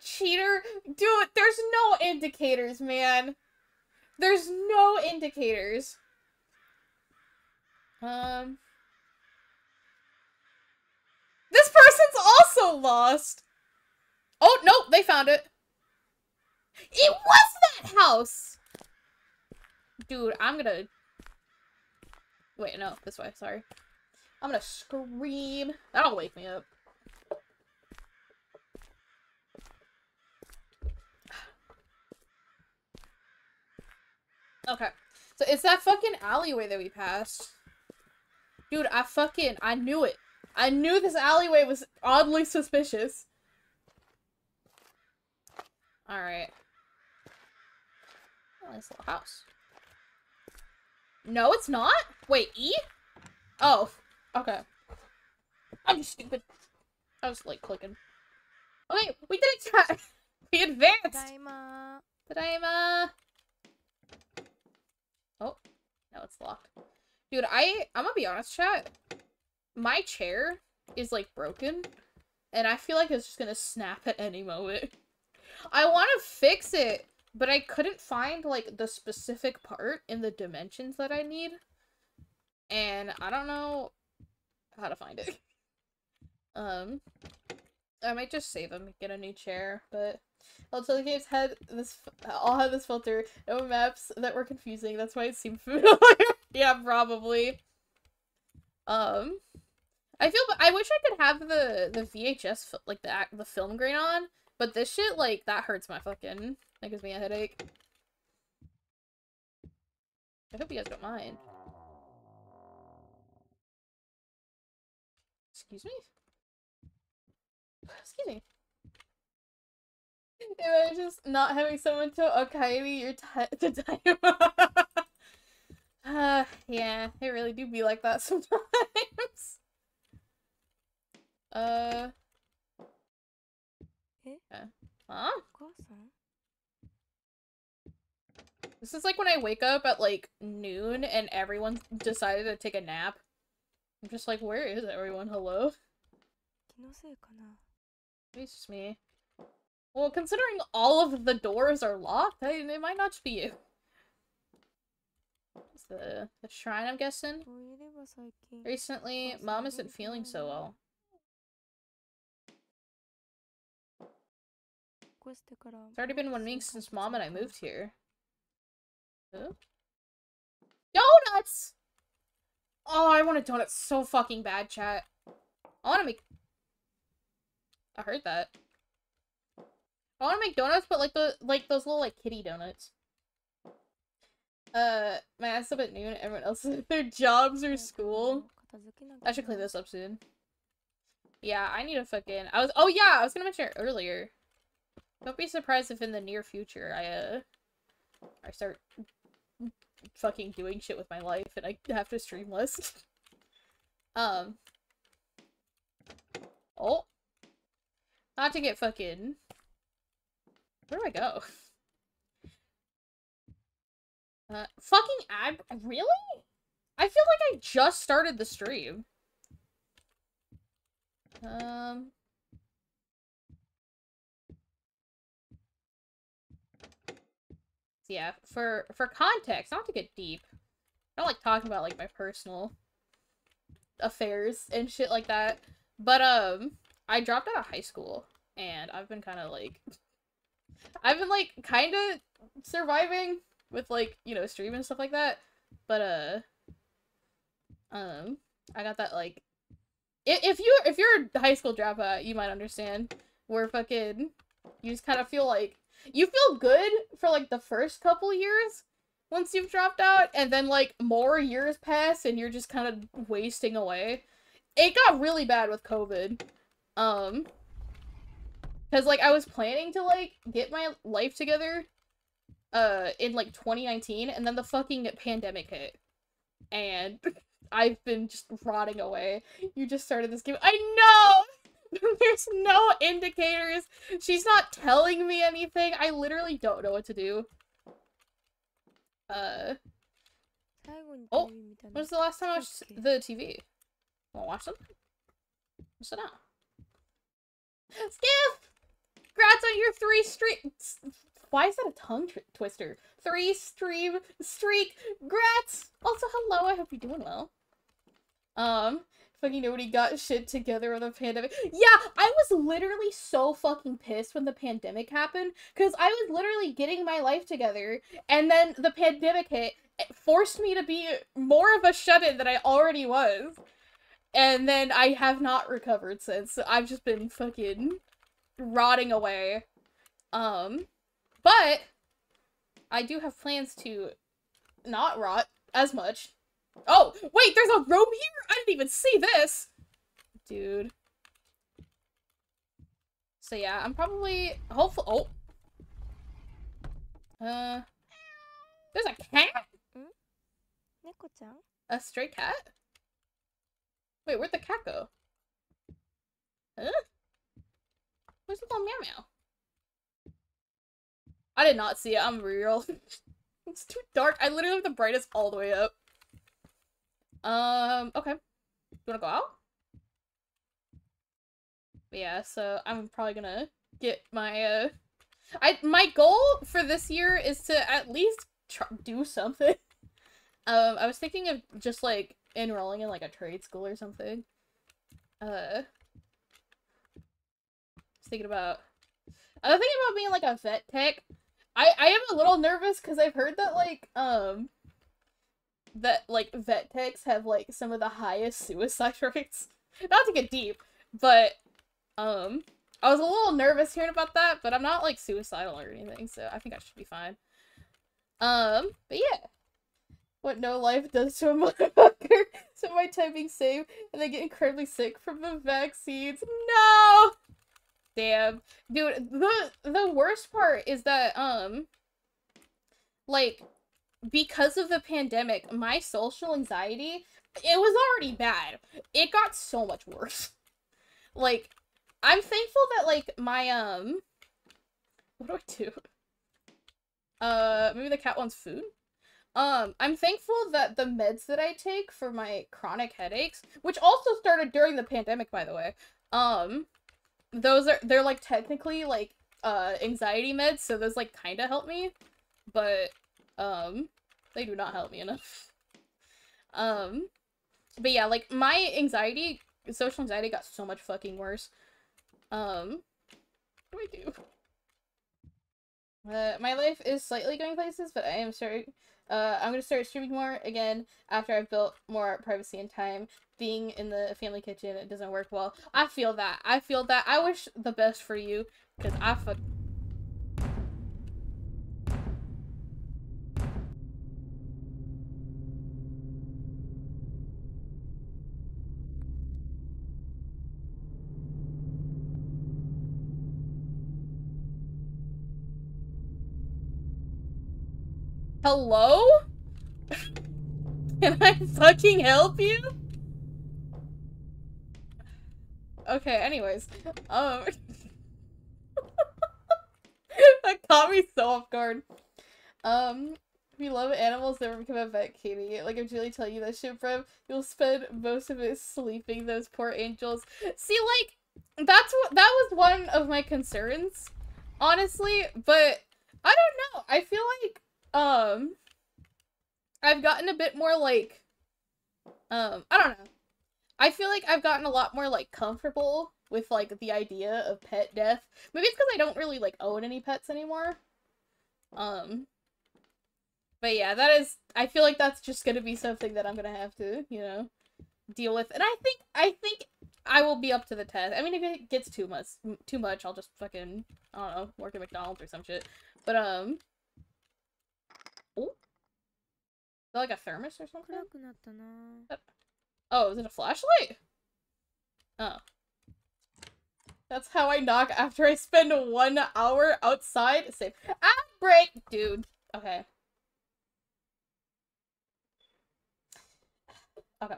Cheater? Dude, there's no indicators, man. There's no indicators. This person's also lost! Oh, nope, they found it. It was that house! Dude, I'm gonna... Wait, no, this way, sorry. I'm gonna scream. That'll wake me up. Okay, so it's that fucking alleyway that we passed. Dude, I knew it. I knew this alleyway was oddly suspicious. Alright. Oh, nice little house. No, it's not? Wait, E? Oh, okay. I'm just stupid. I was, like, clicking. Okay, we did it! Try. We advanced! Tadaima! Tadaima! Oh, no, it's locked. Dude, I'm gonna be honest, chat. My chair is, like, broken. And I feel like it's just gonna snap at any moment. I want to fix it, but I couldn't find, like, the specific part in the dimensions that I need. And I don't know how to find it. I might just save them and get a new chair, but... Also, the games had this- all had this filter. No maps that were confusing, that's why it seemed familiar. Yeah, probably. I wish I could have the VHS, like, the film grain on. But this shit, like, that hurts my fucking... That gives me a headache. I hope you guys don't mind. Excuse me? Excuse me. Imagine just not having someone tell Okaeri your time. Yeah, it really do be like that sometimes. Huh? This is like when I wake up at like noon and everyone's decided to take a nap. I'm just like, where is everyone? Hello? Maybe it's just me. Well, considering all of the doors are locked, it might not just be you. It's the shrine, I'm guessing. Recently, Mom isn't feeling so well. It's already been 1 week since Mom and I moved here. Huh? Donuts! Oh, I want a donut so fucking bad, chat. I want to make... I heard that. I want to make donuts, but like those little like kitty donuts. My ass up at noon. Everyone else is at their jobs or school. I should clean this up soon. Yeah, I need a fucking. Oh yeah, I was gonna mention it earlier. Don't be surprised if in the near future I start fucking doing shit with my life and I have to stream less. Oh. Not to get fucking... Where do I go? Fucking ab- Really? I feel like I just started the stream. Yeah, for context, not to get deep. I don't like talking about, like, my personal affairs and shit like that. But, I dropped out of high school, and I've been kind of, like... I've been, like, kind of surviving with, like, you know, stream and stuff like that. But, I got that, like... If you're a high school dropout, you might understand. Where fucking... You just kind of feel, like... You feel good for, like, the first couple years once you've dropped out. And then, like, more years pass and you're just kind of wasting away. It got really bad with COVID. Because, like, I was planning to, like, get my life together, in, like, 2019, and then the fucking pandemic hit. And I've been just rotting away. You just started this game. I know! There's no indicators! She's not telling me anything! I literally don't know what to do. Oh! When was the last time I watched the TV? Wanna watch something? What's it now? Skiff! Congrats on your 3 stream. Why is that a tongue twister? 3 stream streak. Grats. Also, hello. I hope you're doing well. Fucking nobody got shit together on the pandemic. Yeah, I was literally so fucking pissed when the pandemic happened because I was literally getting my life together, and then the pandemic hit. It forced me to be more of a shut-in than I already was. And then I have not recovered since, so I've just been fucking rotting away. But I do have plans to not rot as much. Oh, wait, there's a room here? I didn't even see this! Dude. So yeah, I'm probably hopeful- oh. There's a cat? A stray cat? Wait, where'd the cat go? Huh? Where's the little meow meow? I did not see it. I'm real. It's too dark. I literally have the brightest all the way up. Okay. You wanna go out? Yeah, so I'm probably gonna get my, my goal for this year is to at least do something. I was thinking of just, like, enrolling in, like, a trade school or something. I was thinking about being, like, a vet tech. I am a little nervous because I've heard that, like, vet techs have, like, some of the highest suicide rates. Not to get deep, but, I was a little nervous hearing about that, but I'm not, like, suicidal or anything, so I think I should be fine. But yeah. What no life does to a motherfucker. sugar, so my timing's safe, and I get incredibly sick from the vaccines. No! Damn. Dude, the worst part is that, like, because of the pandemic, my social anxiety, it was already bad. It got so much worse. Like, I'm thankful that, like, my, what do? Maybe the cat wants food? I'm thankful that the meds that I take for my chronic headaches, which also started during the pandemic, by the way, those are, they're, like, technically, like, anxiety meds, so those, like, kinda help me, but, they do not help me enough. But yeah, like, my anxiety, social anxiety got so much fucking worse. What do I do? My life is slightly going places, but I am starting, I'm gonna start streaming more again after I've built more privacy and time. Being in the family kitchen, it doesn't work well. I feel that. I feel that. I wish the best for you, because I fuck. Hello? Can I fucking help you? Okay, anyways. That caught me so off guard. We love animals, never become a vet, Katie. Like, if Julie tell you that shit, bro, you'll spend most of it sleeping, those poor angels. See, like, that's what, that was one of my concerns, honestly, but I don't know. I feel like I've gotten a bit more, like, I don't know. I feel like I've gotten a lot more, like, comfortable with, like, the idea of pet death. Maybe it's because I don't really, like, own any pets anymore. But yeah, that is, I feel like that's just gonna be something that I'm gonna have to, you know, deal with. And I think I will be up to the test. I mean, if it gets too much, I'll just fucking, I don't know, work at McDonald's or some shit. But, oh, is that like a thermos or something? Oh, is it a flashlight? Oh. That's how I knock after I spend 1 hour outside. Safe. Ah, break, dude. Okay. Okay.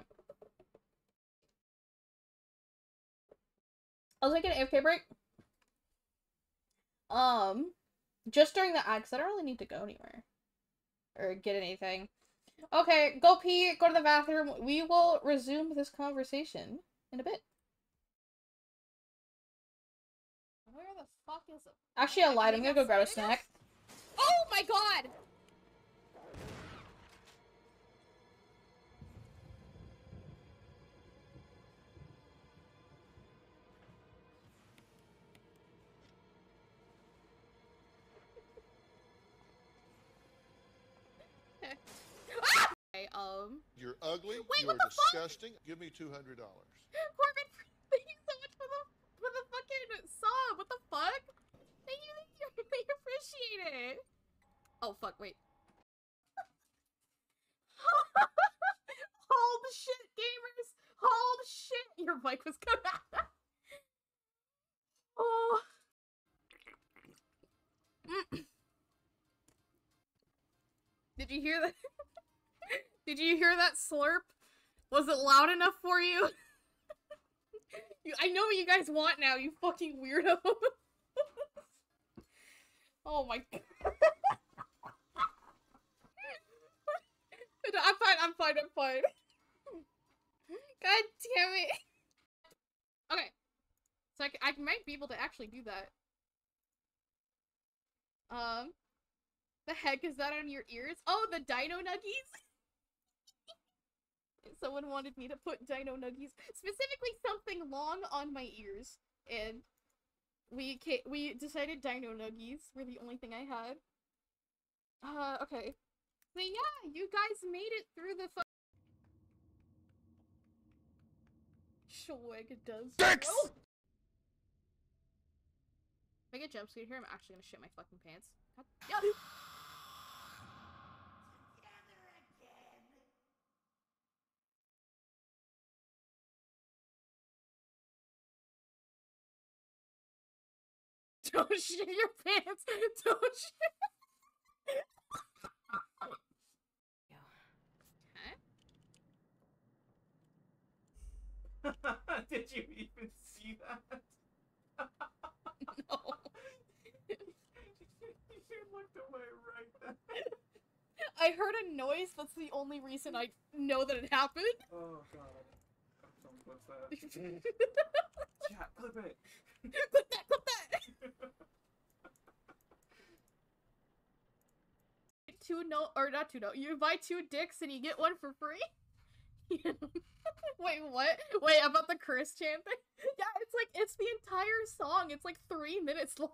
I was taking an AFK break. Just during the ad, because I don't really need to go anywhere. Or get anything. Okay, go pee, go to the bathroom. We will resume this conversation in a bit. Where the fuck is it? Actually, I lied. I'm gonna go grab a snack. Oh my god! You're ugly. Wait, you're disgusting. Fuck? Give me $200. Corbin, thank you so much for the fucking sub. What the fuck? Thank you. Appreciate it. Oh fuck, wait. Hold shit, gamers. Hold shit. Your mic was cut out. Oh. Did you hear that? Did you hear that slurp? Was it loud enough for you? I know what you guys want now, you fucking weirdo. Oh my god. I'm fine. God damn it. Okay. So I might be able to actually do that. The heck is that on your ears? Oh, the dino nuggies? Someone wanted me to put dino nuggies, specifically something long on my ears, and we decided dino nuggies were the only thing I had. Okay. But yeah, you guys made it through the fuck. Swag does. Oh! If I get jump scared here, I'm actually gonna shit my fucking pants. Yeah. Don't shit your pants. Don't shit. Did you even see that? No. You looked away right then. I heard a noise. That's the only reason I know that it happened. Oh god. What's that? Yeah, clip it. Clip that. Clip that. You buy two dicks and you get one for free. Wait, what? Wait, about the curse chant thing? Yeah, it's like, it's the entire song. It's like 3 minutes long.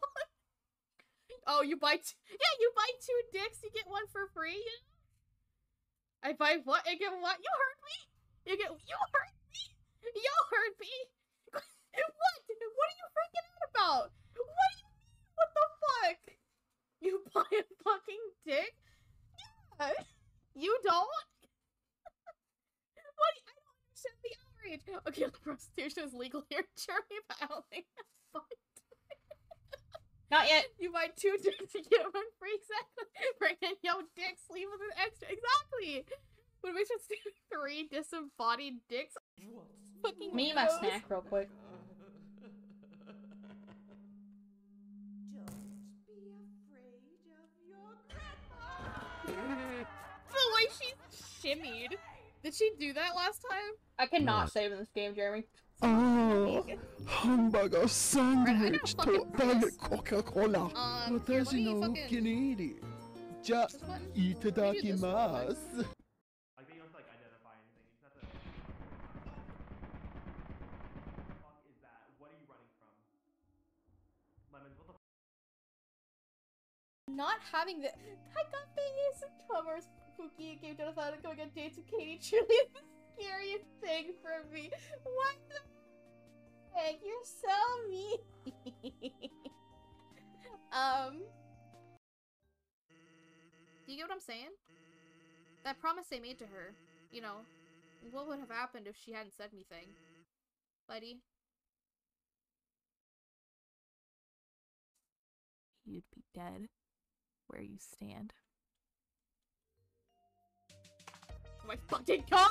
Oh, you buy two dicks, you get one for free. I buy what? I get what? You heard me? You heard me? You heard me? What? What are you freaking out about? What do you mean? What the fuck? You buy a fucking dick? Yeah. You don't? What? I don't understand the outrage. Okay, the prostitution is legal here, Jeremy, but I don't think that's fine. Not yet. You buy two dicks to get one free, exactly. Bring in your dicks, leave with an extra. Exactly. But we should see 3 disembodied dicks. Fucking me and my snack real quick. Don't be afraid of your grandma. The way she shimmied. Did she do that last time? I cannot save in this game, Jeremy. Oh, hamburger sandwich to diet Coca-Cola. Watashi no okiniri. Ja, itadakimasu. Like, you don't have to, like, identify anything. You just have to... What the fuck is that? What are you running from? Lemons, what the fuck? Not having the... I got the ASM drummers. Fuki came down and going on dates with Katie Chili. The scariest thing for me. What the heck? You're so mean. Do you get what I'm saying? That promise they made to her. You know, what would have happened if she hadn't said anything? Buddy? You'd be dead where you stand. Oh my fucking god!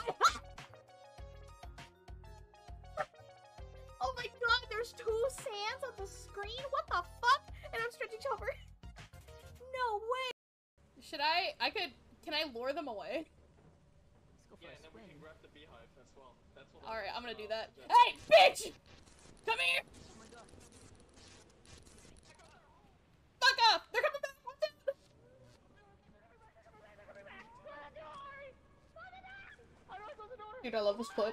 Oh my god, there's 2 sands on the screen? What the fuck? And I'm stretching over. No way! Should I could... Can I lure them away? Yeah, and then we can grab the beehive as well. That's what. Alright, I'm gonna do that. Hey, bitch! Come here! Oh my god. Fuck off! They're coming back! Dude, I love this clip.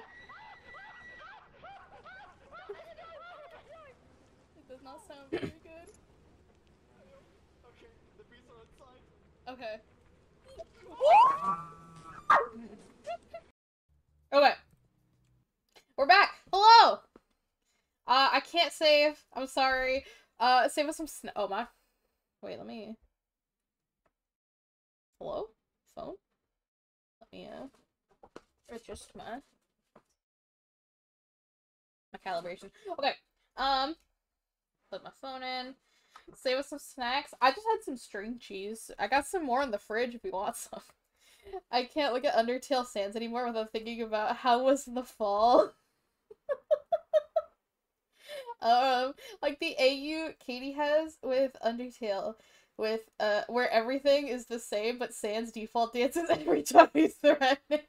It does not sound very good. Okay, the bees are outside. Okay. Okay. We're back! Hello! I can't save. I'm sorry. Save us some snow. Oh, my. Wait, let me... Hello? Phone? Let me, It's just my calibration. Okay, put my phone in. Save us some snacks. I just had some string cheese. I got some more in the fridge if you want some. I can't look at Undertale Sands anymore without thinking about how was the fall. Like the AU Katie has with Undertale. With, where everything is the same, but Sans default dances every time he's threatening.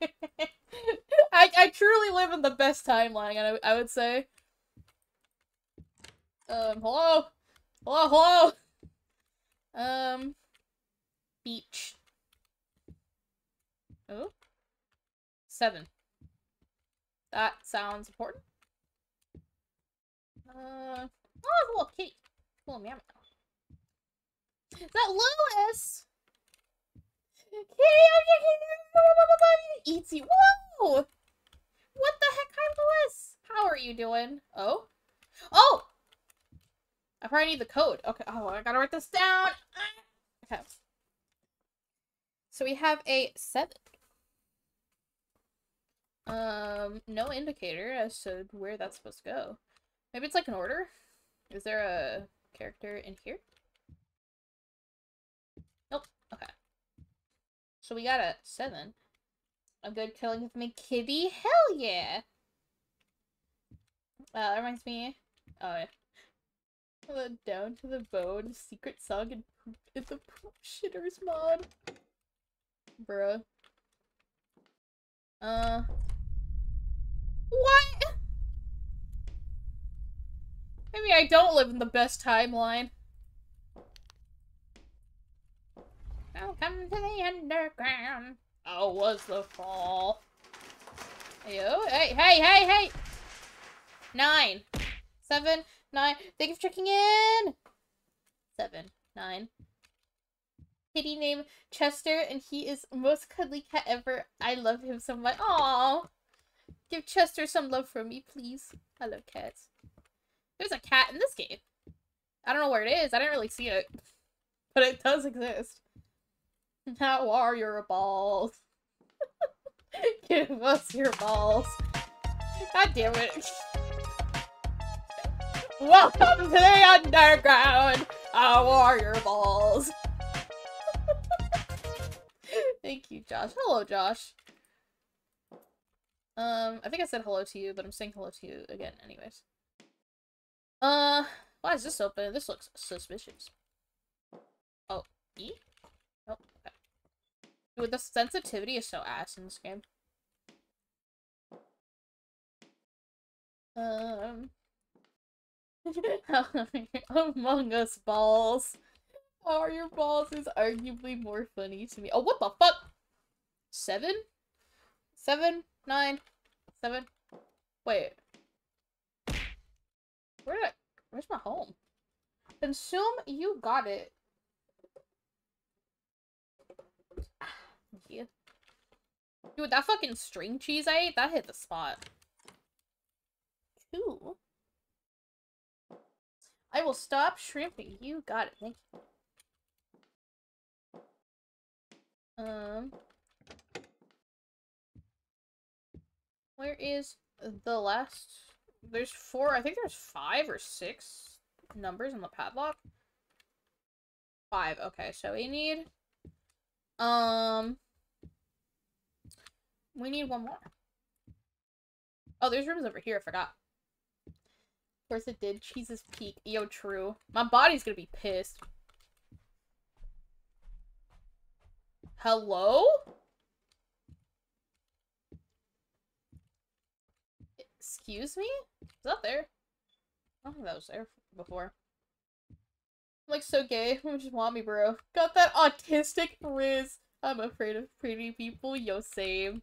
I truly live in the best timeline, I would say. Hello? Hello, hello! Beach. Oh? 7. That sounds important. Oh, it's a little kitty. A little mammoth. Is that Lewis? Kitty, eats you. Whoa! What the heck? Hi, Lewis. How are you doing? Oh? Oh! I probably need the code. Okay. Oh, I gotta write this down. Okay. So we have a 7. No indicator as to where that's supposed to go. Maybe it's like an order? Is there a... character in here? Nope. Okay. So we got a 7. A good killing with my kitty? Hell yeah! Wow, that reminds me... Oh, yeah. Down to the bone secret song in the poop shitters mod. Bruh. What? Maybe I don't live in the best timeline. Welcome to the underground. Oh, was the fall. Yo, hey, hey, hey, hey! 9. 7, 9. Thank you for checking in! 7, 9. Kitty named Chester, and he is the most cuddly cat ever. I love him so much. Aww! Give Chester some love from me, please. I love cats. There's a cat in this game. I don't know where it is. I didn't really see it. But it does exist. How are your balls? Give us your balls. God damn it. Welcome to the underground! How are your balls? Thank you, Josh. Hello, Josh. I think I said hello to you, but I'm saying hello to you again anyways. Why is this open? This looks suspicious. Oh, E? Nope. Okay. Dude, the sensitivity is so ass in this game. Among Us balls. Are your balls is arguably more funny to me. Oh, what the fuck? 7? 7, 9, 7. Wait. Where's my home? Consume, you got it. Yeah. Dude, that fucking string cheese I ate, that hit the spot. 2. I will stop shrimping. You got it. Thank you. Where is the last? There's 4. I think there's 5 or 6 numbers in the padlock. 5. Okay, so we need one more. Oh, there's rooms over here. I forgot. Of course it did. Jesus peak. Yo, true. My body's gonna be pissed. Hello? Excuse me? Is that there? I don't think that was there before. I'm like so gay. Just want me, bro. Got that autistic riz. I'm afraid of pretty people. Yo, same.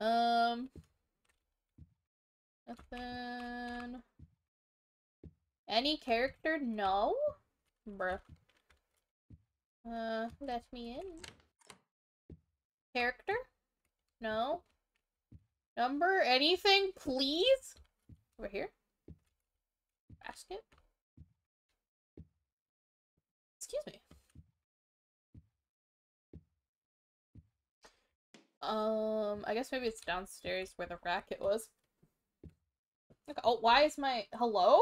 Nothing. Any character? No? Bruh. Let me in. Character? No. Number? Anything, please? Over here? Basket? Excuse me. I guess maybe it's downstairs where the racket was. Okay. Oh, why is my... Hello?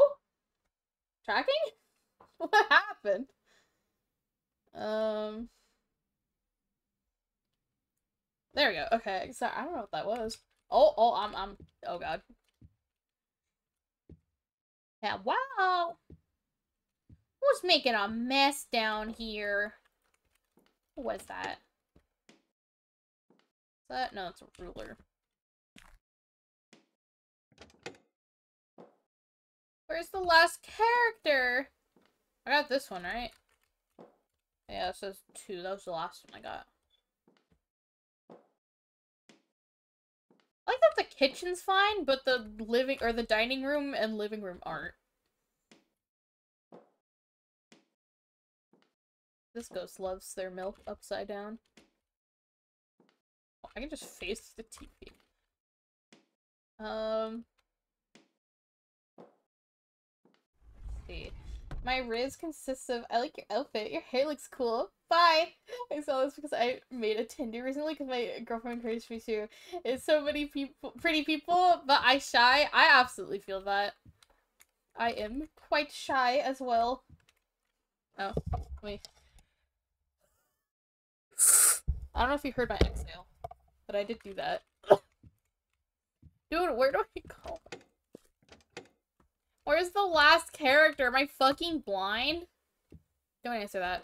Tracking? What happened? There we go. Okay, so I don't know what that was. Oh, I'm oh god. Yeah, wow. Who's making a mess down here? Who was that? Is that? No, it's a ruler. Where's the last character? I got this one, right? Yeah, it says 2. That was the last one I got. I like that the kitchen's fine, but the living or the dining room and living room aren't. This ghost loves their milk upside down. Oh, I can just face the TV. Let's see. My riz consists of, I like your outfit, your hair looks cool, bye! I saw this because I made a Tinder recently because my girlfriend encouraged me to. It's so many people, pretty people, but I shy. I absolutely feel that. I am quite shy as well. Oh, wait. I don't know if you heard my exhale, but I did do that. Dude, where do I go? Where's the last character? Am I fucking blind? Don't answer that.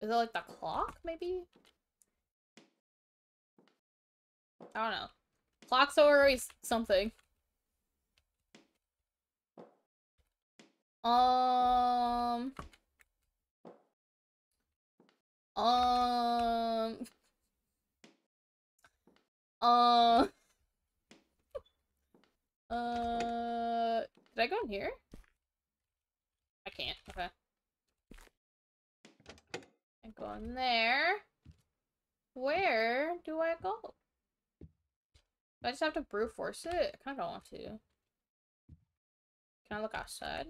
Is it like the clock, maybe? I don't know. Clock's always something. Did I go in here? I can't. Okay. I go in there. Where do I go? Do I just have to brute force it? I kind of don't want to. Can I look outside?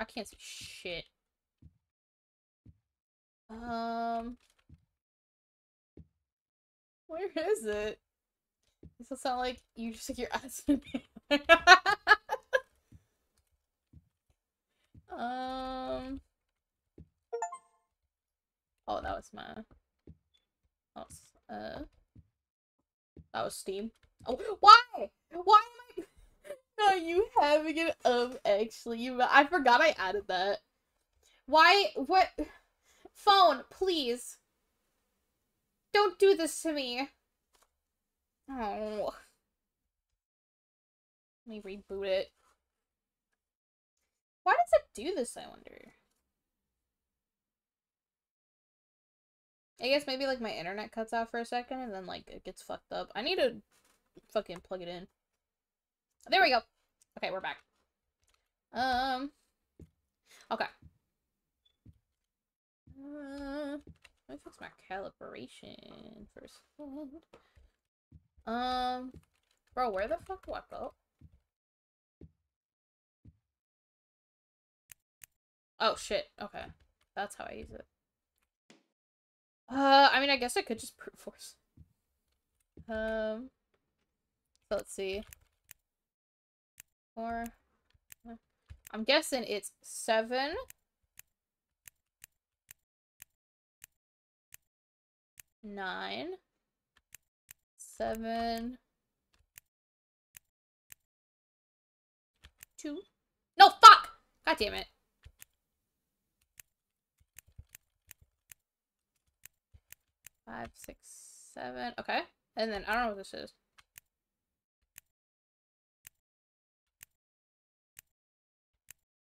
I can't see shit. Where is it? This will sound like you just stick your ass in there. Oh, that was my... That was, that was Steam. Oh, why? Why am I... No, you having it up, actually. I forgot I added that. Why? What? Phone, please. Don't do this to me. Oh. Let me reboot it. Why does it do this, I wonder? I guess maybe, like, my internet cuts out for a second and then, like, it gets fucked up. I need to fucking plug it in. There we go. Okay, we're back. Okay. Let me fix my calibration first. Bro, where the fuck do I go? Oh, shit. Okay. That's how I use it. I mean, I guess I could just brute force. So let's see. Or... I'm guessing it's 7. Nine. 7. 2. No, fuck! God damn it. Five, 6, 7. Okay. And then I don't know what this is.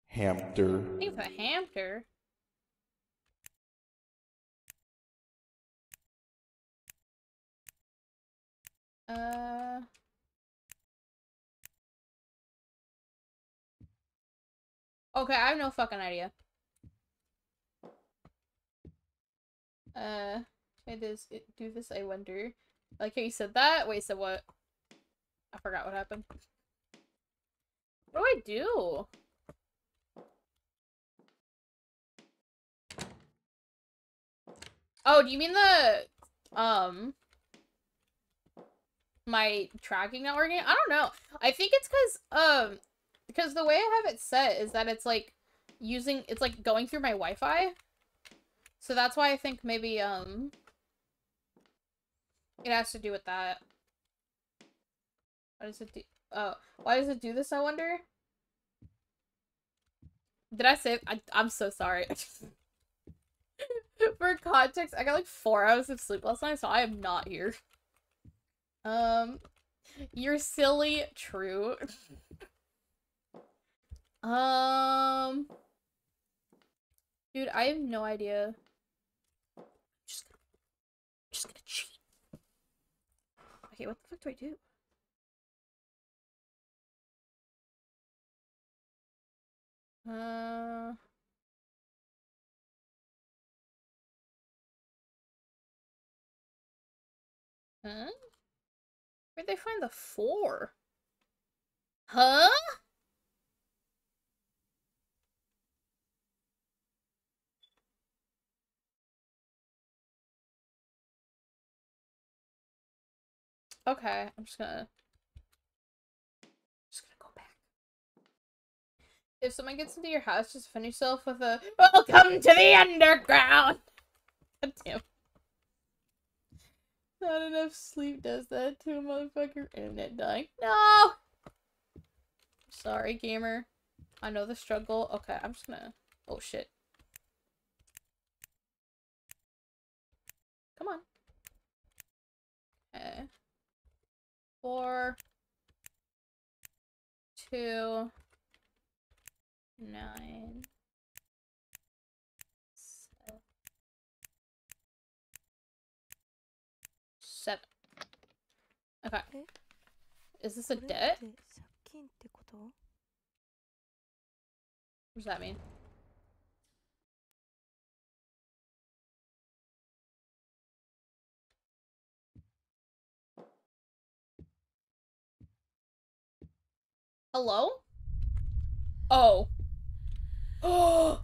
Hamster. I think it's a hamster. Okay, I have no fucking idea. Does it do this, I wonder? Like how you said that? Wait, so what? I forgot what happened. What do I do? Oh, do you mean the... My tracking not working? I don't know. I think it's because the way I have it set is that it's like using... It's like going through my Wi-Fi. So that's why I think maybe, it has to do with that. What does it do? Oh, why does it do this, I wonder? Did I say it? I'm so sorry. For context, I got like 4 hours of sleep last night, so I am not here. You're silly, true. Dude, I have no idea. I'm just gonna cheat. Okay, what the fuck do I do? Huh? Where'd they find the 4? Huh? Okay, I'm just gonna go back. If someone gets into your house, just finish yourself with a "Welcome to the underground." God damn. Not enough sleep does that to a motherfucker. Internet dying. No. Sorry, gamer. I know the struggle. Okay, I'm just gonna. Oh shit. Come on. Okay. 4, 2, 9, 7. Okay. Is this a debt? What does that mean? Hello? Oh. Oh.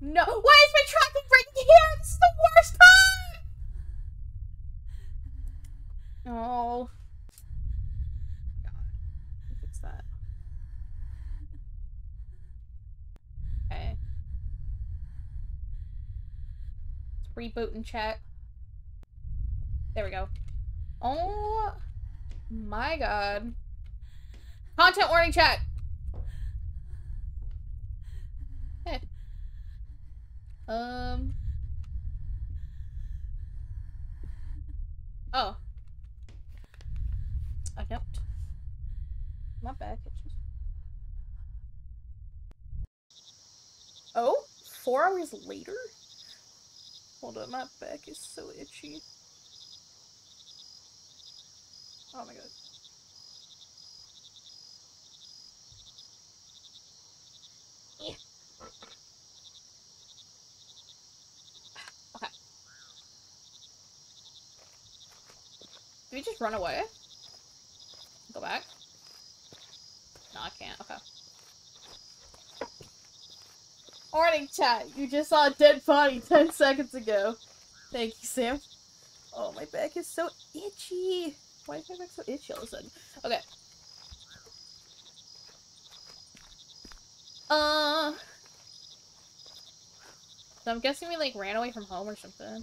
No. Why is my tracking right here? This is the worst time! Oh. God. What's that? Okay. Let's reboot and chat. There we go. Oh. My God. Content warning chat! Hey. Oh. I don't. My back itches. Oh? 4 hours later? Hold up, my back is so itchy. Oh my God. Did we just run away? Go back? No, I can't. Okay. Morning chat! You just saw a dead body 10 seconds ago. Thank you, Sam. Oh, my back is so itchy. Why is my back so itchy all of a sudden? Okay. So I'm guessing we, like, ran away from home or something.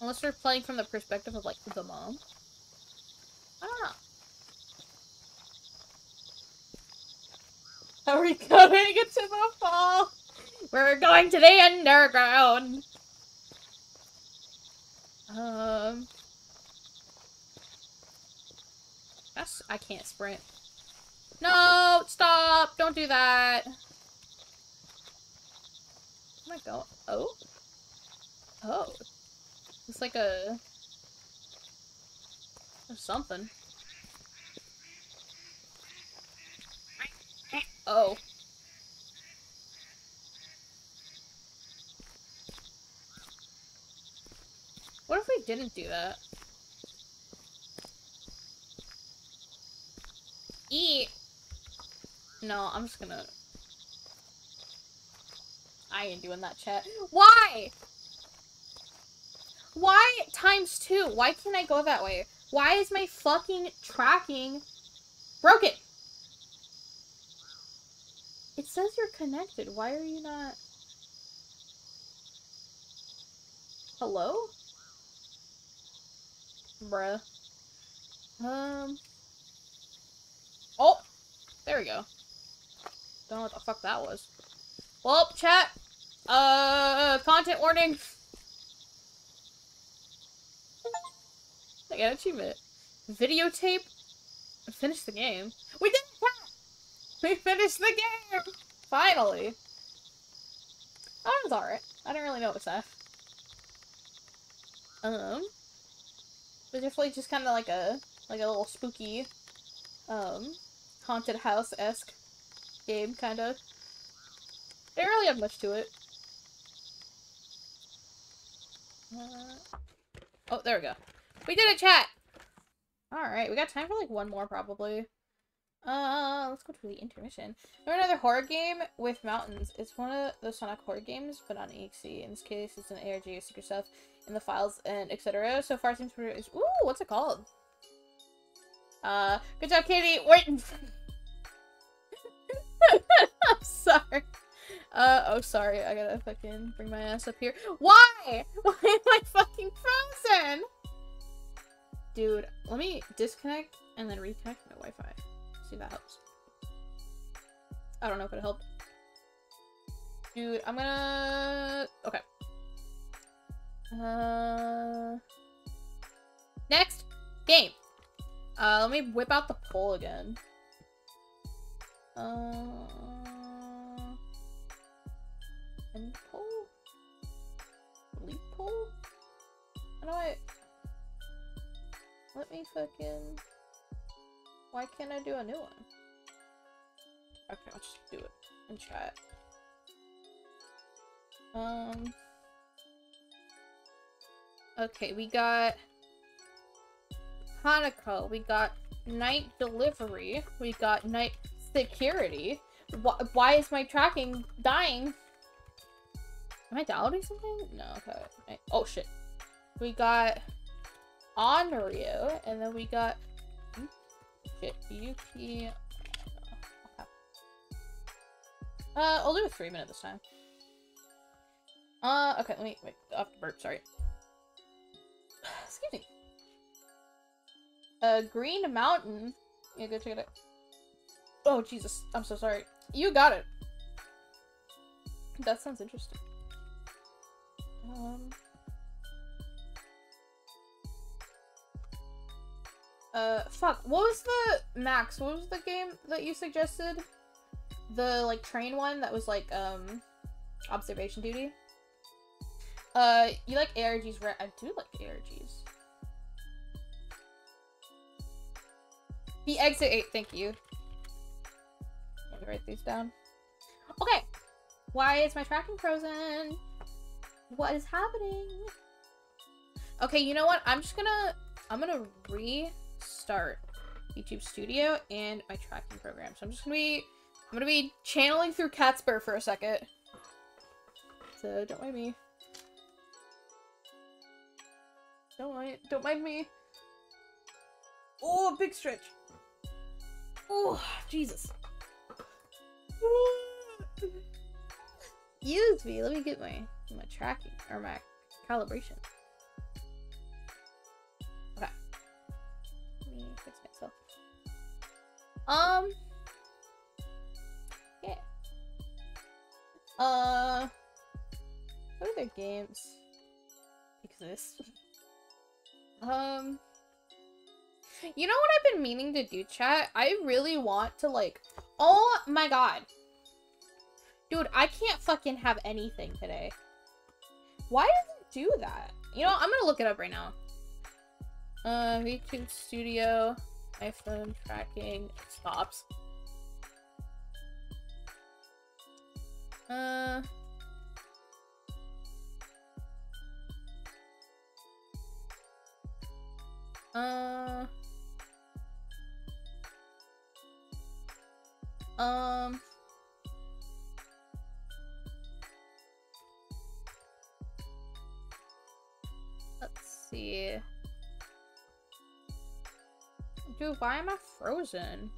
Unless we're playing from the perspective of, like, the mom. I don't know. How are we going to the fall? We're going to the underground! That's- I can't sprint. No! Stop! Don't do that! Where am I going? Oh? Oh. It's like a... There's something. Oh. What if we didn't do that? Eat! No, I'm just gonna... I ain't doing that chat. Why?! Why ×2? Why can't I go that way? Why is my fucking tracking broken? It says you're connected. Why are you not? Hello? Bruh. Oh! There we go. Don't know what the fuck that was. Well, chat! Content warning! I got an achievement. Videotape. Finish the game. We did it! We finished the game! Finally! That was alright. I didn't really know it was that. It was definitely just kind of like a little spooky, haunted house-esque game, kind of. They didn't really have much to it. Oh, there we go. We did a chat! Alright, we got time for like one more probably. Let's go to the intermission. There another horror game with mountains. It's one of those Sonic horror games, but on EXE. In this case, it's an ARG or secret stuff in the files and etc. So far, seems pretty. Ooh, what's it called? Good job, Katie. Wait. I'm sorry. Oh, sorry. I gotta fucking bring my ass up here. Why? Why am I fucking frozen? Dude, let me disconnect and then reconnect my Wi-Fi. See if that helps. I don't know if it helped. Dude, I'm gonna... Okay. Next game. Let me whip out the poll again. End poll? Delete poll? How do I... Let me fucking... Why can't I do a new one? Okay, I'll just do it in chat. Okay, we got... Hanako, we got Night Delivery, we got Night Security. Why is my tracking dying? Am I downloading something? No, okay. Oh shit. We got Onryo, and then we got shit, Yuki. I'll do a 3-minute this time. Okay, let me wait. Off the burp, sorry. Excuse me. Green Mountain. Yeah, go check it out. Oh Jesus, I'm so sorry. You got it. That sounds interesting. Fuck. What was the Max? What was the game that you suggested? The like train one that was like observation duty. You like ARGs, right? I do like ARGs. The Exit 8. Thank you. Let me write these down. Okay. Why is my tracking frozen? What is happening? Okay, you know what? I'm gonna restart VTube Studio and my tracking program. So I'm gonna be channeling through Catspur for a second. So don't mind me. Don't mind me. Oh, big stretch. Oh, Jesus. Use me. Let me get my tracking or my calibration. Okay. Let me fix myself. Yeah. What other games exist? You know what I've been meaning to do, chat? I really want to, like... Oh my god. Dude, I can't fucking have anything today. Why does it do that? You know, I'm gonna look it up right now. VTube Studio, iPhone tracking, stops. Let's see. Dude, why am I frozen?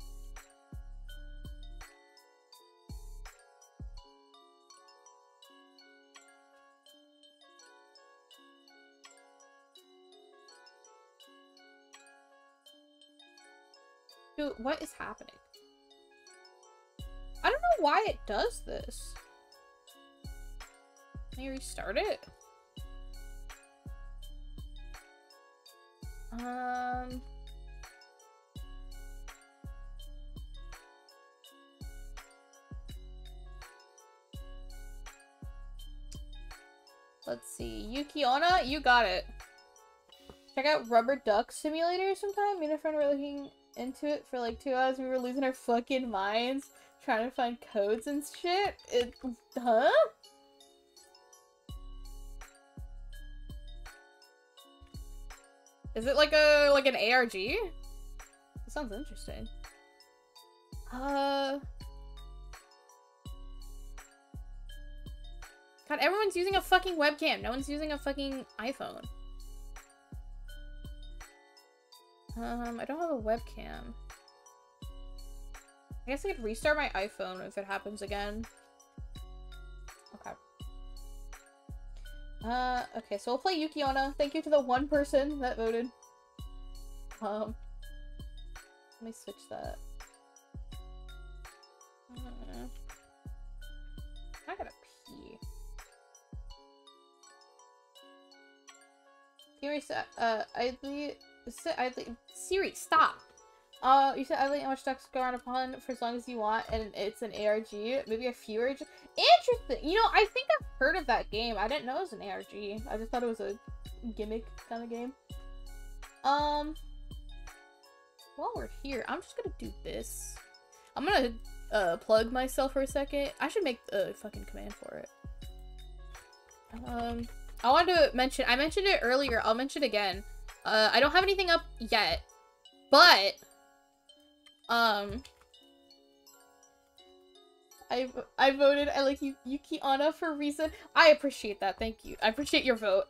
Dude, what is happening? I don't know why it does this. Can I restart it? Let's see. Yuki Onna, you got it. Check out Rubber Duck Simulator sometime. Me and a friend were looking into it for like 2 hours. We were losing our fucking minds trying to find codes and shit. It, huh? Is it like an ARG? That sounds interesting. God, everyone's using a fucking webcam. No one's using a fucking iPhone. I don't have a webcam. I guess I could restart my iPhone if it happens again. Okay. Okay, so we'll play Yuki Onna. Thank you to the one person that voted. Let me switch that. I gotta pee. Siri, Siri, stop! You said idly and watch ducks go on upon for as long as you want, and it's an ARG, maybe a few ARG. Interesting! You know, I think I've heard of that game. I didn't know it was an ARG. I just thought it was a gimmick kind of game. While we're here, I'm just gonna do this. I'm gonna plug myself for a second. I should make a fucking command for it. I wanted to mention, I mentioned it earlier, I'll mention it again. I don't have anything up yet, but I voted I like Yuki Onna for a reason. I appreciate that. Thank you. I appreciate your vote.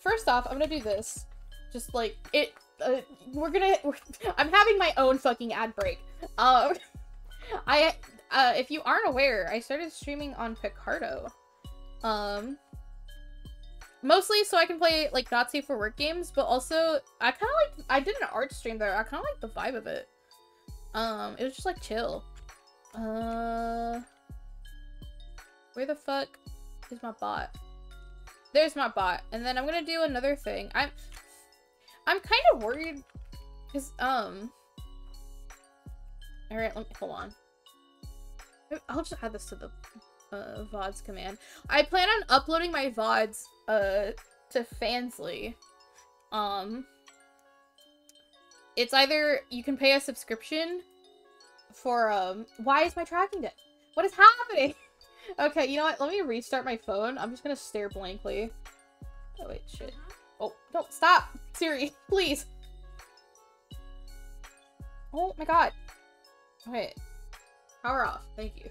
First off, I'm gonna do this. Just like it. I'm having my own fucking ad break. If you aren't aware, I started streaming on Picarto. Mostly so I can play, like, not safe for work games, but also, I kind of like, I did an art stream there, I kind of like the vibe of it. It was just, like, chill. Where the fuck is my bot? There's my bot, and then I'm gonna do another thing. I'm kind of worried, because, alright, let me, hold on. I'll just add this to the VODs command. I plan on uploading my VODs to Fansly. It's either you can pay a subscription for why is my tracking dead? What is happening? Okay, you know what? Let me restart my phone. I'm just gonna stare blankly. Oh wait, shit. Oh, don't stop, Siri, please. Oh my god. Okay. Power off. Thank you.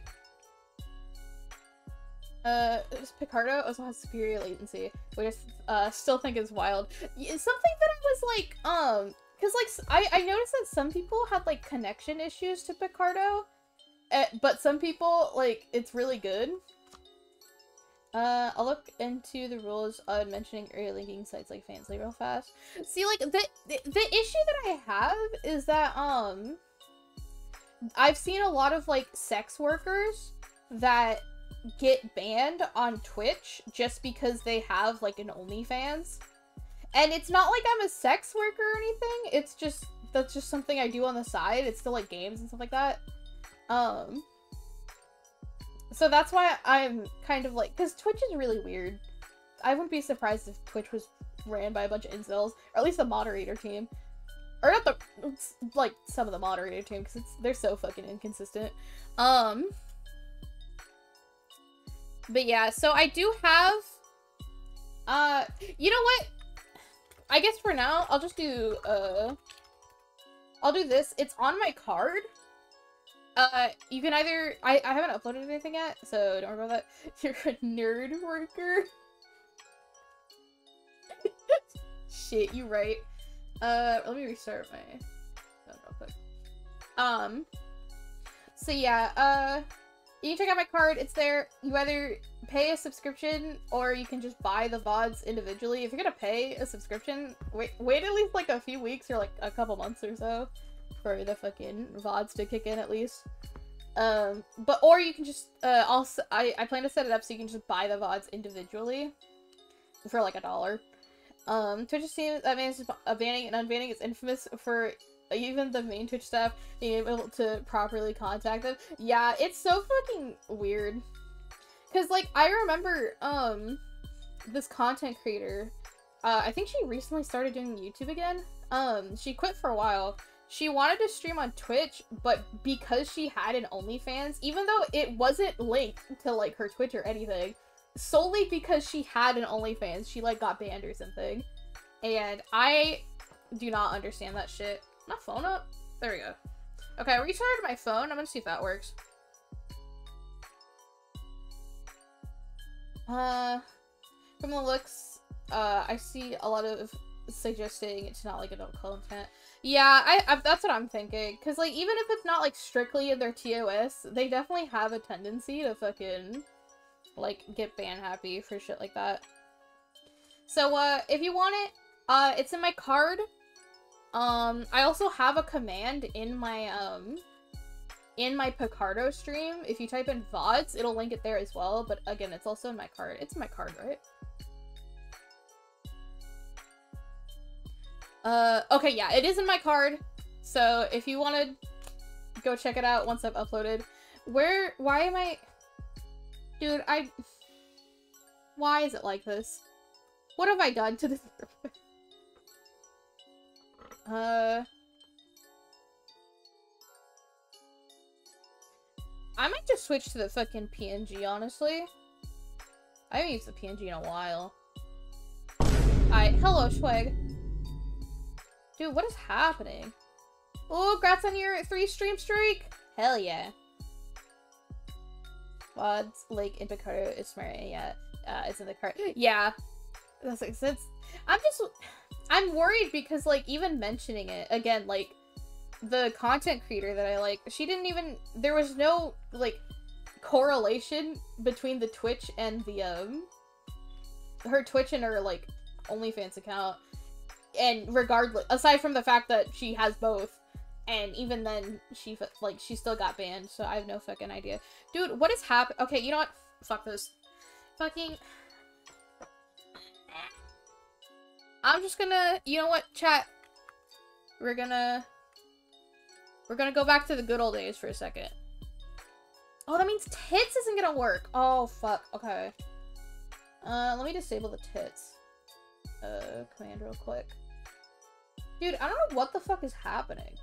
Picarto also has superior latency, which I still think is wild. It's something that I was like, cause like, I noticed that some people had like connection issues to Picarto, but some people, like, it's really good. I'll look into the rules on mentioning earlier linking sites like Fansly real fast. See, like, the issue that I have is that, I've seen a lot of, like, sex workers that get banned on Twitch just because they have like an OnlyFans, and it's not like I'm a sex worker or anything, it's just that's just something I do on the side. It's still like games and stuff like that. So that's why I'm kind of like, because Twitch is really weird. I wouldn't be surprised if Twitch was ran by a bunch of incels, or at least the moderator team, or not the like some of the moderator team, because they're so fucking inconsistent. But yeah, so I do have, you know what? I guess for now, I'll just do, I'll do this. It's on my card. You can either, I haven't uploaded anything yet, so don't worry about that. You're a nerd worker. Shit, you right. Let me restart my phone real quick. So yeah, you can check out my card, it's there. You either pay a subscription or you can just buy the VODs individually. If you're gonna pay a subscription, wait at least like a few weeks or like a couple months or so for the fucking VODs to kick in at least. But or you can just also I plan to set it up so you can just buy the VODs individually for like $1. Twitch's team that manages banning and unbanning is infamous for even the main Twitch staff being able to properly contact them. Yeah, it's so fucking weird. Cause like, I remember, this content creator, I think she recently started doing YouTube again. She quit for a while. She wanted to stream on Twitch, but because she had an OnlyFans, even though it wasn't linked to like her Twitch or anything, solely because she had an OnlyFans, she like got banned or something. And I do not understand that shit. My phone up? There we go. Okay, I recharged my phone. I'm gonna see if that works. From the looks, I see a lot of suggesting to not like adult content. Yeah, I that's what I'm thinking. Cause like even if it's not like strictly in their TOS, they definitely have a tendency to fucking like get ban happy for shit like that. So if you want it, it's in my card. I also have a command in my Picarto stream. If you type in VODs, it'll link it there as well. But again, it's also in my card. It's in my card, right? Okay, yeah, it is in my card. So if you want to go check it out once I've uploaded. Why am I? Dude, why is it like this? What have I done to this? I might just switch to the fucking PNG, honestly. I haven't used the PNG in a while. Alright, hello, Schwag. Dude, what is happening? Oh, congrats on your 3-stream streak! Hell yeah. Wads Lake in Picarto is smart, and yeah, it's in the cart. Yeah. That's like, I'm worried because, like, even mentioning it, again, like, the content creator that I like, she didn't even, there was no, like, correlation between the Twitch and the, her Twitch and her, like, OnlyFans account, and regardless, aside from the fact that she has both, and even then, she, like, she still got banned, so I have no fucking idea. Dude, what is happening? Okay, you know what? Fuck this. Fucking... I'm just gonna, you know what, chat? We're gonna go back to the good old days for a second. Oh, that means tits isn't gonna work. Oh, fuck. Okay. Let me disable the tits. Command real quick. Dude, I don't know what the fuck is happening.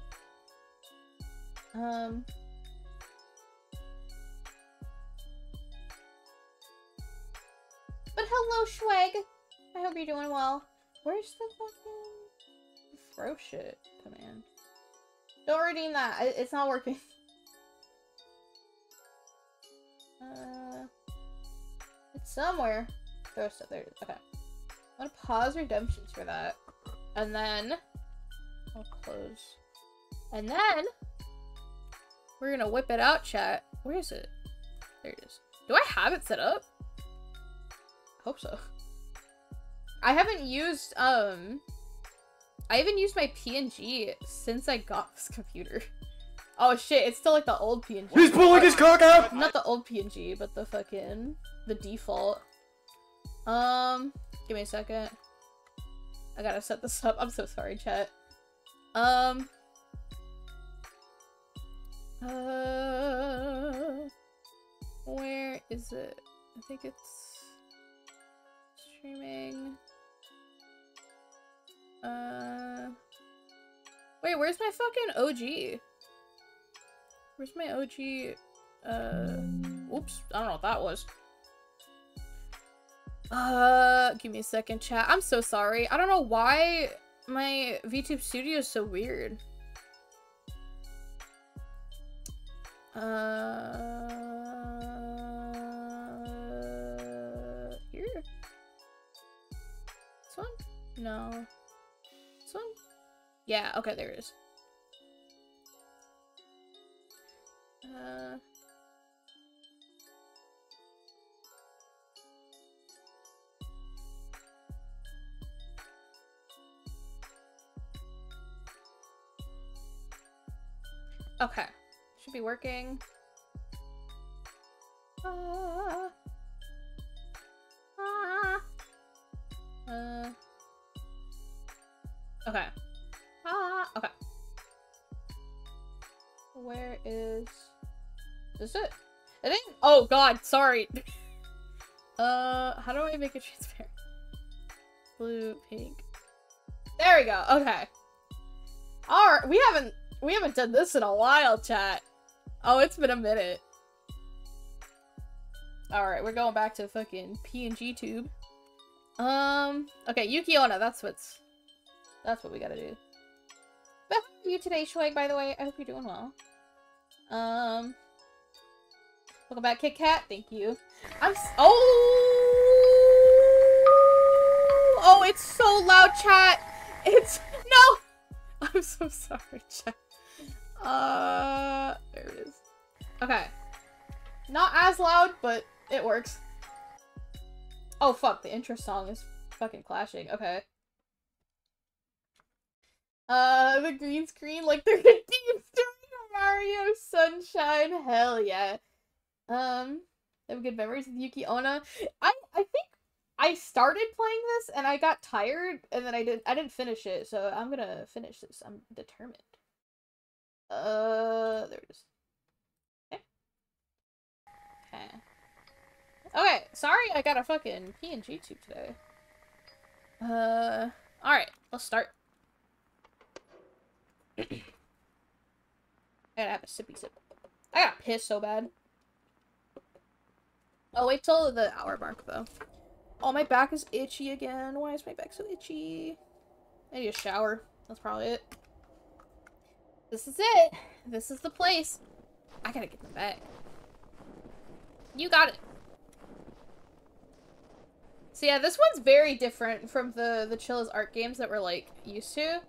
But hello, Schwag. I hope you're doing well. Where's the fucking throw shit command? Don't redeem that. It's not working. It's somewhere. Throw stuff there. Okay. I'm gonna pause redemptions for that. And then I'll close. And then we're gonna whip it out, chat. Where is it? There it is. Do I have it set up? I hope so. I haven't used my PNG since I got this computer. Oh shit, it's still like the old PNG. He's pulling his cock out! Not the old PNG, but the fucking, the default. Give me a second. I gotta set this up. I'm so sorry, chat. Where is it? I think it's streaming. Wait, where's my fucking OG? Where's my OG? Oops, I don't know what that was. Give me a second, chat. I'm so sorry. I don't know why my VTube Studio is so weird. Here? This one? No. This one? Yeah, okay, there it is. Okay, should be working. Okay. Okay. Where is it? I think, oh god, sorry. How do I make it transparent? Blue, pink. There we go, okay. Alright, we haven't done this in a while, chat. Oh, it's been a minute. Alright, we're going back to fucking PNG tube. Okay, Yuki Onna, that's what we gotta do. But how are you today, Swag, by the way? I hope you're doing well. Welcome back, KitCat. Thank you. Oh, it's so loud, chat. No! I'm so sorry, chat. There it is. Okay. Not as loud, but it works. Oh, fuck. The intro song is fucking clashing. Okay. The green screen like they're gonna be doing Mario Sunshine. Hell yeah. I have good memories with Yuki Onna. I think I started playing this and I got tired and then I didn't finish it, so I'm gonna finish this. I'm determined. There it is. Okay. Okay. Okay, sorry I got a fucking PNG tube today. Alright, let's start. I gotta have a sippy sip. I got pissed so bad. Oh, wait till the hour mark though. Oh, my back is itchy again. Why is my back so itchy? I need a shower. That's probably it. This is it. This is the place. I gotta get my back. You got it. So yeah, this one's very different from the Chilla's Art games that we're like used to.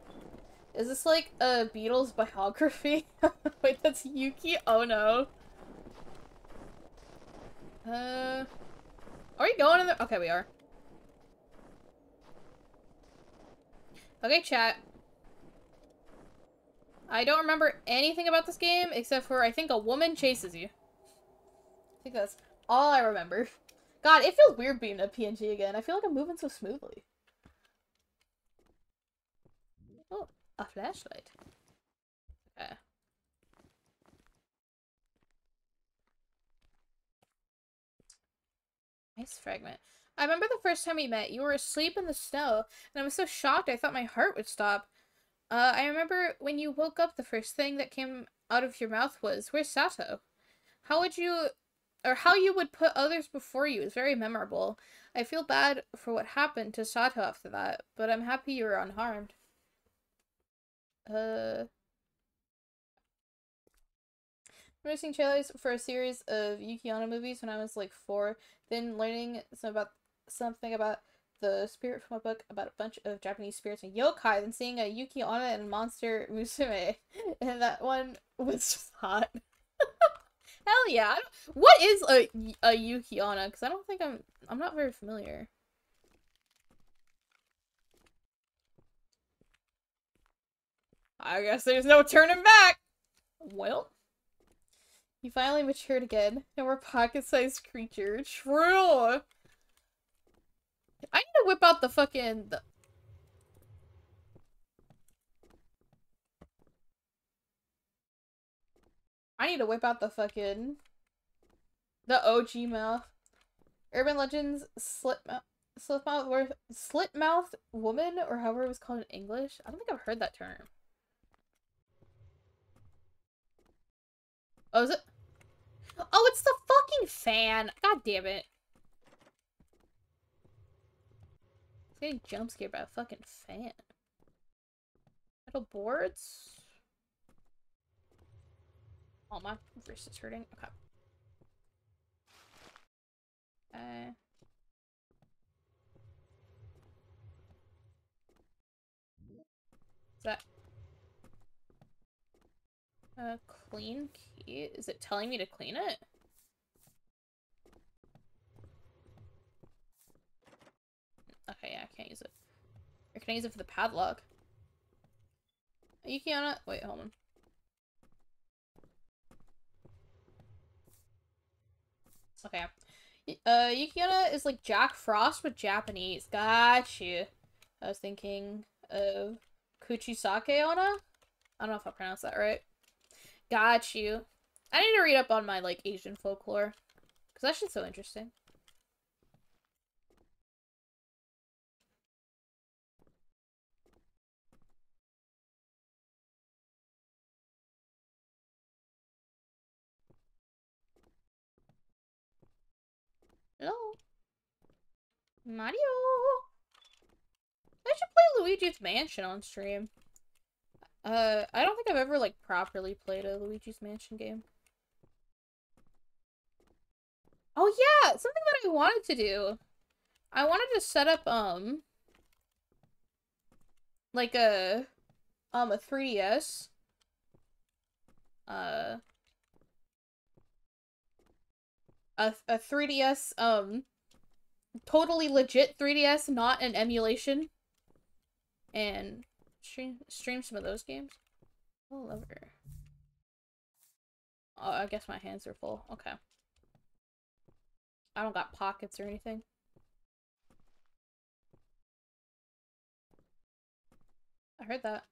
Is this like a Beatles biography? Wait, that's Yuki Ono. Are we going in the- Okay, we are. Okay, chat. I don't remember anything about this game except for I think a woman chases you. I think that's all I remember. God, it feels weird being a PNG again. I feel like I'm moving so smoothly. Oh. A flashlight. Okay. Ice fragment. I remember the first time we met. You were asleep in the snow, and I was so shocked I thought my heart would stop. I remember when you woke up, the first thing that came out of your mouth was, "Where's Sato?" How you would put others before you is very memorable. I feel bad for what happened to Sato after that, but I'm happy you were unharmed. I remember seeing trailers for a series of Yuki Onna movies when I was like 4, then learning something about the spirit from a book about a bunch of Japanese spirits and yokai, then seeing a Yuki Onna and Monster Musume, and that one was just hot. Hell yeah. What is a Yuki Onna? Because I don't think I'm not very familiar. I guess there's no turning back! Well. You finally matured again, and we're a pocket-sized creature. True! I need to whip out the fucking... I need to whip out the fucking... The OG mouth. Urban Legends Slit-mouthed woman, or however it was called in English. I don't think I've heard that term. Oh, is it? Oh, it's the fucking fan! God damn it. I'm getting jump scared by a fucking fan. Metal boards? Oh, my wrist is hurting. Okay. What's that? Clean key? Is it telling me to clean it? Okay, yeah, I can't use it. Or can I use it for the padlock? Yuki Onna? Wait, hold on. Okay. Yuki Onna is like Jack Frost with Japanese. Got you. I was thinking of Kuchisake Ona? I don't know if I pronounced that right. Got you. I need to read up on my, like, Asian folklore. Because that shit's so interesting. Hello? Mario! I should play Luigi's Mansion on stream. I don't think I've ever, like, properly played a Luigi's Mansion game. Oh, yeah! Something that I wanted to do. I wanted to set up, like a 3DS. A 3DS, totally legit 3DS, not an emulation. And stream some of those games. Oh, lover. Oh, I guess my hands are full. Okay. I don't got pockets or anything. I heard that.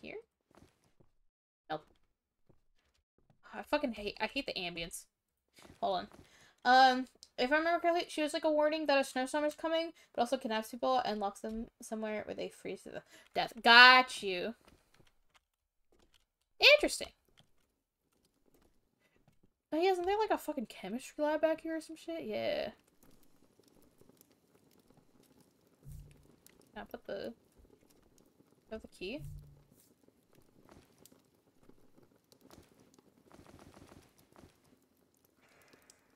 Here? Nope. I fucking hate the ambience. Hold on. If I remember correctly, she was like a warning that a snowstorm is coming, but also kidnaps people and locks them somewhere where they freeze to the death. Got you. Interesting. Oh yeah, isn't there like a fucking chemistry lab back here or some shit? Yeah. Can I put the... I have the key?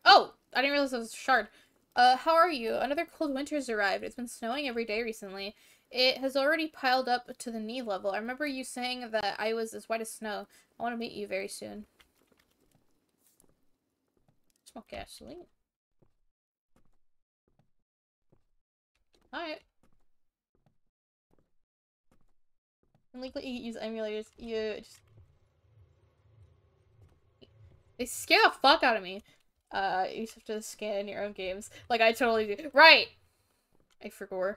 Oh! I didn't realize it was a shard. How are you? Another cold winter's arrived. It's been snowing every day recently. It has already piled up to the knee level. I remember you saying that I was as white as snow. I want to meet you very soon. Smoke gasoline. Alright. Legally use emulators. You just... They scare the fuck out of me. You just have to scan your own games. Like, I totally do. Right! I forgot.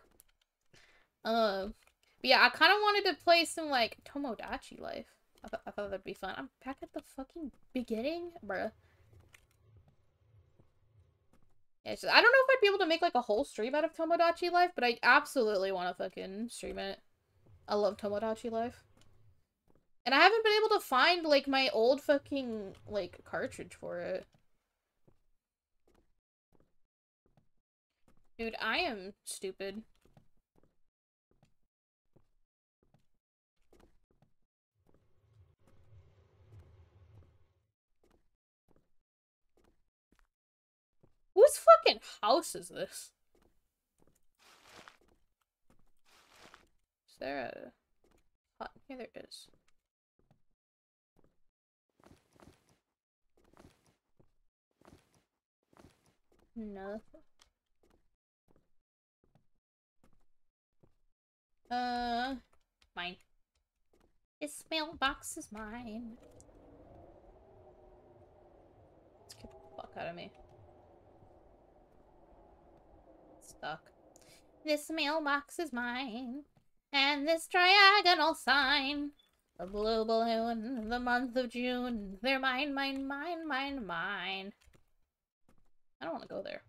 But yeah, I kind of wanted to play some, like, Tomodachi Life. I thought that'd be fun. I'm back at the fucking beginning? Bruh. Yeah, it's just, I don't know if I'd be able to make, like, a whole stream out of Tomodachi Life, but I absolutely want to fucking stream it. I love Tomodachi Life. And I haven't been able to find, like, my old fucking, like, cartridge for it. Dude, I am stupid. Whose fucking house is this? Is there a pot? Here there is. No. Mine. This mailbox is mine. Let's get the fuck out of me. Stuck. This mailbox is mine. And this diagonal sign. A blue balloon, the month of June. They're mine, mine, mine, mine, mine. I don't want to go there.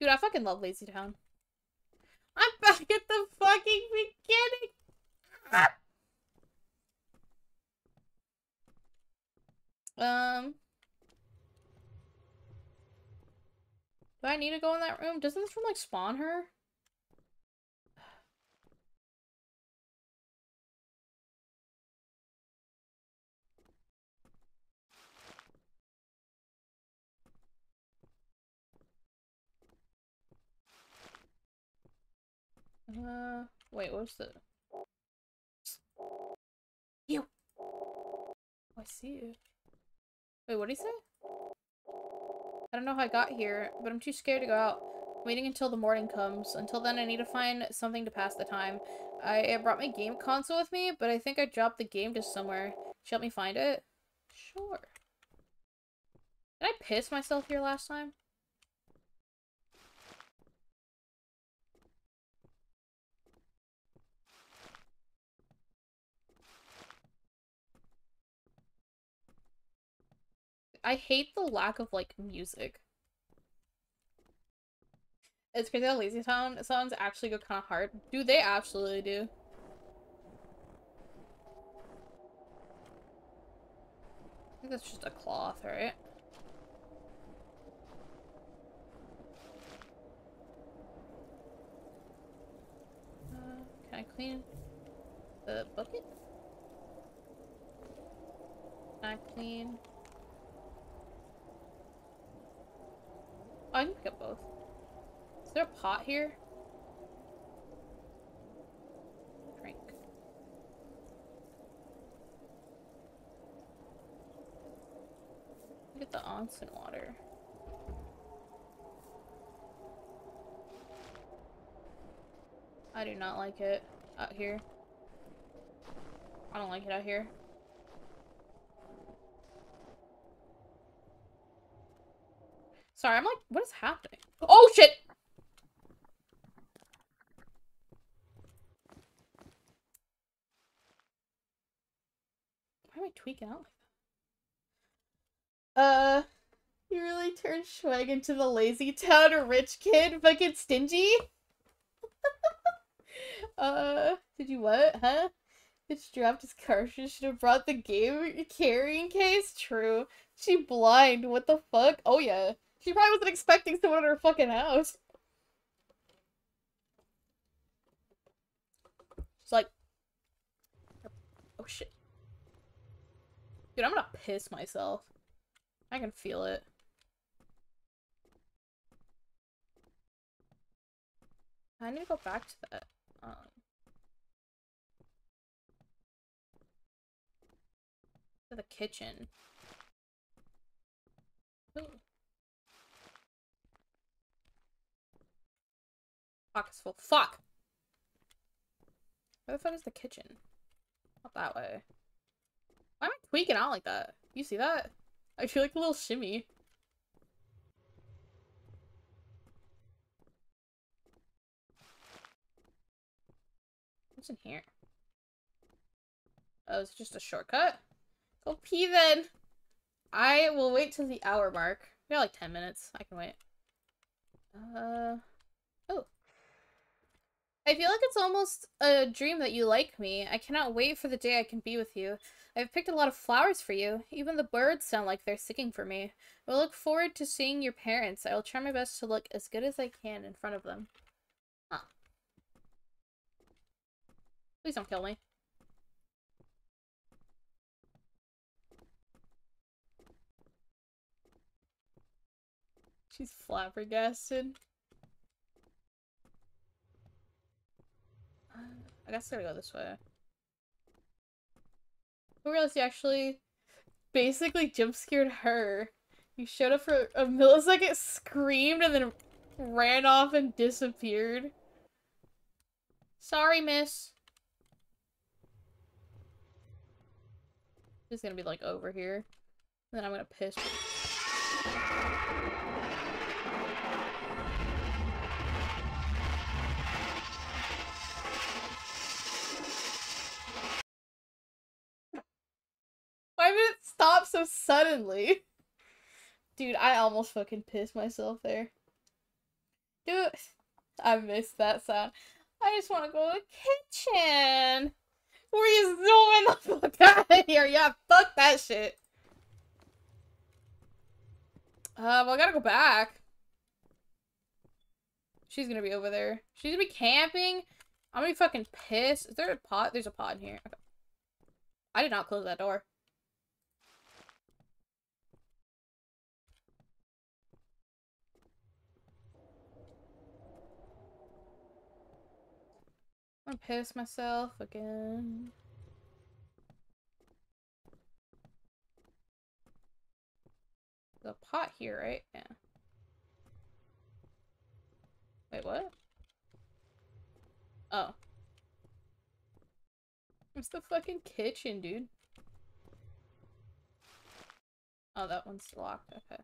Dude, I fucking love Lazy Town. I'm back at the fucking beginning! Ah. Do I need to go in that room? Doesn't this room, like, spawn her? Wait, what was the... You! Oh, I see you. Wait, what did he say? I don't know how I got here, but I'm too scared to go out. I'm waiting until the morning comes. Until then, I need to find something to pass the time. I brought my game console with me, but I think I dropped the game just somewhere. Should you help me find it? Sure. Did I piss myself here last time? I hate the lack of, like, music. It's crazy how Lazy Town songs actually go kind of hard. Dude, they absolutely do. think that's just a cloth, right? Can I clean the bucket? Can I clean? Oh, I can pick up both. Is there a pot here? Drink. Get the onsen water. I do not like it out here. I don't like it out here. Sorry, I'm like, what is happening? Oh shit! Why am I tweaking out like that? You really turned Schwag into the lazy town rich kid, fucking stingy? Did you what? Huh? Bitch dropped his cartridge, should have brought the game carrying case? True. She blind, what the fuck? Oh yeah. She probably wasn't expecting someone in her fucking house. She's like... Oh shit. Dude, I'm gonna piss myself. I can feel it. I need to go back to that. To the kitchen. Ooh. Pocket's full. Fuck! Where the fuck is the kitchen? Not that way. Why am I tweaking out like that? You see that? I feel like a little shimmy. What's in here? Oh, it's just a shortcut? Go pee then! I will wait till the hour mark. We got like 10 minutes. I can wait. Oh. I feel like it's almost a dream that you like me. I cannot wait for the day I can be with you. I've picked a lot of flowers for you. Even the birds sound like they're singing for me. I will look forward to seeing your parents. I will try my best to look as good as I can in front of them. Huh. Please don't kill me. She's flabbergasted. I guess I gotta go this way. I realized you actually basically jump scared her. You showed up for a millisecond, screamed, and then ran off and disappeared. Sorry, miss. She's gonna be like over here. And then I'm gonna piss. Why did it stop so suddenly? Dude, I almost fucking pissed myself there. Dude, I missed that sound. I just want to go to the kitchen. We're just zooming the fuck out of here. Yeah, fuck that shit. Well, I gotta go back. She's gonna be over there. She's gonna be camping. I'm gonna be fucking pissed. Is there a pot? There's a pot in here. Okay. I did not close that door. I'm gonna piss myself again. There's a pot here, right? Yeah. Wait, what? Oh. It's the fucking kitchen, dude. Oh, that one's locked. Okay.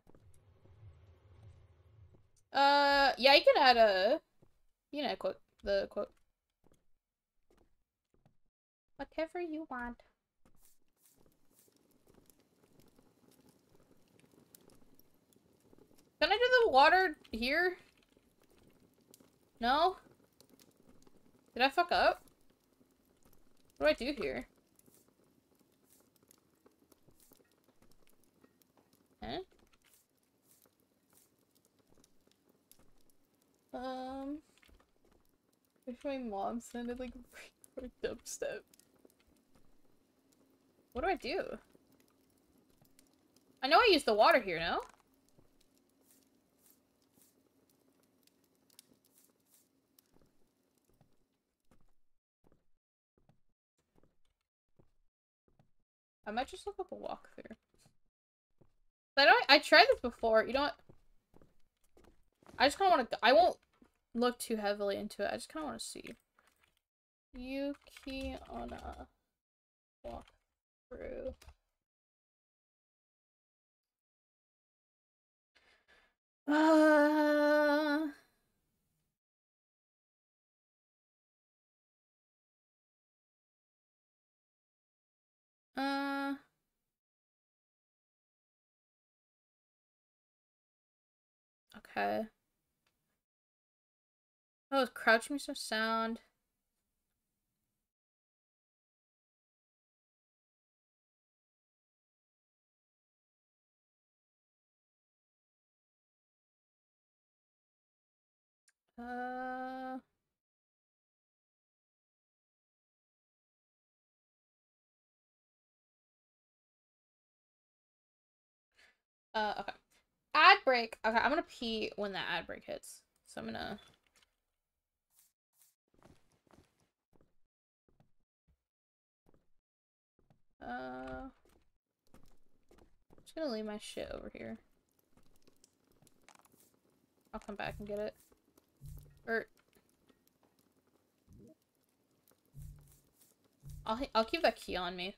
Yeah, you can add a... You know, quote. The quote. Whatever you want. Can I do the water here? No? Did I fuck up? What do I do here? Okay. Wish my mom sounded like a dubstep. What do? I know I used the water here, no? I might just look up a walkthrough. I tried this before, you know what? I just kind of want to- I won't look too heavily into it, I just kind of want to see. Yuki Onna walkthrough. Okay. Oh, it's crouching me some sound. Okay. Ad break. Okay, I'm gonna pee when that ad break hits. So I'm gonna... I'm just gonna leave my shit over here. I'll come back and get it. Or... I'll keep that key on me.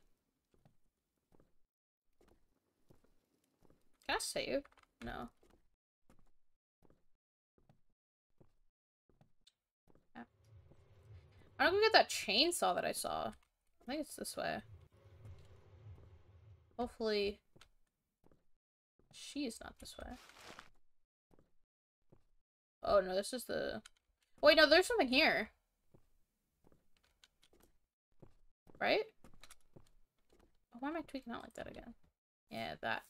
Can I save? No. Yeah. I'm gonna go get that chainsaw that I saw. I think it's this way. Hopefully... she's not this way. Oh no, this is the... Oh, wait, no, there's something here. Right? Oh, why am I tweaking out like that again? Yeah, that.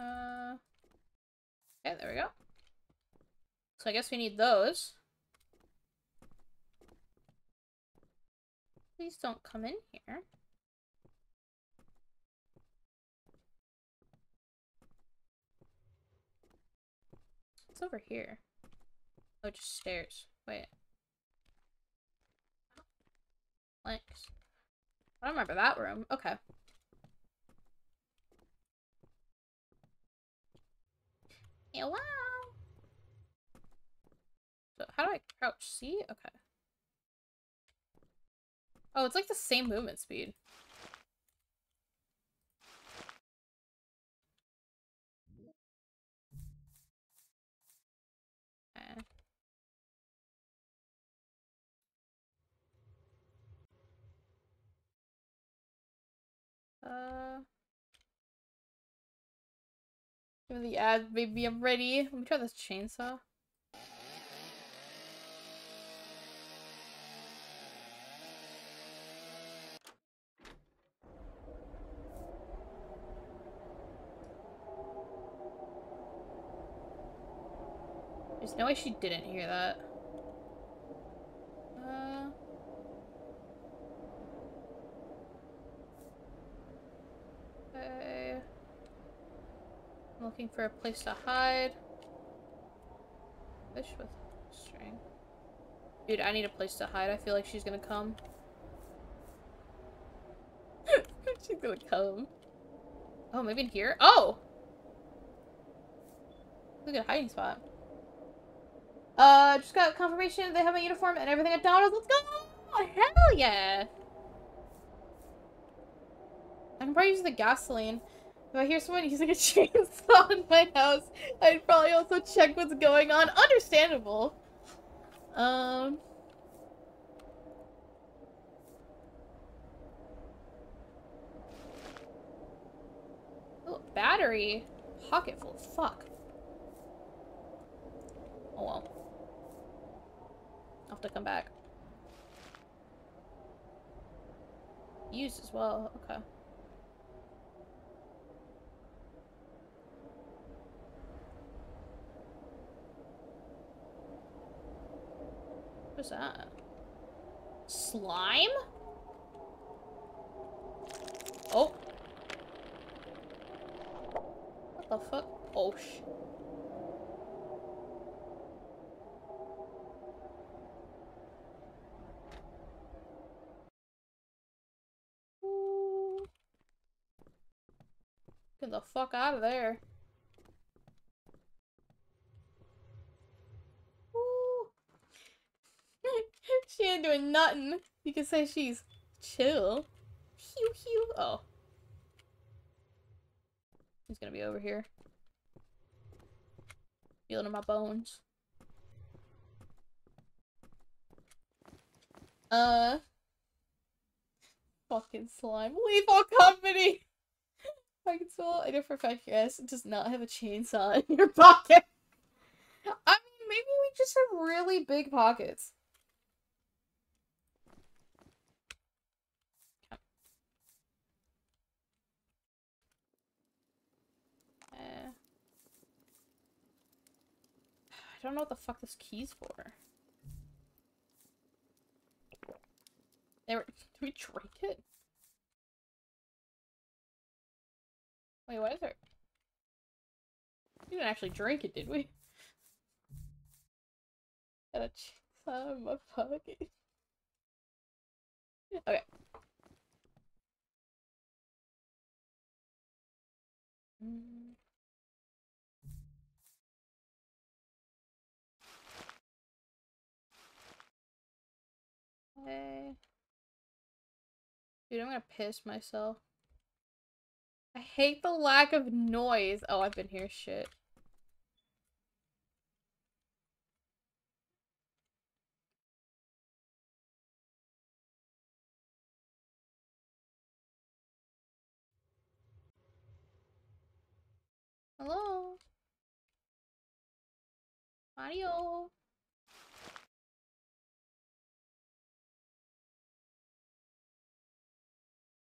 Okay, there we go. So I guess we need those. Please don't come in here. It's over here. Oh, just stairs. Wait. Thanks. I don't remember that room. Okay. Hello. So how do I crouch? See? Okay. Oh, it's like the same movement speed. Okay. Give me the ad, baby, I'm ready. Let me try this chainsaw. There's no way she didn't hear that. Okay. I'm looking for a place to hide. Fish with string. Dude, I need a place to hide. I feel like she's gonna come. She's gonna come. Oh, maybe in here? Oh! Look at a hiding spot. Just got confirmation they have a uniform and everything at Donald's. Let's go! Oh, hell yeah! I can probably use the gasoline. If I hear someone using a chainsaw in my house, I'd probably also check what's going on. Understandable. Oh, battery. Pocket full. Fuck. Oh well. I'll have to come back. Use as well. Okay. was that? Slime? Oh. What the fuck? Oh, shit. Get the fuck out of there. She ain't doing nothing. You can say she's chill. Hew hew. Oh. She's gonna be over here. Feeling in my bones. Fucking slime. Lethal Company! I can tell. I know for a fact your ass does not have a chainsaw in your pocket. I mean, maybe we just have really big pockets. I don't know what the fuck this key's for. There, do we drink it? Wait, what is it? We didn't actually drink it, did we? Got a chainsaw in my pocket. Okay. Hey. Dude, I'm gonna piss myself. I hate the lack of noise. Oh, I've been here. Shit. Hello? Mario?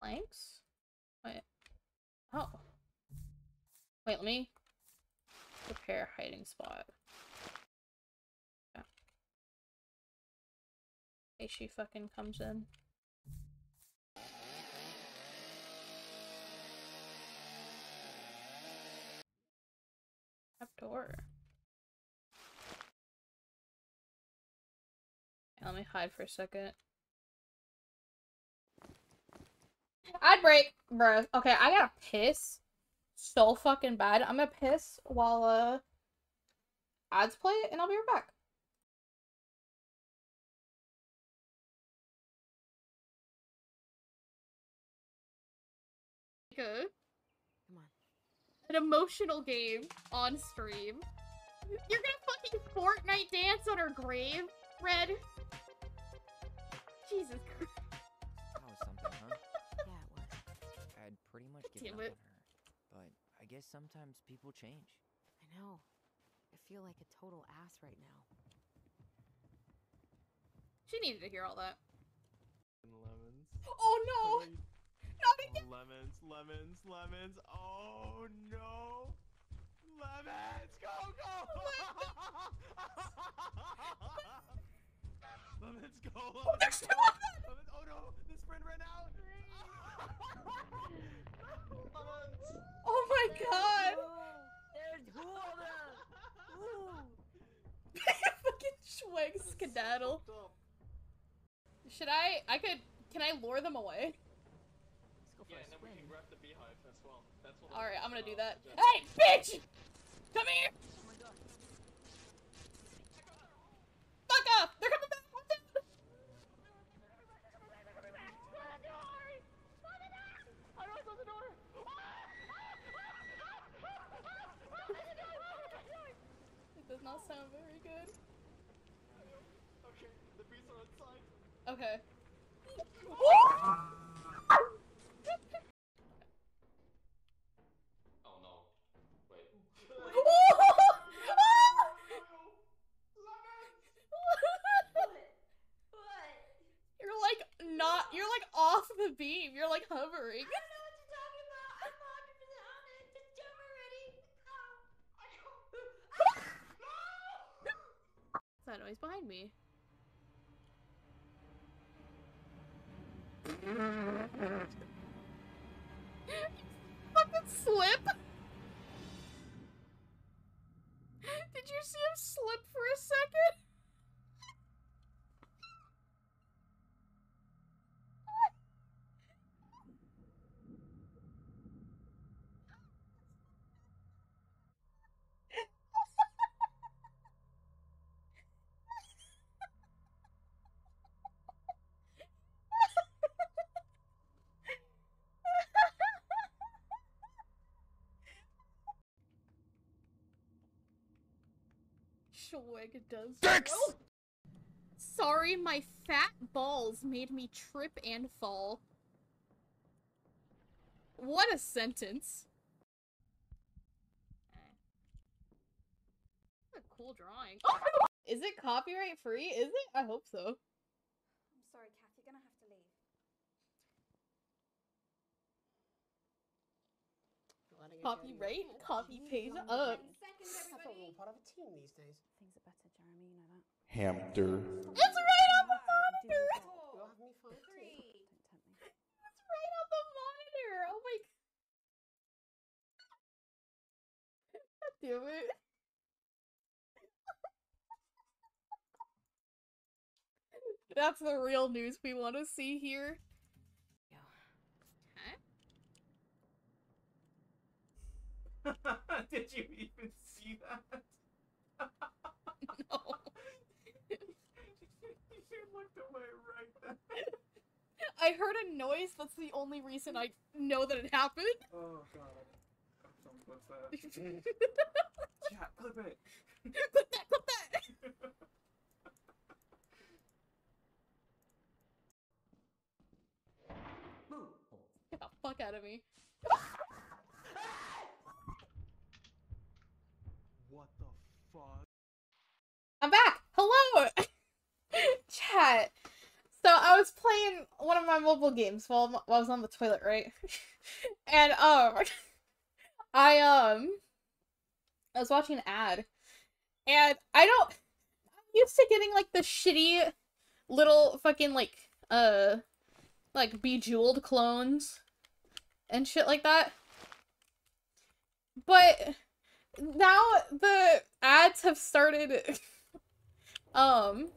Planks? Wait. Oh. Wait, let me prepare a hiding spot. Yeah. Hey, she fucking comes in. Up door. Hey, let me hide for a second. I'd break, bruh. Okay, I gotta piss so fucking bad. I'm gonna piss while ads play it, and I'll be right back. Good. Come on. An emotional game on stream. You're gonna fucking Fortnite dance on her grave, Red. Jesus Christ. Pretty much given up on her, but I guess sometimes people change. I know. I feel like a total ass right now. She needed to hear all that. Lemons. Oh no! Please. Not again! Oh, lemons, lemons, lemons. Oh no! Lemons! Go, go! Lemons, go! Lemons, oh, there's two of them! Lemons. Oh no! This friend ran out! Oh my god! There's two of them! Fucking swag skedaddle. Should I? I could. Can I lure them away? Yeah, and then we can grab the beehive as well. That's what. Alright, I'm gonna do that. Hey, bitch! Come here! Oh my god. Fuck off! They're coming back! Not sound very good. Okay, the beasts are inside. Okay. Oh no. Wait. You're like off the beam. You're like hovering. That noise behind me. Fucking slip! Did you see him slip for a second? It does. Oh. Sorry, my fat balls made me trip and fall. What a sentence. That's a cool drawing. Oh! Is it copyright free? Is it? I hope so. I'm sorry, Kath, you're gonna have to leave. Copyright? Copy pays up. I thought we were part of a team these days. Things are better, Jeremy, you know that. Hamster. It's right on the monitor! You'll have me for a treat. It's right on the monitor! Oh my god. God damn it. That's the real news we want to see here. Did you even see that? No. You looked away right then. I heard a noise, that's the only reason I know that it happened. Oh god. Someone clip that. Chat, clip it. Clip that, clip that! Get the fuck out of me. I'm back! Hello! Chat. So I was playing one of my mobile games while I was on the toilet, right? And I was watching an ad. And I'm used to getting like the shitty little fucking like Bejeweled clones and shit like that. But now the ads have started. Can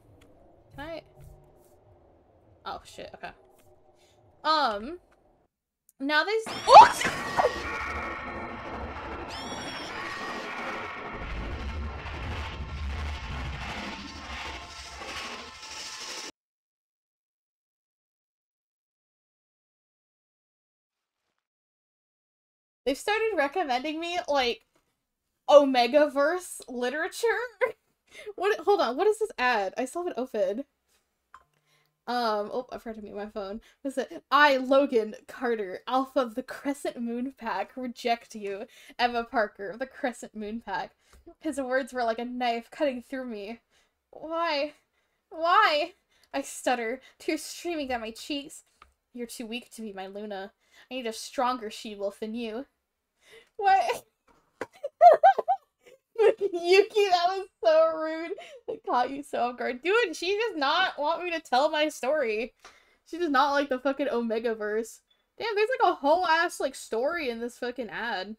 I? Oh shit. Okay. Now they. Oh! They've started recommending me like Omegaverse literature? What? Hold on, what is this ad? I still have an OFID. Oh, I forgot to mute my phone. What is it? I, Logan Carter, Alpha of the Crescent Moon Pack, reject you, Emma Parker of the Crescent Moon Pack. His words were like a knife cutting through me. Why? Why? I stutter, tears streaming down my cheeks. You're too weak to be my Luna. I need a stronger she-wolf than you. What? Yuki, that was so rude. I caught you so off guard. Dude, she does not want me to tell my story. She does not like the fucking Omegaverse. Damn, there's like a whole ass like story in this fucking ad.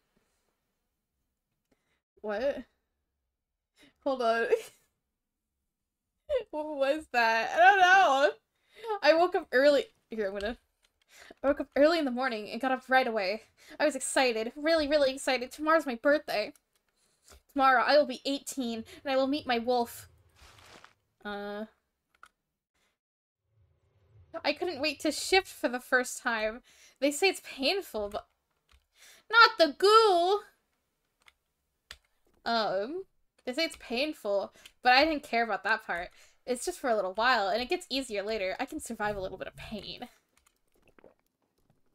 What? Hold on. What was that? I don't know. I woke up early. Here, I woke up early in the morning and got up right away. I was excited. Really, really excited. Tomorrow's my birthday. Tomorrow I will be 18 and I will meet my wolf. I couldn't wait to shift for the first time. They say it's painful, but not the goo! They say it's painful, but I didn't care about that part. It's just for a little while, and it gets easier later. I can survive a little bit of pain.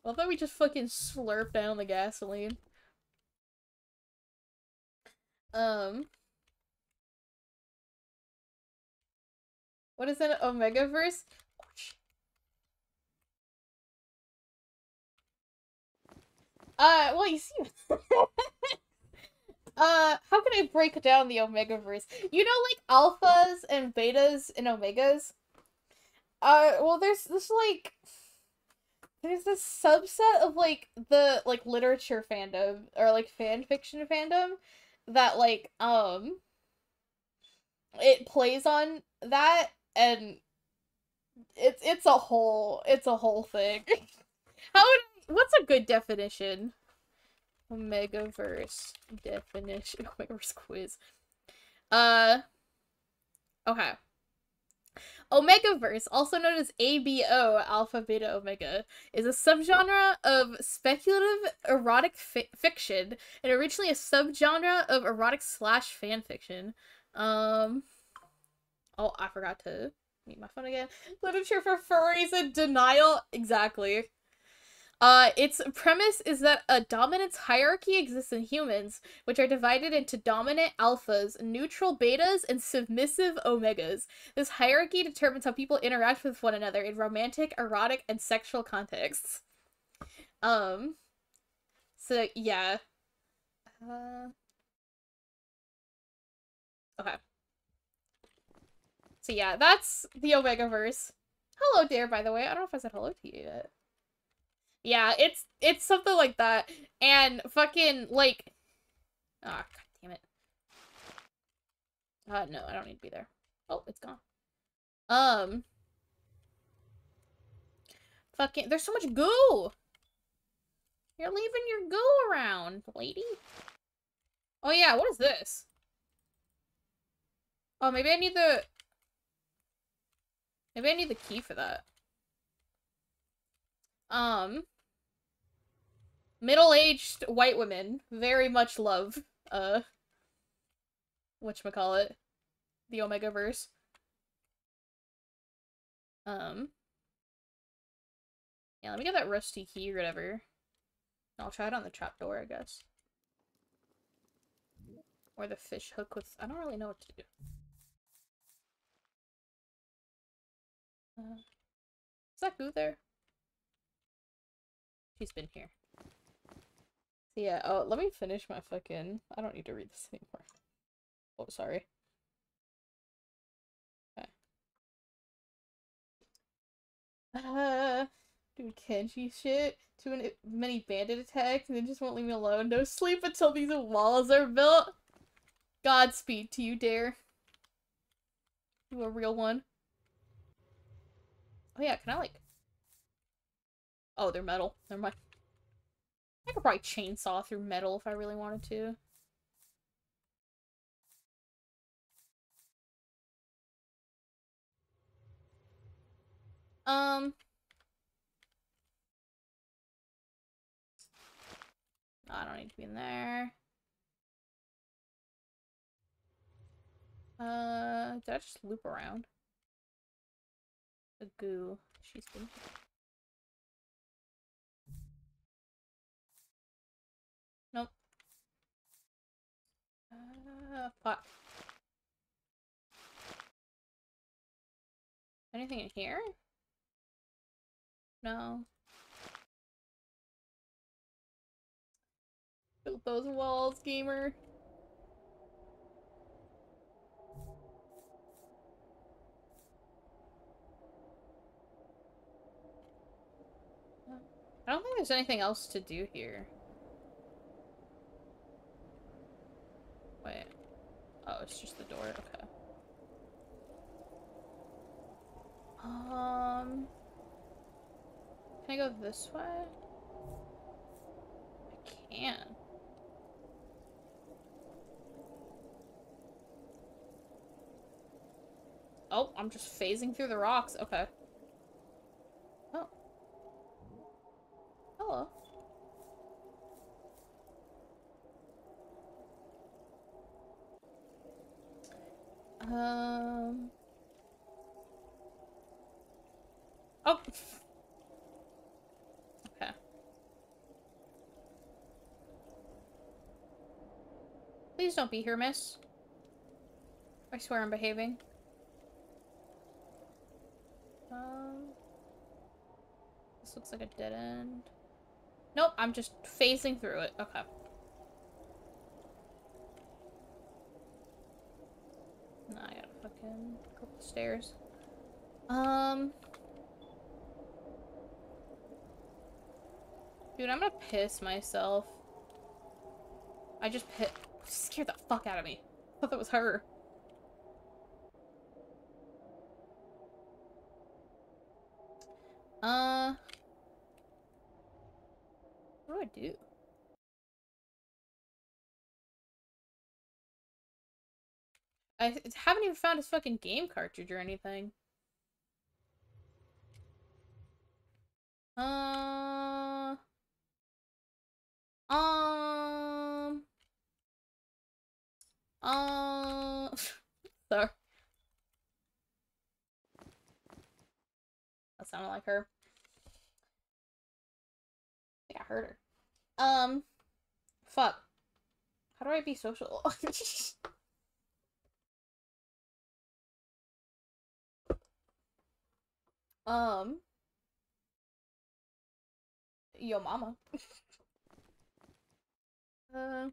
Well, I thought we just fucking slurp down the gasoline. What is that? Omegaverse? Oh, shit. Well, you see. How can I break down the Omegaverse? You know, like alphas and betas and omegas? Well, there's this like There's this subset of, like, the, like, literature fandom, or, like, fan fiction fandom, that, like, it plays on that, and it's a whole thing. What's a good definition? Megaverse definition. Where's quiz? Okay. Omegaverse, also known as ABO, Alpha Beta Omega, is a subgenre of speculative erotic fiction, and originally a subgenre of erotic / fanfiction. Oh, I forgot to mute my phone again. Literature for furries and denial. Exactly. Its premise is that a dominance hierarchy exists in humans, which are divided into dominant alphas, neutral betas, and submissive omegas. This hierarchy determines how people interact with one another in romantic, erotic, and sexual contexts. So, yeah. Okay. So, yeah, that's the Omegaverse. Hello, Dare, by the way. I don't know if I said hello to you yet. Yeah, it's something like that, and fucking, like, oh, god damn it. No, I don't need to be there. Oh, it's gone. Fucking, there's so much goo! You're leaving your goo around, lady. Oh yeah, what is this? Oh, maybe I need the key for that. Middle-aged white women very much love whatchamacallit, the Omegaverse. Yeah, let me get that rusty key or whatever. I'll try it on the trapdoor, I guess. Or the fish hook with, I don't really know what to do. Is that goo there? She's been here. Yeah, oh, let me finish my fucking... I don't need to read this anymore. Oh, sorry. Okay. Doing Kenshi shit. Too many bandit attacks, and they just won't leave me alone. No sleep until these walls are built. Godspeed to you, Dare. You a real one. Oh yeah, can I, like... Oh, they're metal. Never mind. I could probably chainsaw through metal if I really wanted to. I don't need to be in there. Did I just loop around? The goo. She's been here. Fuck. Anything in here? No. Build those walls, gamer. I don't think there's anything else to do here. Wait. Oh, it's just the door, okay. Can I go this way? I can. Oh, I'm just phasing through the rocks, okay. Oh. Hello. Oh. Okay. Please don't be here, miss. I swear I'm behaving. This looks like a dead end. Nope, I'm just phasing through it. Okay. No, I gotta fucking go up the stairs. Dude, I'm gonna piss myself. I just scared the fuck out of me. I thought that was her. What do I do? I haven't even found his fucking game cartridge or anything. Sorry. That sounded like her. I think I heard her. Fuck. How do I be social? Yo mama. Do I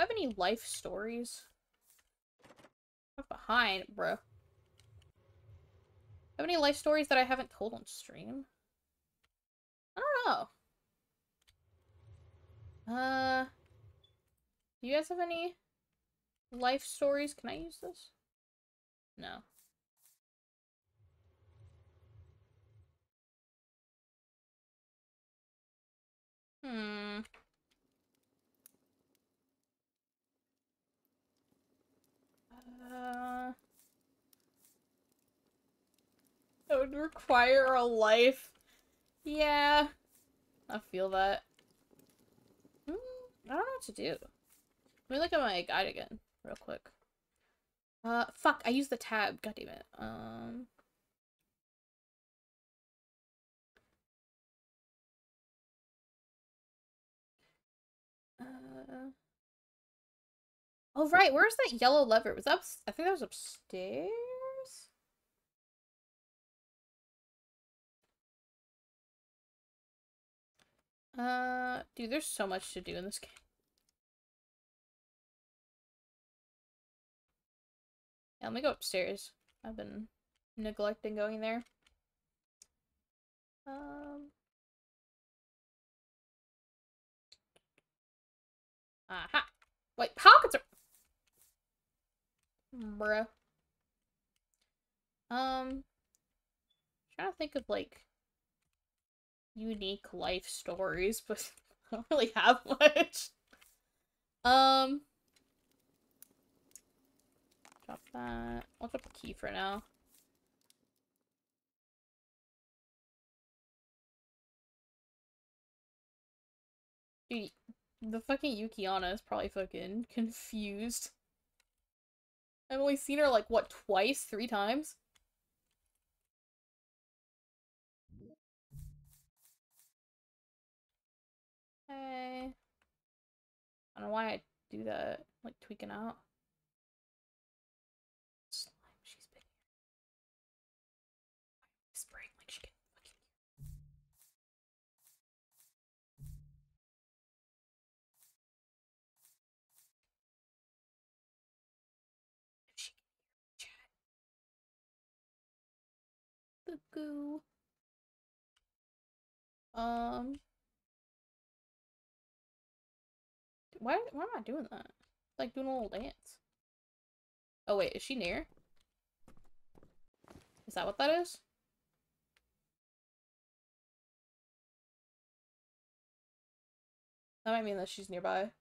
have any life stories? I'm behind, bro. Do I have any life stories that I haven't told on stream? I don't know. Do you guys have any life stories? Can I use this? No. That would require a life. Yeah. I feel that. I don't know what to do. Let me look at my guide again, real quick. Fuck, I used the tab. God damn it. Oh, right. Where's that yellow lever? Was that up? I think that was upstairs? Dude, there's so much to do in this game. Yeah, let me go upstairs. I've been neglecting going there. Aha! Wait, pockets are... Bruh. Trying to think of, like, unique life stories, but I don't really have much. Drop that. I'll drop the key for now. Dude, the fucking Yuki Onna is probably fucking confused. I've only seen her, like, what, twice? 3 times? Hey. I don't know why I do that. I'm, like, tweaking out. Slime, she's big. Spraying like she can fucking. If she can chat. The goo. Why am I doing that? It's like doing a little dance. Oh wait, is she near? Is that what that is? That might mean that she's nearby.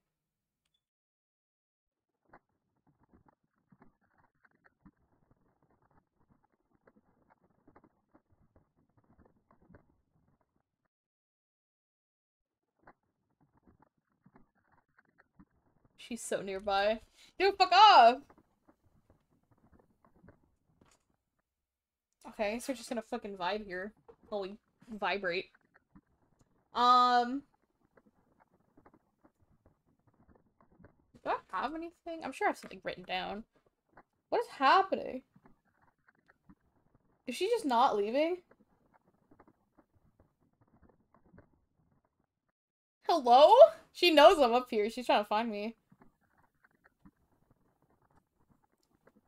She's so nearby. Dude, fuck off! Okay, so we're just gonna fucking vibe here. While we vibrate. Do I have anything? I'm sure I have something written down. What is happening? Is she just not leaving? Hello? She knows I'm up here. She's trying to find me.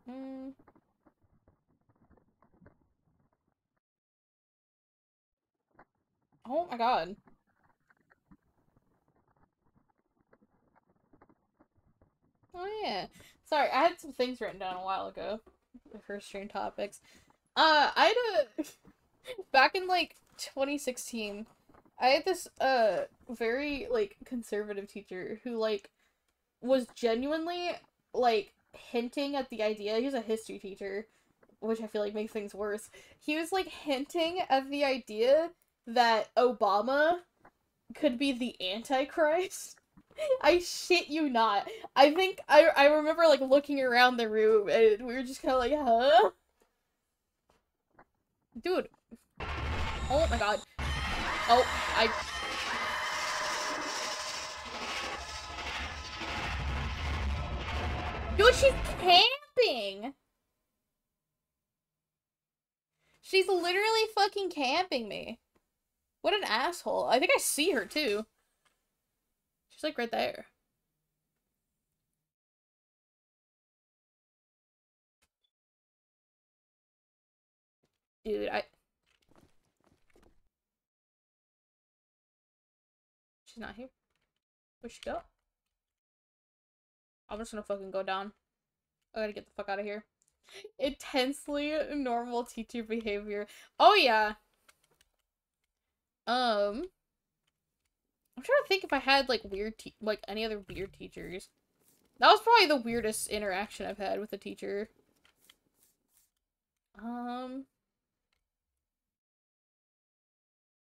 I Oh my god. Oh yeah. Sorry, I had some things written down a while ago. The first stream topics. I had a... Back in, like, 2016, I had this, very, like, conservative teacher who, like, was genuinely, like, hinting at the idea. He was a history teacher, which I feel like makes things worse. He was, like, hinting at the idea that Obama could be the Antichrist. I shit you not. I think I remember, like, looking around the room and we were just kind of like, huh? Dude. Oh my god. Oh, I... Dude, she's camping! She's literally fucking camping me. What an asshole. I think I see her, too. She's, like, right there. Dude, She's not here. Where'd she go? I'm just gonna fucking go down. I gotta get the fuck out of here. Intensely normal teacher behavior. Oh, yeah. I'm trying to think if I had, like, weird like, any other weird teachers. That was probably the weirdest interaction I've had with a teacher.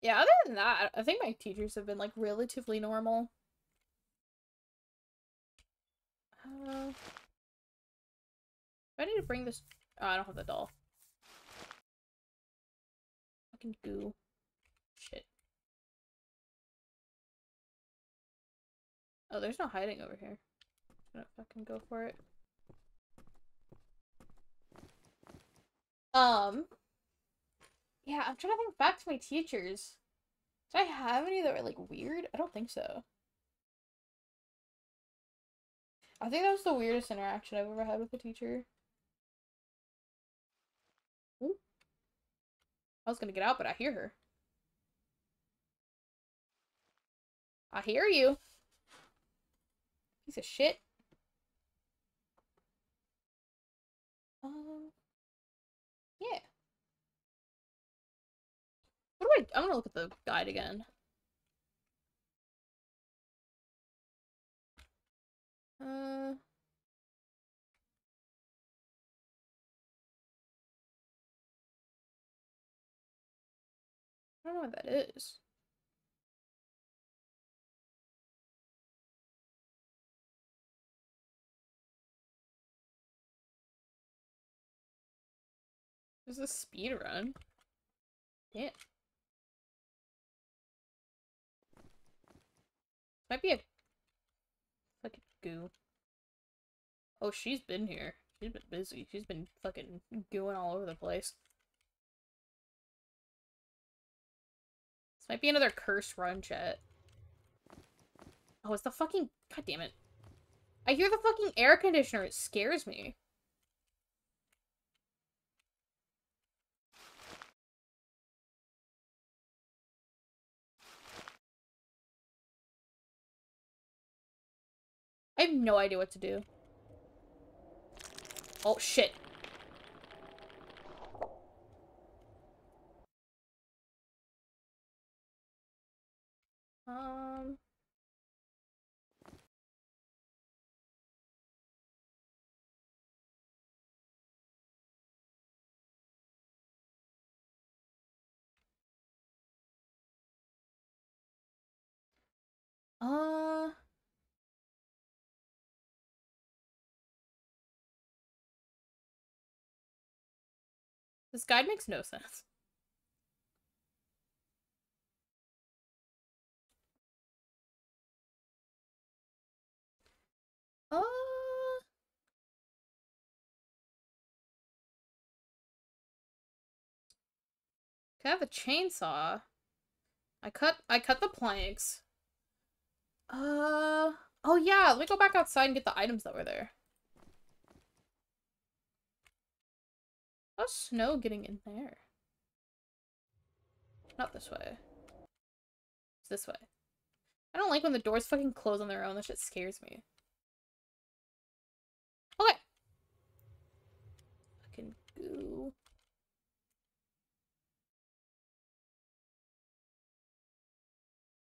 Yeah, other than that, I think my teachers have been, like, relatively normal. I need to bring this- oh, I don't have the doll. Fucking goo. Shit. Oh, there's no hiding over here. I'm gonna fucking go for it. Yeah, I'm trying to think back to my teachers. Did I have any that were, like, weird? I don't think so. I think that was the weirdest interaction I've ever had with a teacher. Ooh. I was gonna get out, but I hear her. I hear you. Piece of shit. Yeah. I'm gonna look at the guide again. I don't know what that is. This is a speed run. Yeah. Might be a fucking goo. Oh, she's been here. She's been busy. She's been fucking gooing all over the place. This might be another curse run, chat. Oh, it's the fucking... God damn it. I hear the fucking air conditioner. It scares me. I have no idea what to do. Oh, shit. This guide makes no sense. Could I have a chainsaw? I cut the planks. Oh yeah, let me go back outside and get the items that were there. How's snow getting in there? Not this way. This way. I don't like when the doors fucking close on their own. That shit scares me. Okay. Fucking goo.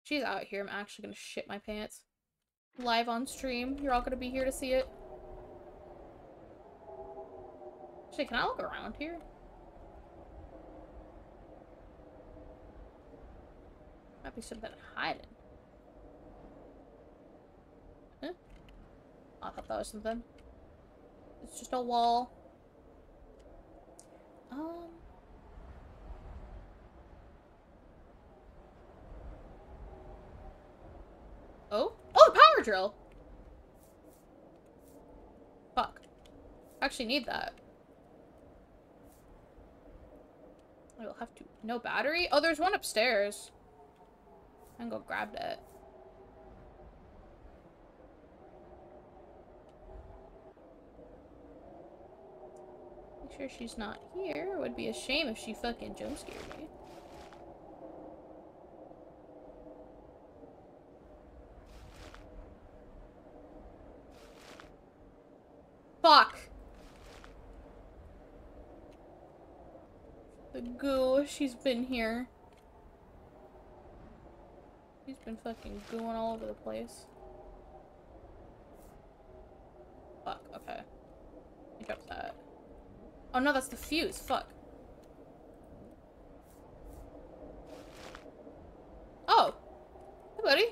She's out here. I'm actually gonna shit my pants. Live on stream. You're all gonna be here to see it. Actually, can I look around here? Might be something hiding. Huh? I thought that was something. It's just a wall. Oh? Oh, power drill! Fuck. I actually need that. I will have to... No battery? Oh, there's one upstairs. I can go grab that. Make sure she's not here. It would be a shame if she fucking jump scared me. Fuck! The goo, she's been here. He's been fucking gooing all over the place. Fuck, okay. I dropped that. Oh no, that's the fuse, fuck. Oh! Hey, buddy.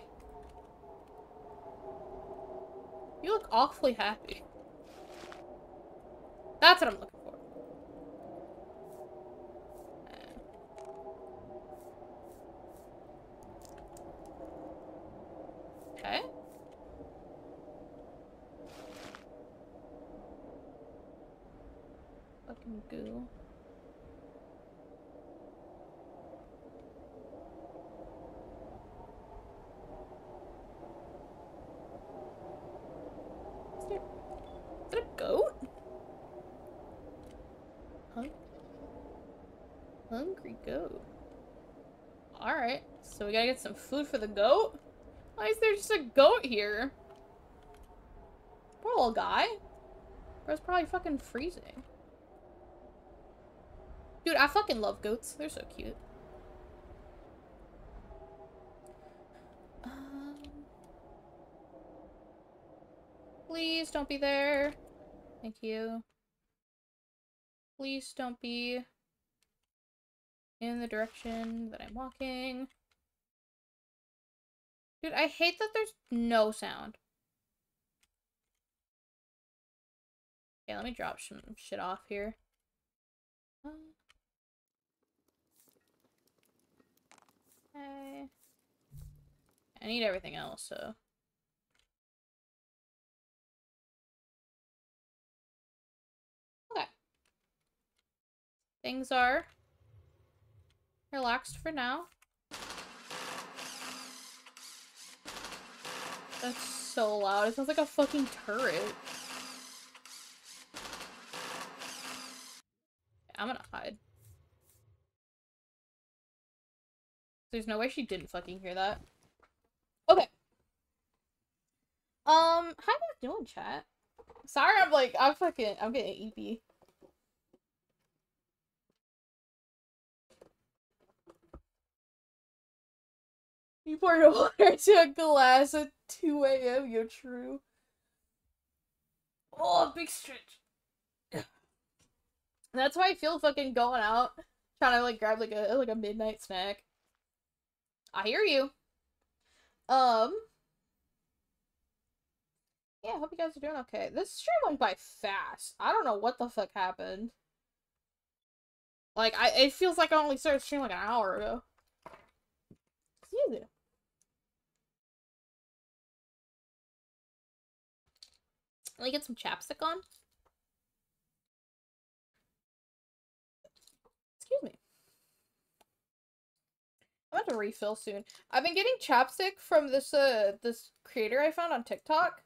You look awfully happy. That's what I'm looking for. Okay. Fucking goo. Is that a goat? Hungry goat. Alright, so we gotta get some food for the goat? Why is there just a goat here? Poor little guy. Bro's probably fucking freezing. Dude, I fucking love goats. They're so cute. Please don't be there. Thank you. Please don't be in the direction that I'm walking. Dude, I hate that there's no sound. Okay, let me drop some shit off here. Okay. I need everything else, so. Okay. Things are relaxed for now. That's so loud. It sounds like a fucking turret. I'm gonna hide. There's no way she didn't fucking hear that. Okay. How you guys doing, chat? Sorry, I'm like, I'm getting EP. You poured water into a glass at 2 a.m., you're true. Oh, big stretch. That's why I feel fucking going out, trying to like grab like a midnight snack. I hear you. Yeah, I hope you guys are doing okay. This stream went by fast. I don't know what the fuck happened. Like, it feels like I only started streaming like an hour ago. Easy. Let me get some chapstick on. Excuse me. I'm about to refill soon. I've been getting chapstick from this this creator I found on TikTok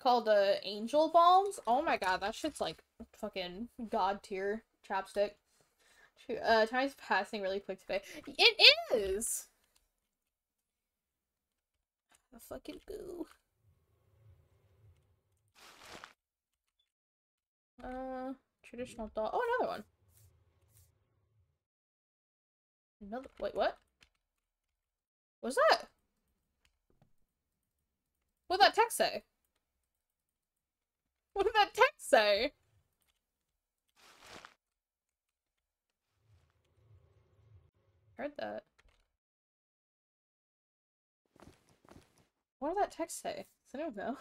called Angel Balms. Oh my god, that shit's like fucking god tier chapstick. Time's passing really quick today. It is. I fucking goo. Traditional doll. Oh, another one. Another. Wait, what? What's that? What'd that text say? What did that text say? Heard that. What did that text say? I don't know.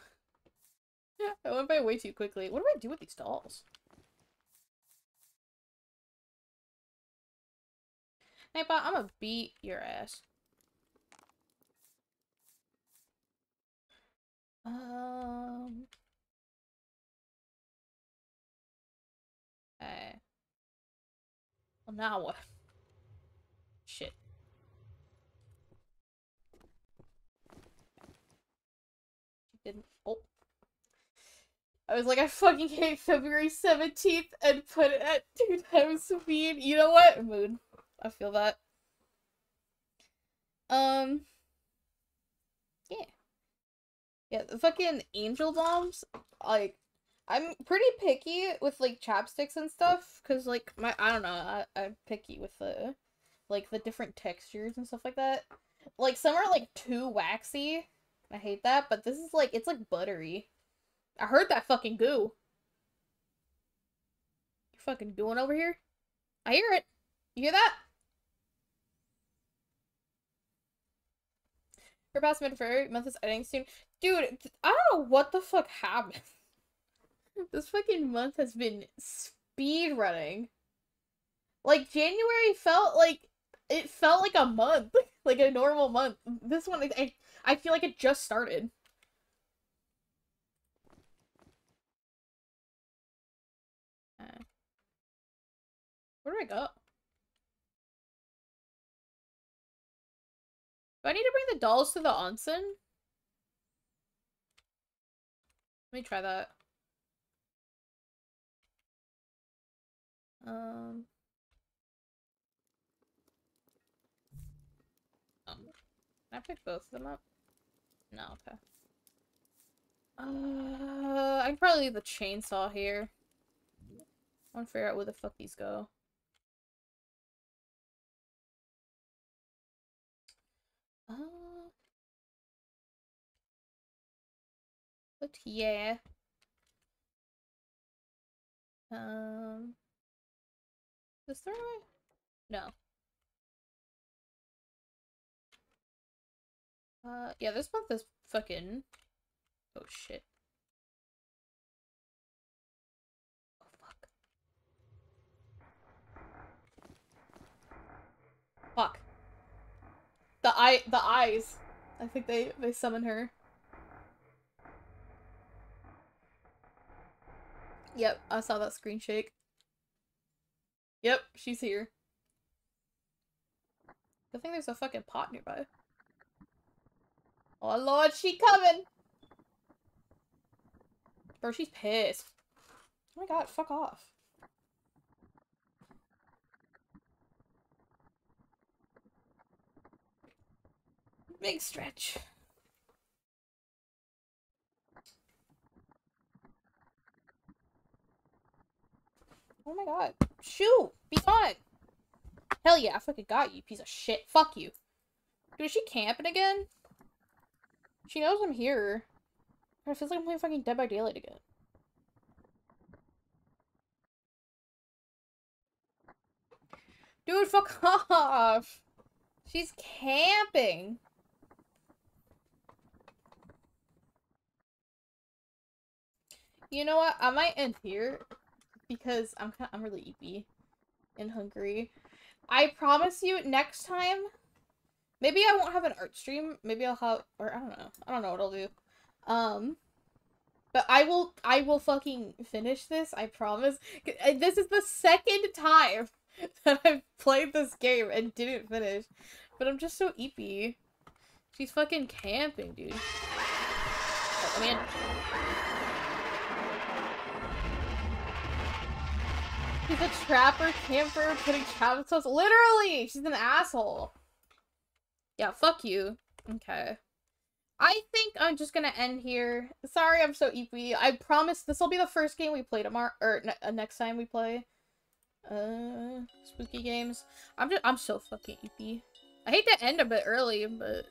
Yeah, I went by way too quickly. What do I do with these dolls? Nightbot, I'm gonna beat your ass. Hey. Well, now what? Shit. She didn't. Oh. I was like, I fucking hate February 17th and put it at 2x speed. You know what? Mood. I feel that. Yeah. Yeah, the fucking Angel Balms, like, I'm pretty picky with, like, chapsticks and stuff, because, like, I don't know, I'm picky with the, like, the different textures and stuff like that. Like, some are, like, too waxy. I hate that, but this is, like, it's, like, buttery. I heard that fucking goo. You fucking gooing over here? I hear it. You hear that? Her past mid-February month is ending soon. Dude, I don't know what the fuck happened. This fucking month has been speed running. Like, January felt like, it felt like a month. Like a normal month. This one, I feel like it just started. Where do I go? Do I need to bring the dolls to the onsen? Let me try that. Can I pick both of them up? No, okay. I can probably leave the chainsaw here. I want to figure out where the fuck these go. But yeah. Is there a... No. Yeah, this month is fucking... Oh, shit. Oh, fuck. Fuck. The eyes. I think they summon her. Yep, I saw that screen shake. Yep, she's here. I think there's a fucking pot nearby. Oh lord, she coming! Bro, she's pissed. Oh my god, fuck off. Big stretch. Oh my god. Shoot! Be gone! Hell yeah, I fucking got you, piece of shit. Fuck you. Dude, is she camping again? She knows I'm here. It feels like I'm playing fucking Dead by Daylight again. Dude, fuck off! She's camping! You know what? I might end here because I'm really eepy and hungry. I promise you, next time, maybe I won't have an art stream. Maybe I'll have, or I don't know. I don't know what I'll do. But I will fucking finish this. I promise. This is the second time that I've played this game and didn't finish. But I'm just so eepy. She's fucking camping, dude. I mean. She's a trapper, camper, putting traps on us. Literally! She's an asshole. Yeah, fuck you. Okay. I think I'm just gonna end here. Sorry, I'm so EP. I promise this will be the first game we play tomorrow, or next time we play. Spooky games. I'm so fucking EP. I hate to end a bit early, but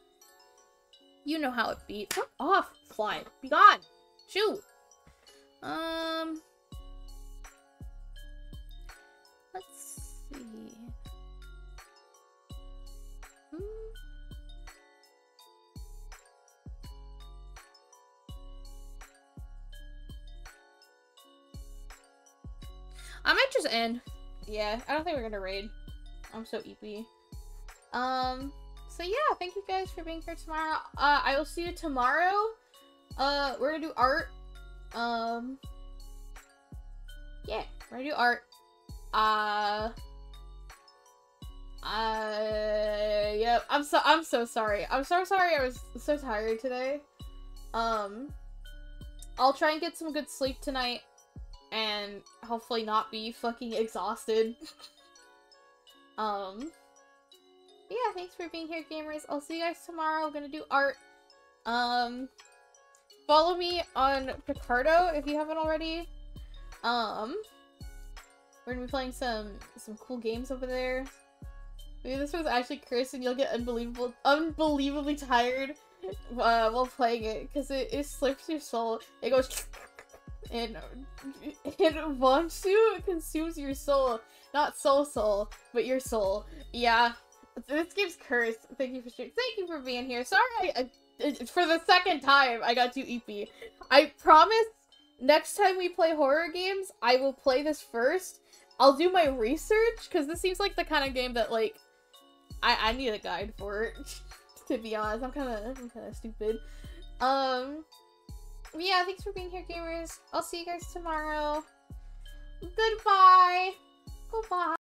you know how it be. Fuck off, fly. Be gone. Shoot. Let's see. I might just end. Yeah, I don't think we're gonna raid. I'm so EP. So yeah, thank you guys for being here tomorrow. I will see you tomorrow. We're gonna do art. Yeah, we're gonna do art. Yeah, I'm so sorry. I'm so sorry, I was so tired today. I'll try and get some good sleep tonight and hopefully not be fucking exhausted. Yeah, thanks for being here, gamers. I'll see you guys tomorrow. I'm gonna do art. Follow me on Picarto if you haven't already. We're gonna be playing some cool games over there. Maybe this was actually Chris, and you'll get unbelievably tired while playing it, because it slurps your soul. It goes and wants to consumes your soul. Not soul, but your soul. Yeah. This game's cursed. Thank you for being here. Sorry, for the second time, I got too EP. I promise next time we play horror games, I will play this first. I'll do my research, because this seems like the kind of game that, like, I need a guide for it. To be honest, I'm kind of stupid. Yeah, thanks for being here, gamers. I'll see you guys tomorrow. Goodbye.